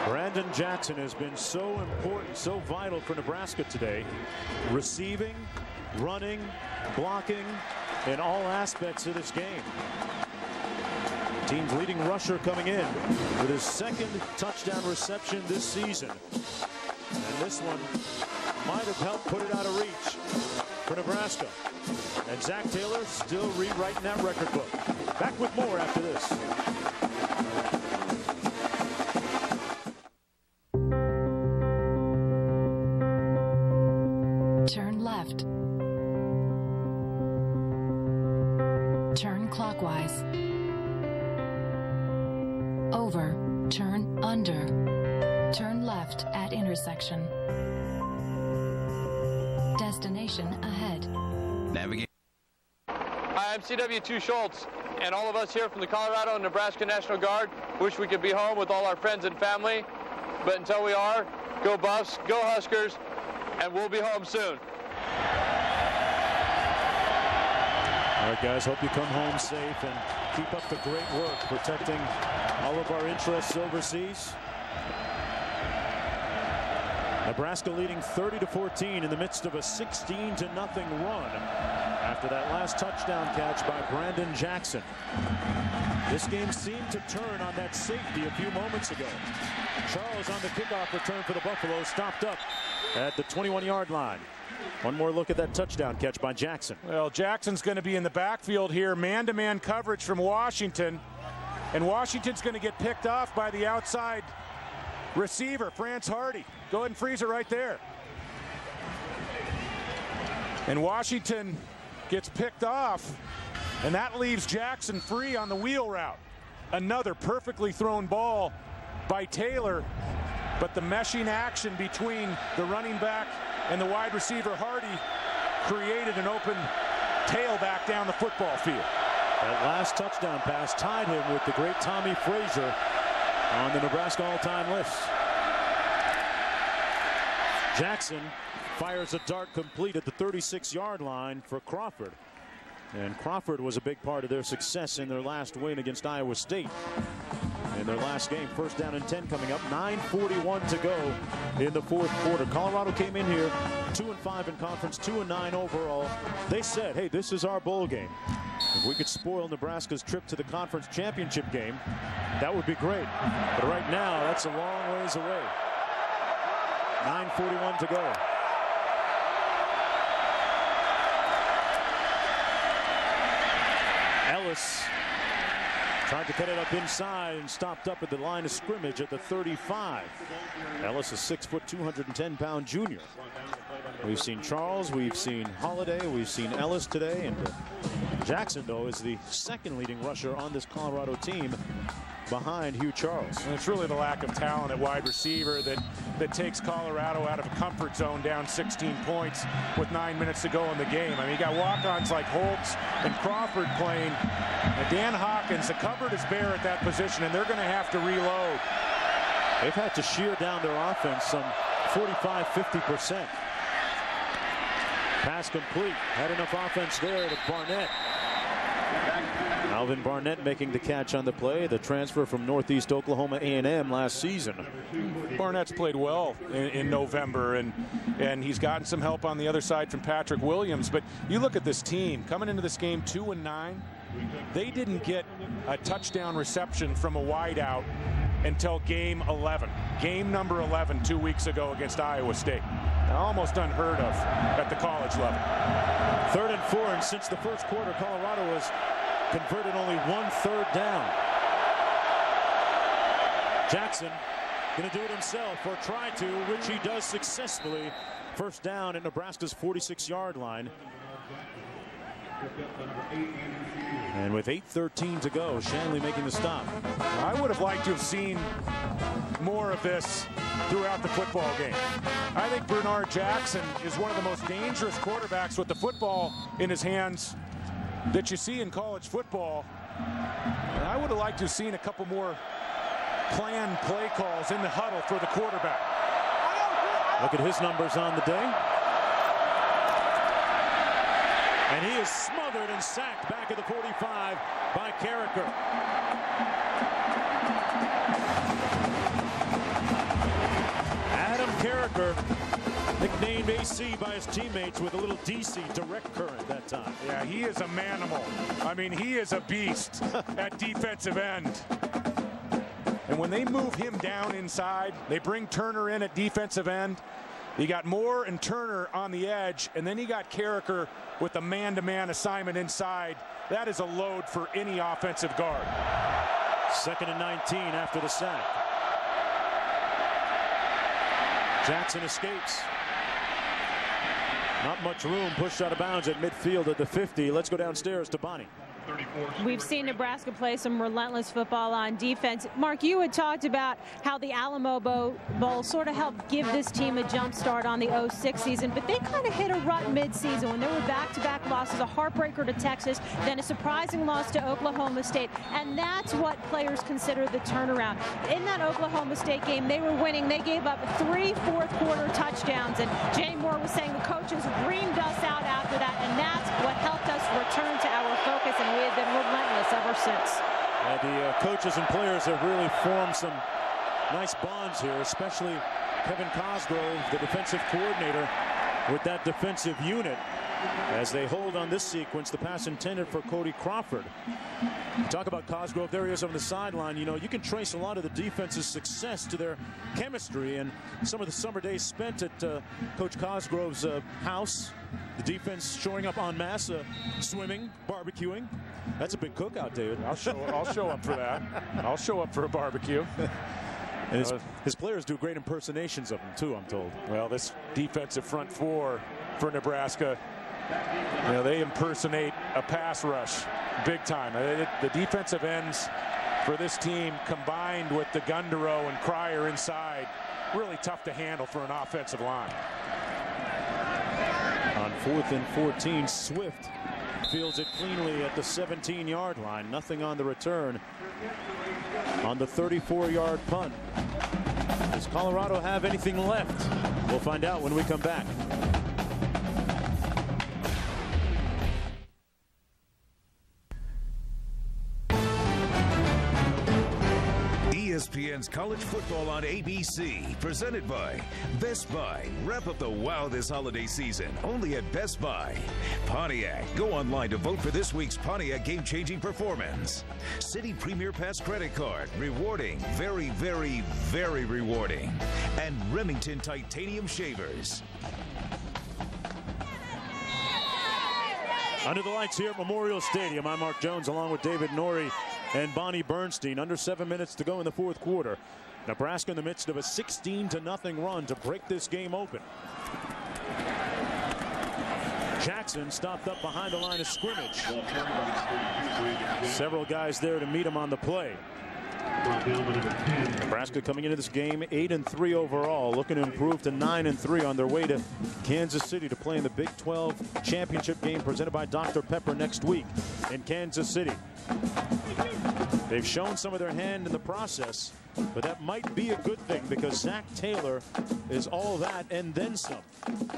Brandon Jackson has been so important, so vital for Nebraska today. Receiving, running, blocking, in all aspects of this game. Team's leading rusher coming in with his second touchdown reception this season. And this one might have helped put it out of reach for Nebraska. And Zac Taylor still rewriting that record book. Back with more after this. Turn left. Turn clockwise. Over. Turn under. Turn left at intersection. Destination ahead. Navigate. Hi, I'm CW2 Schultz, and all of us here from the Colorado and Nebraska National Guard wish we could be home with all our friends and family. But until we are, go Buffs, go Huskers, and we'll be home soon. All right, guys, hope you come home safe and keep up the great work protecting all of our interests overseas. Nebraska leading 30-14 in the midst of a 16-0 run after that last touchdown catch by Brandon Jackson. This game seemed to turn on that safety a few moments ago. Charles on the kickoff return for the Buffaloes, stopped up at the 21-yard line. One more look at that touchdown catch by Jackson. Well, Jackson's going to be in the backfield here, man-to-man coverage from Washington, and Washington's going to get picked off by the outside receiver, France Hardy. Go ahead and freeze it right there. And Washington gets picked off, and that leaves Jackson free on the wheel route. Another perfectly thrown ball by Taylor, but the meshing action between the running back and the wide receiver Hardy created an open tailback down the football field. That last touchdown pass tied him with the great Tommy Frazier on the Nebraska all-time list. Jackson fires a dart complete at the 36-yard line for Crawford. And Crawford was a big part of their success in their last win against Iowa State. In their last game, first down and 10 coming up, 9:41 to go in the fourth quarter. Colorado came in here 2-5 in conference, 2-9 overall. They said, hey, this is our bowl game. If we could spoil Nebraska's trip to the conference championship game, that would be great. But right now, that's a long ways away. 9:41 to go. Ellis tried to cut it up inside and stopped up at the line of scrimmage at the 35. Ellis, a 6 foot, 210-pound junior. We've seen Charles, we've seen Holiday, we've seen Ellis today, and Jackson, though, is the second leading rusher on this Colorado team behind Hugh Charles. And it's really the lack of talent at wide receiver that takes Colorado out of a comfort zone, down 16 points with 9 minutes to go in the game. I mean, you got walk-ons like Holtz and Crawford playing, and Dan Hawkins. The cupboard is bare at that position, and they're going to have to reload. They've had to shear down their offense some 45-50%. Pass complete. Had enough offense there to Barnett. Alvin Barnett making the catch on the play, the transfer from Northeast Oklahoma A&M last season. Barnett's played well in November, and he's gotten some help on the other side from Patrick Williams. But you look at this team coming into this game 2-9. They didn't get a touchdown reception from a wideout until game 11. Game number 11 2 weeks ago against Iowa State. Almost unheard of at the college level. 3rd and 4, and since the first quarter, Colorado has converted only one third down. Jackson gonna do it himself, or try to, which he does successfully. First down at Nebraska's 46-yard line. And with 8:13 to go, Shanley making the stop. I would have liked to have seen more of this throughout the football game. I think Bernard Jackson is one of the most dangerous quarterbacks with the football in his hands that you see in college football. And I would have liked to have seen a couple more planned play calls in the huddle for the quarterback. Look at his numbers on the day. And he is smothered and sacked back at the 45 by Carriker. Adam Carriker, nicknamed AC by his teammates with a little DC direct current that time. Yeah, he is a manimal. I mean, he is a beast at defensive end. And when they move him down inside, they bring Turner in at defensive end. You got Moore and Turner on the edge, and then you got Carriker with the man-to-man assignment inside. That is a load for any offensive guard. Second and 19 after the sack. Jackson escapes. Not much room, pushed out of bounds at midfield at the 50. Let's go downstairs to Bonnie. We've seen Nebraska play some relentless football on defense. Mark, you had talked about how the Alamo Bowl sort of helped give this team a jump start on the 06 season, but they kind of hit a rut midseason when there were back-to-back losses, a heartbreaker to Texas, then a surprising loss to Oklahoma State, and that's what players consider the turnaround. In that Oklahoma State game, they were winning. They gave up 3 fourth-quarter touchdowns, and Jay Moore was saying the coaches reamed us out after that, and that's what helped us return to our focus, and we have been relentless ever since. And the coaches and players have really formed some nice bonds here, especially Kevin Cosgrove, the defensive coordinator, with that defensive unit, as they hold on this sequence, the pass intended for Cody Crawford. Talk about Cosgrove, there he is on the sideline. You know, you can trace a lot of the defense's success to their chemistry and some of the summer days spent at Coach Cosgrove's house. The defense showing up en masse, swimming, barbecuing. That's a big cookout, David. I'll show up for that. I'll show up for a barbecue. And his players do great impersonations of him, too, I'm told. Well, this defensive front four for Nebraska, you know, they impersonate a pass rush big time. The defensive ends for this team combined with the Gundero and Cryer inside, really tough to handle for an offensive line. On 4th and 14, Swift fields it cleanly at the 17-yard line. Nothing on the return on the 34-yard punt. Does Colorado have anything left? We'll find out when we come back. ESPN's College Football on ABC, presented by Best Buy. Wrap up the wow this holiday season, only at Best Buy. Pontiac, go online to vote for this week's Pontiac game-changing performance. Citi Premier Pass Credit Card, rewarding, very, very, very rewarding. And Remington Titanium Shavers. Under the lights here at Memorial Stadium, I'm Mark Jones along with David Norrie and Bonnie Bernstein. Under 7 minutes to go in the fourth quarter. Nebraska in the midst of a 16-0 run to break this game open. Jackson stopped up behind the line of scrimmage. Several guys there to meet him on the play. Nebraska coming into this game 8-3 overall, looking to improve to 9-3 on their way to Kansas City to play in the Big 12 championship game presented by Dr. Pepper next week in Kansas City. They've shown some of their hand in the process, but that might be a good thing because Zac Taylor is all that and then some.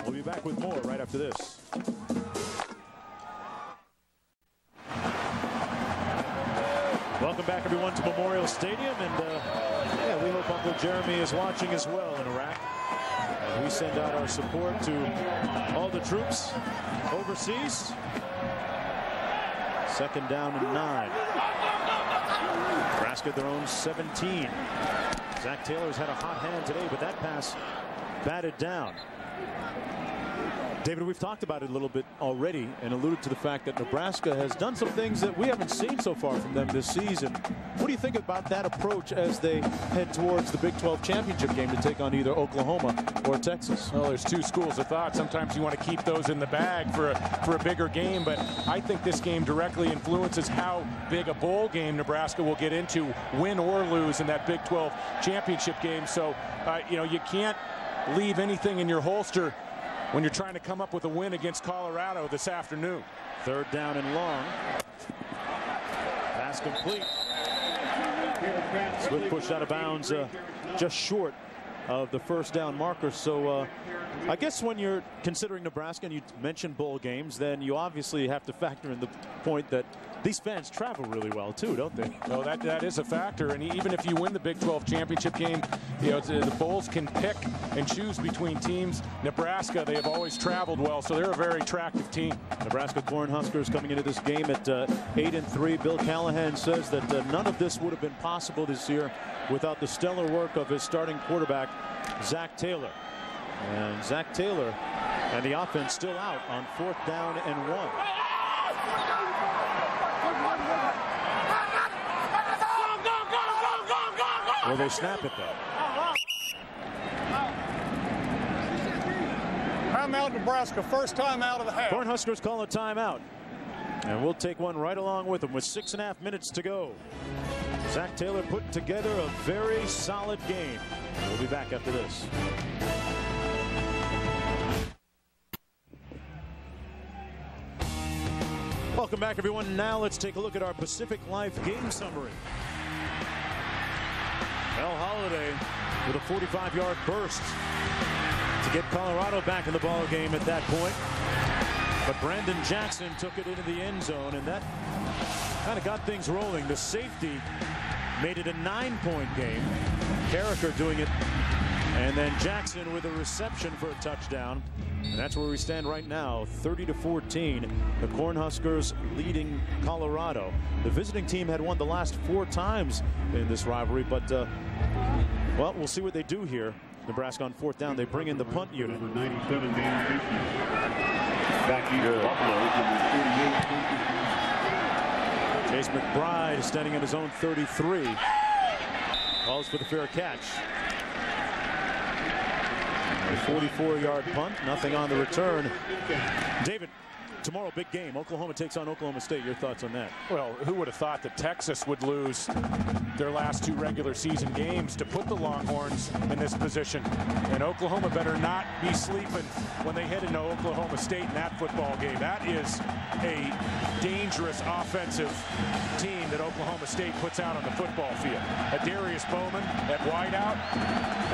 We'll be back with more right after this. Welcome back, everyone, to Memorial Stadium, and yeah, we hope Uncle Jeremy is watching as well in Iraq. And we send out our support to all the troops overseas. Second down and 9. Nebraska at their own 17. Zac Taylor's had a hot hand today, but that pass batted down. David, we've talked about it a little bit already and alluded to the fact that Nebraska has done some things that we haven't seen so far from them this season. What do you think about that approach as they head towards the Big 12 championship game to take on either Oklahoma or Texas? Well, there's two schools of thought. Sometimes you want to keep those in the bag for a bigger game, but I think this game directly influences how big a bowl game Nebraska will get into, win or lose, in that Big 12 championship game. So, you know, you can't leave anything in your holster when you're trying to come up with a win against Colorado this afternoon. Third down and long. Pass complete. Swift pushed out of bounds just short of the first down marker. So I guess when you're considering Nebraska and you mentioned bowl games, then you obviously have to factor in the point that these fans travel really well too, don't they? No, that is a factor. And even if you win the Big 12 championship game, you know, the bowls can pick and choose between teams. Nebraska, they have always traveled well, so they're a very attractive team. Nebraska Cornhuskers coming into this game at 8-3. Bill Callahan says that none of this would have been possible this year without the stellar work of his starting quarterback, Zac Taylor. And Zac Taylor and the offense still out on 4th down and 1. Well, they snap it though. Timeout, Nebraska. First time out of the half. Cornhuskers call a timeout. And we'll take one right along with them with 6.5 minutes to go. Zac Taylor put together a very solid game. We'll be back after this. Welcome back, everyone. Now let's take a look at our Pacific Life game summary. Mel Holiday with a 45-yard burst to get Colorado back in the ball game at that point. But Brandon Jackson took it into the end zone, and that kind of got things rolling. The safety made it a 9-point game. Carriker doing it, and then Jackson with a reception for a touchdown. And that's where we stand right now, 30-14. The Cornhuskers leading Colorado. The visiting team had won the last 4 times in this rivalry, but well, we'll see what they do here. Nebraska on 4th down, they bring in the punt unit. Number 97, Dan Hawkins. Back into Buffalo. Chase McBride standing at his own 33. Calls for the fair catch. A 44-yard punt, nothing on the return. David, tomorrow, big game. Oklahoma takes on Oklahoma State. Your thoughts on that? Well, who would have thought that Texas would lose their last 2 regular season games to put the Longhorns in this position? And Oklahoma better not be sleeping when they head into Oklahoma State in that football game. That is a dangerous offensive team that Oklahoma State puts out on the football field. Adarius Bowman at wideout,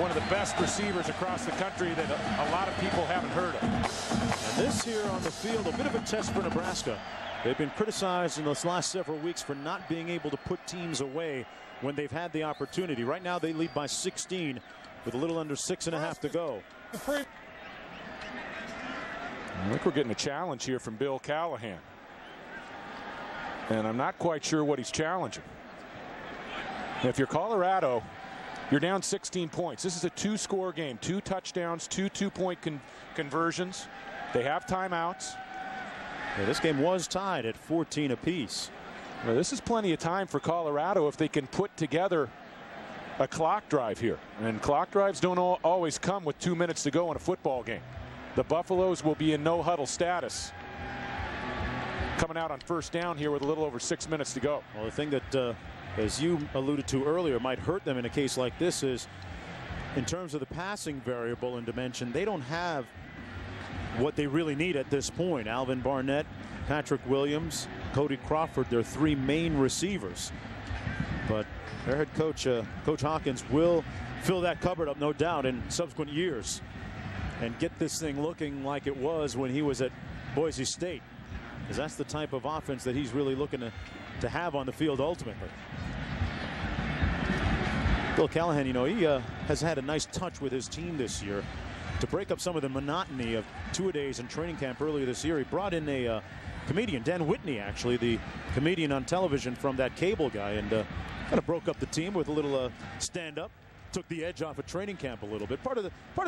one of the best receivers across the country that a lot of people haven't heard of. And this here on the field, a bit of a test for Nebraska. They've been criticized in those last several weeks for not being able to put teams away when they've had the opportunity. Right now they lead by 16 with a little under 6.5 to go. I think we're getting a challenge here from Bill Callahan. And I'm not quite sure what he's challenging. If you're Colorado, you're down 16 points. This is a 2-score game, 2 touchdowns, 2 two-point conversions. They have timeouts. Yeah, this game was tied at 14 apiece. Well, this is plenty of time for Colorado if they can put together a clock drive here. And clock drives don't always come with 2 minutes to go in a football game. The Buffaloes will be in no-huddle status. Coming out on 1st down here with a little over 6 minutes to go. Well, the thing that, as you alluded to earlier, might hurt them in a case like this is, in terms of the passing variable and dimension, they don't have what they really need at this point. Alvin Barnett, Patrick Williams, Cody Crawford, their 3 main receivers. But their head coach, Coach Hawkins, will fill that cupboard up, no doubt, in subsequent years and get this thing looking like it was when he was at Boise State, because that's the type of offense that he's really looking to have on the field ultimately. Bill Callahan, you know, he has had a nice touch with his team this year to break up some of the monotony of two-a-days in training camp earlier this year. He brought in a comedian, Dan Whitney, actually, the comedian on television from That Cable Guy, and kind of broke up the team with a little stand-up, took the edge off of training camp a little bit. Part of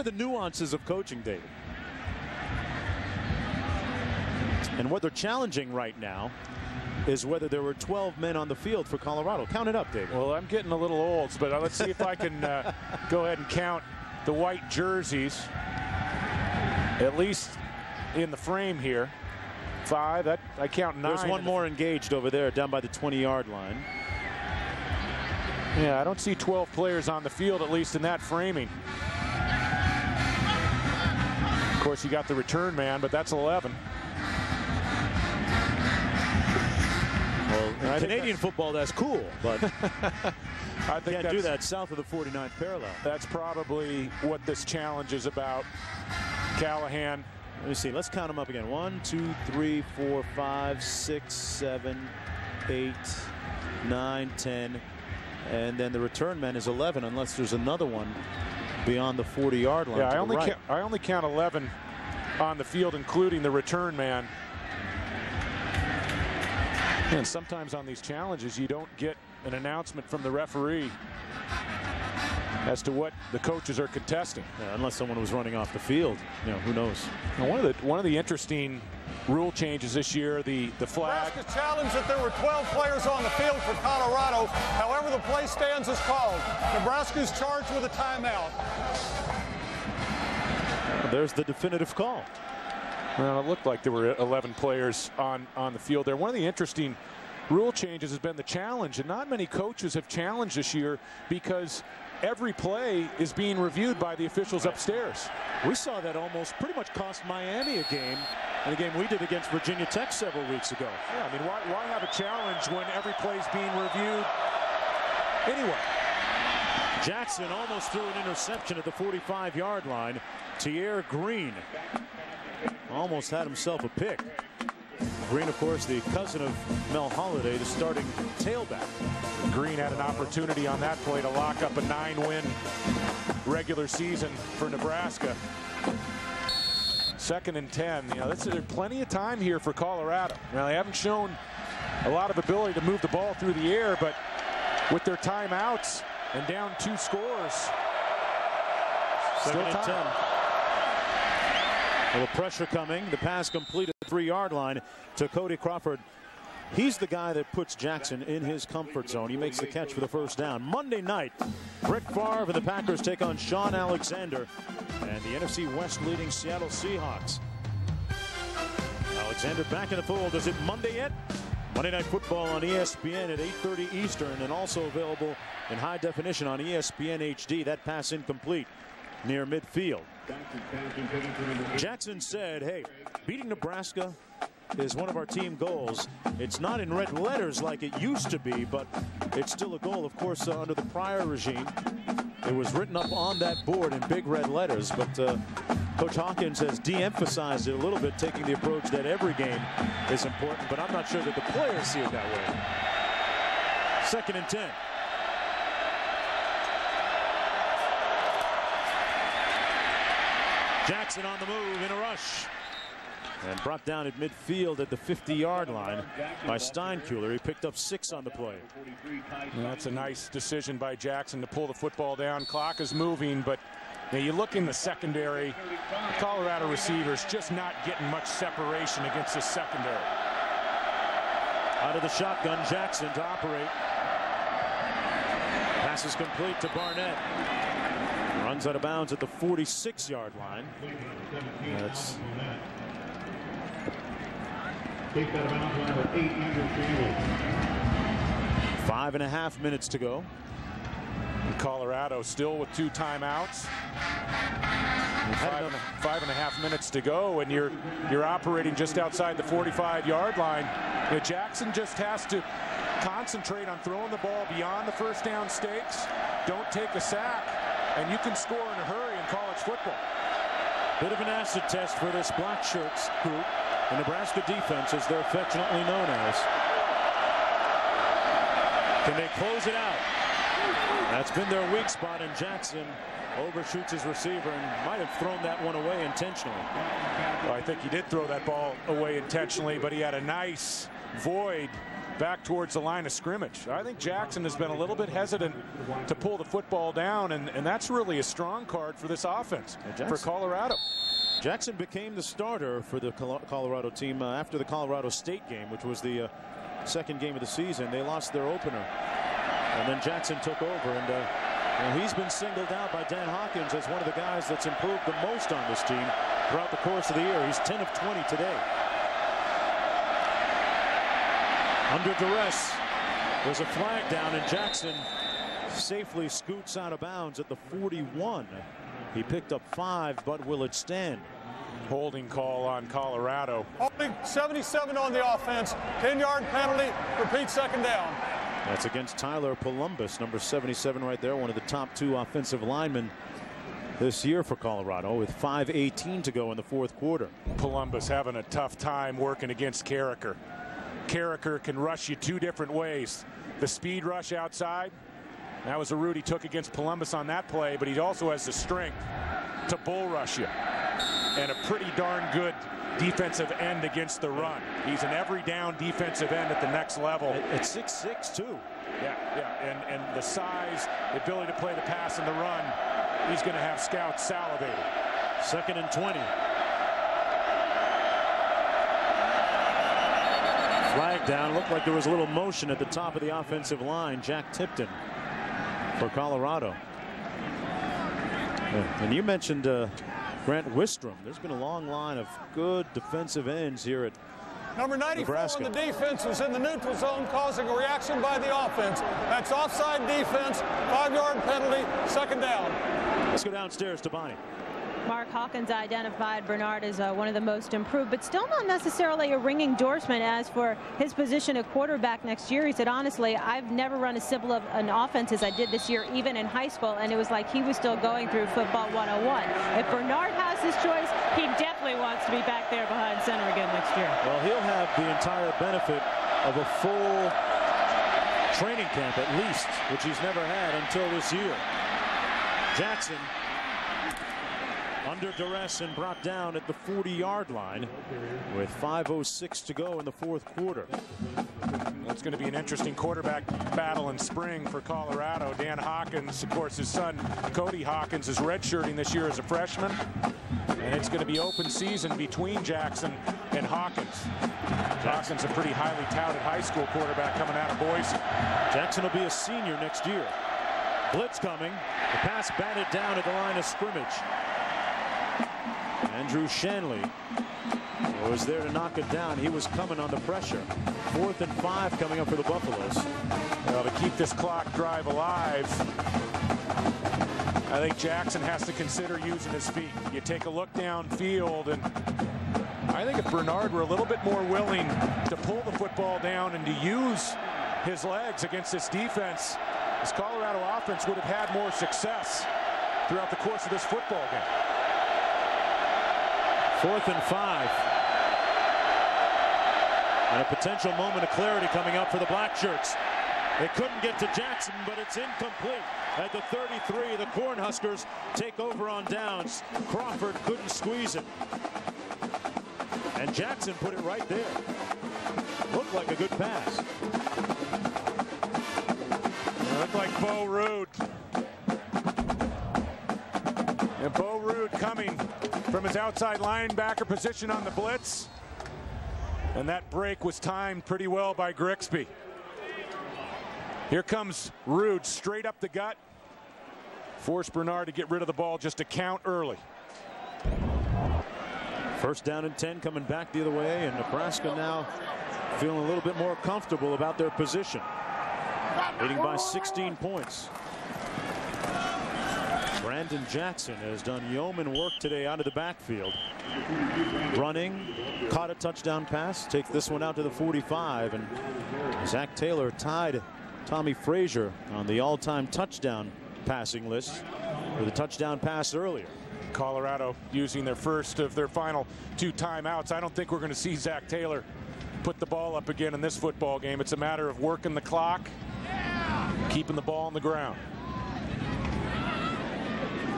the nuances of coaching, David. And what they're challenging right now is whether there were 12 men on the field for Colorado. Count it up, David. Well, I'm getting a little old, but let's see if I can go ahead and count the white jerseys, at least in the frame here. 5, I count 9. There's one more engaged over there down by the 20-yard line. Yeah, I don't see 12 players on the field, at least in that framing. Of course, you got the return man, but that's 11. Well, Canadian football, that's cool, but I think can't do that south of the 49th parallel. That's probably what this challenge is about. Callahan. Let me see. Let's count them up again. 1, 2, 3, 4, 5, 6, 7, 8, 9, 10. And then the return man is 11, unless there's another one beyond the 40-yard line. Yeah, I only count 11 on the field, including the return man. And sometimes on these challenges, you don't get an announcement from the referee as to what the coaches are contesting. Yeah, unless someone was running off the field, you know, who knows. Now, one of the interesting rule changes this year, the flag. Nebraska challenged that there were 12 players on the field for Colorado. However, the play stands as called. Nebraska is charged with a timeout. There's the definitive call. Well, it looked like there were 11 players on the field there. One of the interesting rule changes has been the challenge, and not many coaches have challenged this year because every play is being reviewed by the officials upstairs. We saw that almost pretty much cost Miami a game, and a game we did against Virginia Tech several weeks ago. Yeah, I mean, why have a challenge when every play is being reviewed anyway? Jackson almost threw an interception at the 45-yard line. Tier Green almost had himself a pick. Green, of course, the cousin of Mel Holiday, the starting tailback. Green had an opportunity on that play to lock up a 9-win regular season for Nebraska. 2nd and 10. You know, there's plenty of time here for Colorado. Now, they haven't shown a lot of ability to move the ball through the air, but with their timeouts and down 2 scores, still time. A little pressure coming. The pass completed the 3-yard line to Cody Crawford. He's the guy that puts Jackson in his comfort zone. He makes the catch for the first down. Monday night, Brett Favre and the Packers take on Sean Alexander and the NFC West leading Seattle Seahawks. Alexander back in the fold. Is it Monday yet? Monday Night Football on ESPN at 8:30 Eastern, and also available in high definition on ESPN HD. That pass incomplete near midfield. Jackson said, hey, beating Nebraska is one of our team goals. It's not in red letters like it used to be, but it's still a goal. Of course, under the prior regime, it was written up on that board in big red letters, but Coach Hawkins has de-emphasized it a little bit, taking the approach that every game is important, but I'm not sure that the players see it that way. 2nd and 10. Jackson on the move in a rush and brought down at midfield at the 50-yard line by Steinkuhler. He picked up 6 on the play. And that's a nice decision by Jackson to pull the football down. Clock is moving, but now you look in the secondary. The Colorado receivers just not getting much separation against the secondary. Out of the shotgun, Jackson to operate. Pass is complete to Barnett. Runs out of bounds at the 46-yard line. That's take that amount line with 8 minutes. 5.5 minutes to go. And Colorado still with 2 timeouts. 5.5 minutes to go, and you're operating just outside the 45-yard line. You know, Jackson just has to concentrate on throwing the ball beyond the first down stakes. Don't take a sack. And you can score in a hurry in college football. Bit of an acid test for this black shirts group. The Nebraska defense, as they're affectionately known as. Can they close it out? That's been their weak spot, and Jackson overshoots his receiver and might have thrown that one away intentionally. Well, I think he did throw that ball away intentionally, but he had a nice void back towards the line of scrimmage. I think Jackson has been a little bit hesitant to pull the football down, and that's really a strong card for this offense, for Colorado. Jackson became the starter for the Colorado team after the Colorado State game, which was the second game of the season. They lost their opener, and then Jackson took over, and he's been singled out by Dan Hawkins as one of the guys that's improved the most on this team throughout the course of the year. He's 10 of 20 today. Under duress, there's a flag down, and Jackson safely scoots out of bounds at the 41. He picked up 5, but will it stand? Holding call on Colorado. Holding 77 on the offense, 10-yard penalty, repeat second down. That's against Tyler Palumbus, number 77 right there, one of the top two offensive linemen this year for Colorado, with 5:18 to go in the fourth quarter. Palumbus having a tough time working against Carriker. Carriker can rush you two different ways. The speed rush outside. That was a route he took against Palumbus on that play, but he also has the strength to bull rush you. And a pretty darn good defensive end against the run. He's an every down defensive end at the next level. At 6'6" too. And the size, the ability to play the pass and the run, he's going to have scouts salivating. Second and 20. Flag down. Looked like there was a little motion at the top of the offensive line. Jack Tipton for Colorado. And you mentioned Grant Wistrom. There's been a long line of good defensive ends here at number 94 Nebraska. On the defense was in the neutral zone, causing a reaction by the offense. That's offside defense, 5-yard penalty, second down. Let's go downstairs to Bonnie. Mark Hawkins identified Bernard as one of the most improved, but still not necessarily a ringing endorsement as for his position at quarterback next year. He said, honestly, I've never run a syllable of an offense as I did this year, even in high school, and it was like he was still going through football 101. If Bernard has his choice, he definitely wants to be back there behind center again next year. Well, he'll have the entire benefit of a full training camp, at least, which he's never had until this year. Jackson under duress and brought down at the 40-yard line with 5:06 to go in the fourth quarter. It's going to be an interesting quarterback battle in spring for Colorado. Dan Hawkins, of course, his son Cody Hawkins is redshirting this year as a freshman, and it's going to be open season between Jackson and Hawkins. Jackson's a pretty highly touted high school quarterback coming out of Boise. Jackson will be a senior next year. Blitz coming. The pass batted down at the line of scrimmage. Andrew Shanley was there to knock it down. He was coming on the pressure. Fourth and 5 coming up for the Buffaloes. Well, to keep this clock drive alive, I think Jackson has to consider using his feet. You take a look downfield, and I think if Bernard were a little bit more willing to pull the football down and to use his legs against this defense, this Colorado offense would have had more success throughout the course of this football game. Fourth and 5. And a potential moment of clarity coming up for the black shirts. They couldn't get to Jackson, but it's incomplete. At the 33, the Cornhuskers take over on downs. Crawford couldn't squeeze it. And Jackson put it right there. Looked like a good pass. It looked like Bo Rude. And Bo Rude coming from his outside linebacker position on the blitz. And that break was timed pretty well by Grigsby. Here comes Rude straight up the gut. Forced Bernard to get rid of the ball just to count early. First down and 10 coming back the other way, and Nebraska now feeling a little bit more comfortable about their position. Leading by 16 points. Brandon Jackson has done yeoman work today out of the backfield. Running, caught a touchdown pass, takes this one out to the 45, and Zac Taylor tied Tommy Frazier on the all-time touchdown passing list with a touchdown pass earlier. Colorado using their first of their final two timeouts. I don't think we're going to see Zac Taylor put the ball up again in this football game. It's a matter of working the clock, keeping the ball on the ground.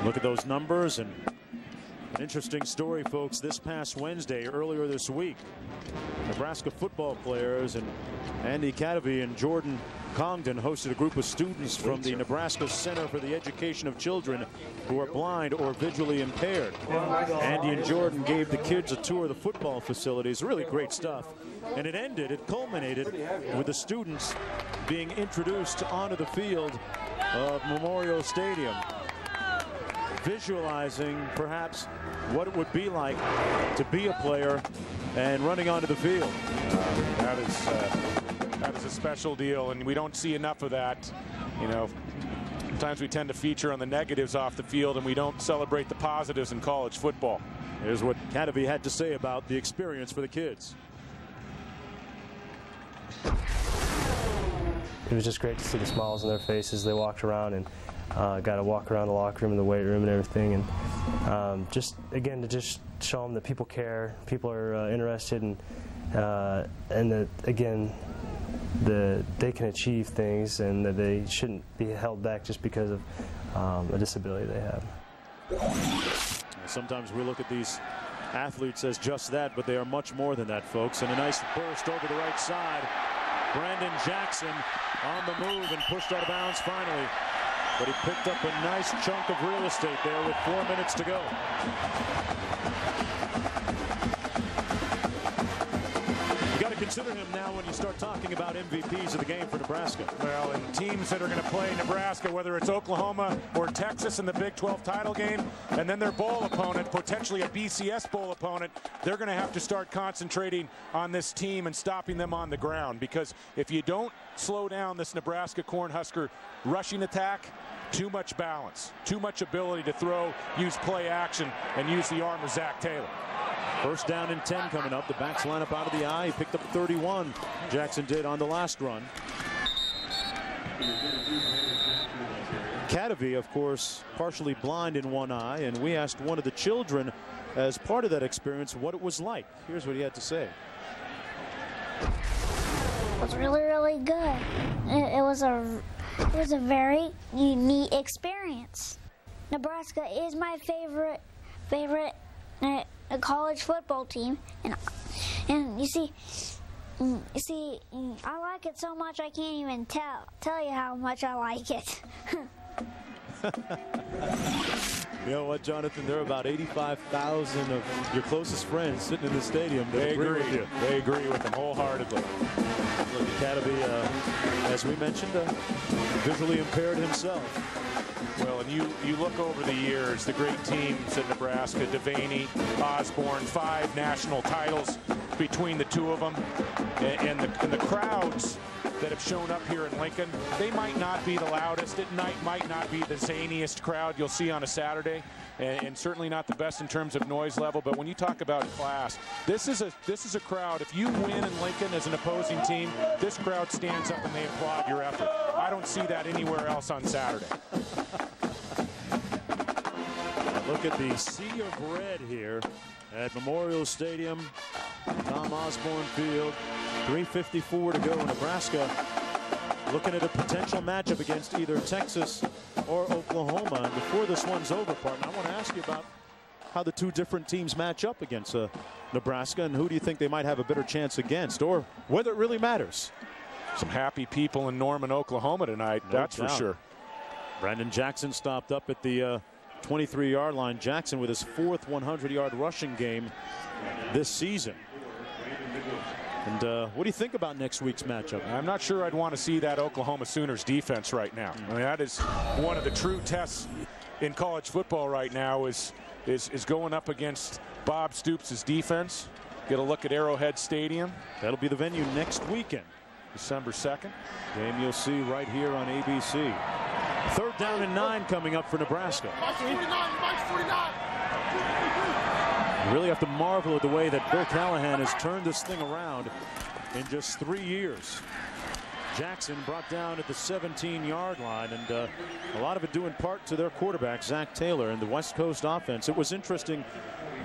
Look at those numbers, and an interesting story, folks. This past Wednesday, earlier this week, Nebraska football players and Andy Cadavy and Jordan Congdon hosted a group of students from the Nebraska Center for the Education of Children who are blind or visually impaired. Andy and Jordan gave the kids a tour of the football facilities. Really great stuff. And it ended, it culminated with the students being introduced onto the field of Memorial Stadium, visualizing perhaps what it would be like to be a player and running onto the field. That is a special deal, and we don't see enough of that. You know, sometimes we tend to feature on the negatives off the field, and we don't celebrate the positives in college football. Here's what Cadavy had to say about the experience for the kids. it was just great to see the smiles on their faces. They walked around and got to walk around the locker room and the weight room and everything, and just again to just show them that people care, people are interested, and that again they can achieve things and that they shouldn't be held back just because of a disability they have. Sometimes we look at these athletes as just that, but they are much more than that, folks. And a nice burst over the right side. Brandon Jackson on the move and pushed out of bounds finally. But he picked up a nice chunk of real estate there with 4 minutes to go. Consider him now when you start talking about MVPs of the game for Nebraska. Well, and teams that are going to play Nebraska, whether it's Oklahoma or Texas in the Big 12 title game, and then their bowl opponent, potentially a BCS bowl opponent, they're going to have to start concentrating on this team and stopping them on the ground, because if you don't slow down this Nebraska Cornhusker rushing attack, too much balance, too much ability to throw, use play action, and use the arm of Zac Taylor. First down and 10 coming up. The backs line up out of the eye. He picked up 31. Jackson did on the last run. Cadavy, of course, partially blind in one eye, and we asked one of the children as part of that experience what it was like. Here's what he had to say. It was really, really good. It was a very unique experience. Nebraska is my favorite college football team, and you see, I like it so much I can't even tell you how much I like it. You know what, Jonathan? There are about 85,000 of your closest friends sitting in the stadium. They agree with you. They agree with them wholeheartedly. Look, Cadavy, as we mentioned, visually impaired himself. Well, and you look over the years, the great teams at Nebraska, Devaney, Osborne, 5 national titles between the two of them, and the crowds that have shown up here in Lincoln. They might not be the loudest at night, might not be the zaniest crowd you'll see on a Saturday, and certainly not the best in terms of noise level. But when you talk about class, this is a crowd. If you win in Lincoln as an opposing team, this crowd stands up and they applaud your effort. I don't see that anywhere else on Saturday. Look at the sea of red here at Memorial Stadium, Tom Osborne Field. 3:54 to go. Nebraska looking at a potential matchup against either Texas or Oklahoma. And before this one's over, partner, I want to ask you about how the two different teams match up against Nebraska, and who do you think they might have a better chance against, or whether it really matters. Some happy people in Norman, Oklahoma tonight, that's for sure. Brandon Jackson stopped up at the 23-yard line. Jackson with his fourth 100-yard rushing game this season. And what do you think about next week's matchup? I'm not sure I'd want to see that Oklahoma Sooners defense right now. I mean, that is one of the true tests in college football right now, is going up against Bob Stoops' defense. Get a look at Arrowhead Stadium. That'll be the venue next weekend, December 2nd. Game you'll see right here on ABC. Third down and 9 coming up for Nebraska. You really have to marvel at the way that Bill Callahan has turned this thing around in just 3 years. Jackson brought down at the 17-yard line, and a lot of it due in part to their quarterback, Zac Taylor, and the West Coast offense. It was interesting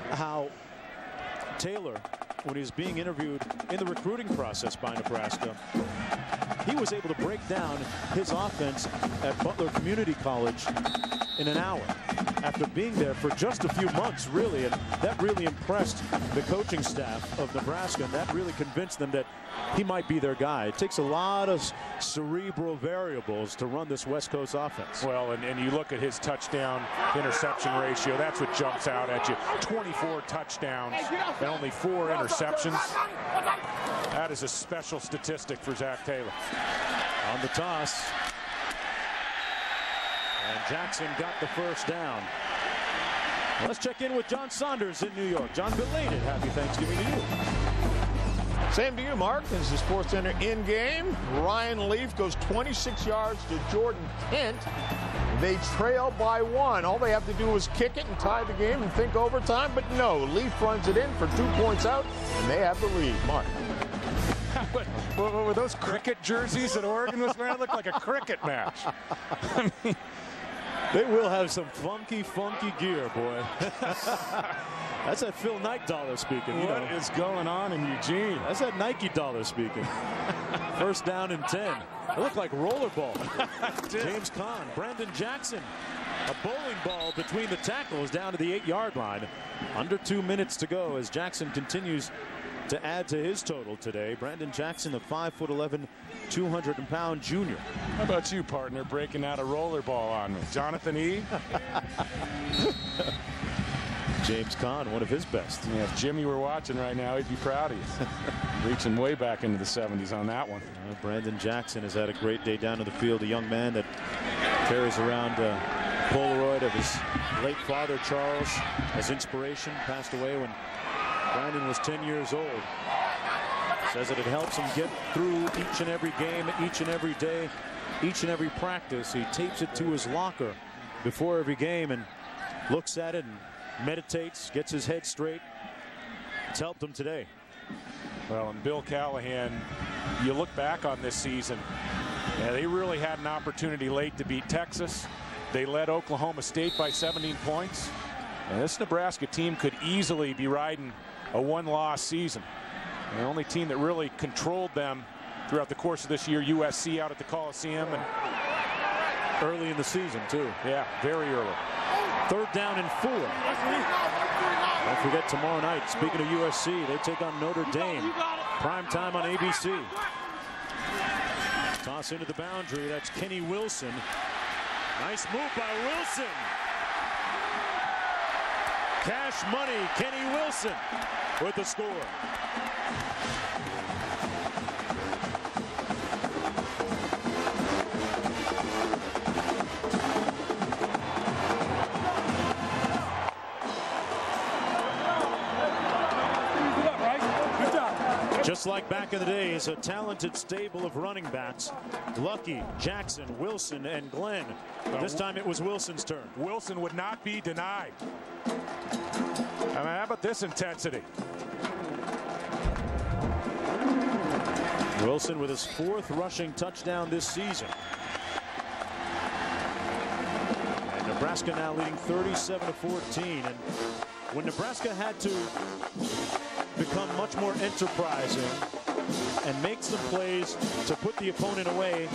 how Taylor, when he was being interviewed in the recruiting process by Nebraska, he was able to break down his offense at Butler Community College in an hour after being there for just a few months, really, and that really impressed the coaching staff of Nebraska, and that really convinced them that he might be their guy. It takes a lot of cerebral variables to run this West Coast offense. Well, and you look at his touchdown interception ratio, that's what jumps out at you. 24 touchdowns and only 4 interceptions. That is a special statistic for Zac Taylor. On the toss, and Jackson got the first down. Let's check in with John Saunders in New York. John, belated happy Thanksgiving to you. Same to you, Mark. This is Sports Center in game. Ryan Leaf goes 26 yards to Jordan Kent. They trail by 1. All they have to do is kick it and tie the game and think overtime, but no. Leaf runs it in for 2 points out, and they have the lead, Mark. Were those cricket jerseys that Oregon was wearing? It looked like a cricket match. I mean, they will have some funky gear, boy. That's that Phil Knight dollar speaking. What is going on in Eugene? That's that Nike dollar speaking. First down and 10. It looked like rollerball. James Conn, Brandon Jackson. A bowling ball between the tackles down to the 8-yard line. Under 2 minutes to go as Jackson continues to add to his total today. Brandon Jackson, a 5'11", 200-pound junior. How about you, partner, breaking out a rollerball on me? Jonathan E. James Conn, one of his best. Yeah, if Jimmy were watching right now, he'd be proud of you. Reaching way back into the 70s on that one. Brandon Jackson has had a great day down to the field. A young man that carries around Polaroid of his late father Charles as inspiration. Passed away when Brandon was 10 years old. Says that it helps him get through each and every game, each and every day, each and every practice. He tapes it to his locker before every game and looks at it and meditates, gets his head straight. It's helped him today. Well, and Bill Callahan, you look back on this season, yeah, they really had an opportunity late to beat Texas. They led Oklahoma State by 17 points. And this Nebraska team could easily be riding a one-loss season. And the only team that really controlled them throughout the course of this year, USC out at the Coliseum. And early in the season, too. Yeah, very early. Third down and 4. Don't forget tomorrow night, speaking of USC, they take on Notre Dame. Prime time on ABC. Toss into the boundary. That's Kenny Wilson. Nice move by Wilson. Cash money, Kenny Wilson with the score. Just like back in the day, is a talented stable of running backs. Lucky, Jackson, Wilson, and Glenn. This time it was Wilson's turn. Wilson would not be denied. I mean, how about this intensity? Wilson with his 4th rushing touchdown this season. And Nebraska now leading 37-14. And when Nebraska had to become much more enterprising and make some plays to put the opponent away,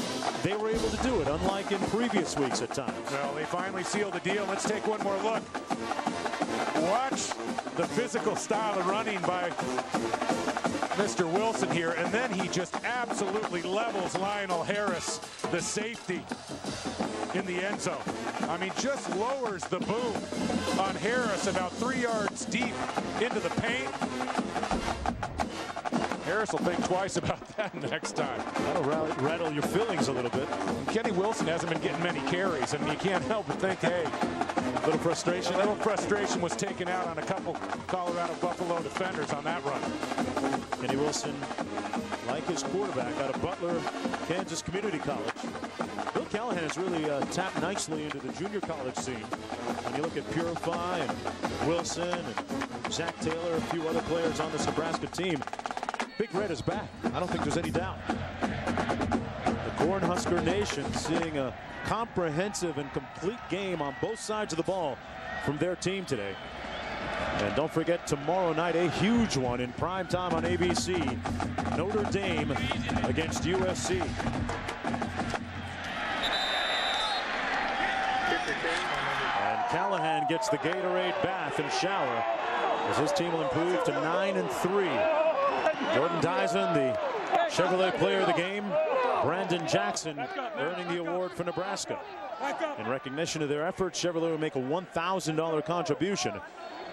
they were able to do it, unlike in previous weeks at times. Well, they finally sealed the deal. Let's take one more look. Watch the physical style of running by Mr. Wilson here, and then he just absolutely levels Lionel Harris, the safety, in the end zone. I mean, just lowers the boom on Harris about 3 yards deep into the paint. Harris will think twice about that next time. That'll rattle your feelings a little bit. And Kenny Wilson hasn't been getting many carries, and you can't help but think, hey, a little frustration. A little frustration was taken out on a couple Colorado Buffalo defenders on that run. Kenny Wilson, like his quarterback, out of Butler, Kansas Community College. Bill Callahan has really tapped nicely into the junior college scene. When you look at Purify and Wilson and Zac Taylor, a few other players on this Nebraska team, Big Red is back. I don't think there's any doubt. The Cornhusker Nation seeing a comprehensive and complete game on both sides of the ball from their team today. And don't forget tomorrow night, a huge one in prime time on ABC. Notre Dame against USC. And Callahan gets the Gatorade bath and shower as his team will improve to 9-3. Jordan Dyson, the Chevrolet player of the game. Brandon Jackson earning the award for Nebraska. In recognition of their effort, Chevrolet will make a $1,000 contribution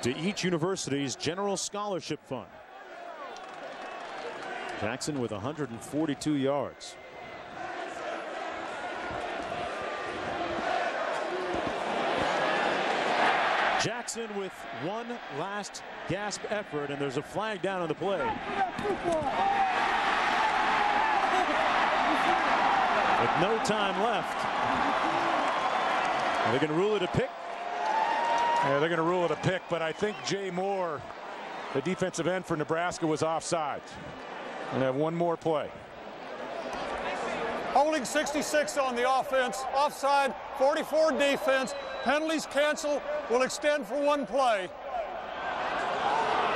to each university's general scholarship fund. Jackson with 142 yards. Jackson with one last gasp effort, and there's a flag down on the play. With no time left. Are they going to rule it a pick? Yeah, they're going to rule it a pick, but I think Jay Moore, the defensive end for Nebraska, was offside. And have one more play. Holding 66 on the offense, offside 44 defense, penalties cancel, will extend for one play.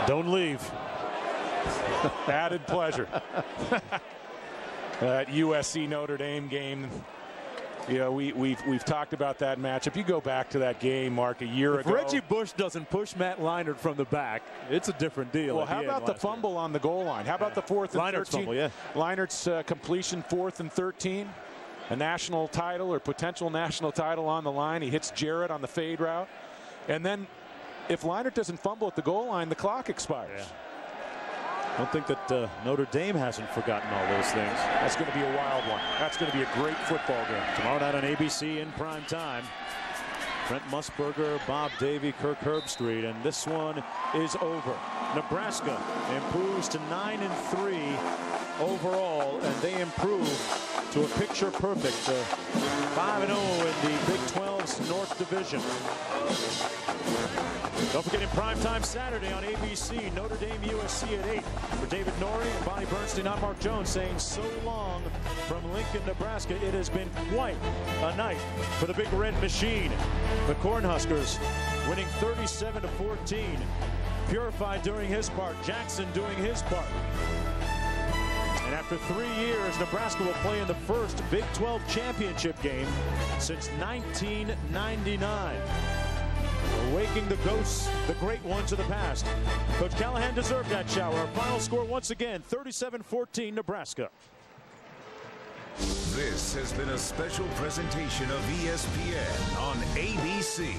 Don't leave. Added pleasure. That USC Notre Dame game, you know, we've talked about that matchup. You go back to that game, Mark, a year ago. Reggie Bush doesn't push Matt Leinart from the back, it's a different deal. Well, how about the fumble on the goal line? How about the fourth and 13? Fumble, yeah. Leinart's completion, fourth and 13. A national title or potential national title on the line. He hits Jarrett on the fade route. And then if Leinart doesn't fumble at the goal line, the clock expires. Yeah. I don't think that Notre Dame hasn't forgotten all those things. That's going to be a wild one. That's going to be a great football game. Tomorrow night on ABC in prime time. Trent Musburger, Bob Davey, Kirk Herbstreit, and this one is over. Nebraska improves to 9-3 overall, and they improve to a picture perfect 5-0 in the Big 12's North Division. Don't forget, in primetime Saturday on ABC, Notre Dame USC at 8. For David Norrie and Bonnie Bernstein, I'm Mark Jones saying so long from Lincoln, Nebraska. It has been quite a night for the Big Red Machine. The Cornhuskers winning 37-14. Purify doing his part, Jackson doing his part. And after 3 years, Nebraska will play in the first Big 12 championship game since 1999. Waking the ghosts, the great ones of the past. Coach Callahan deserved that shower. Our final score once again, 37-14 Nebraska. This has been a special presentation of ESPN on ABC.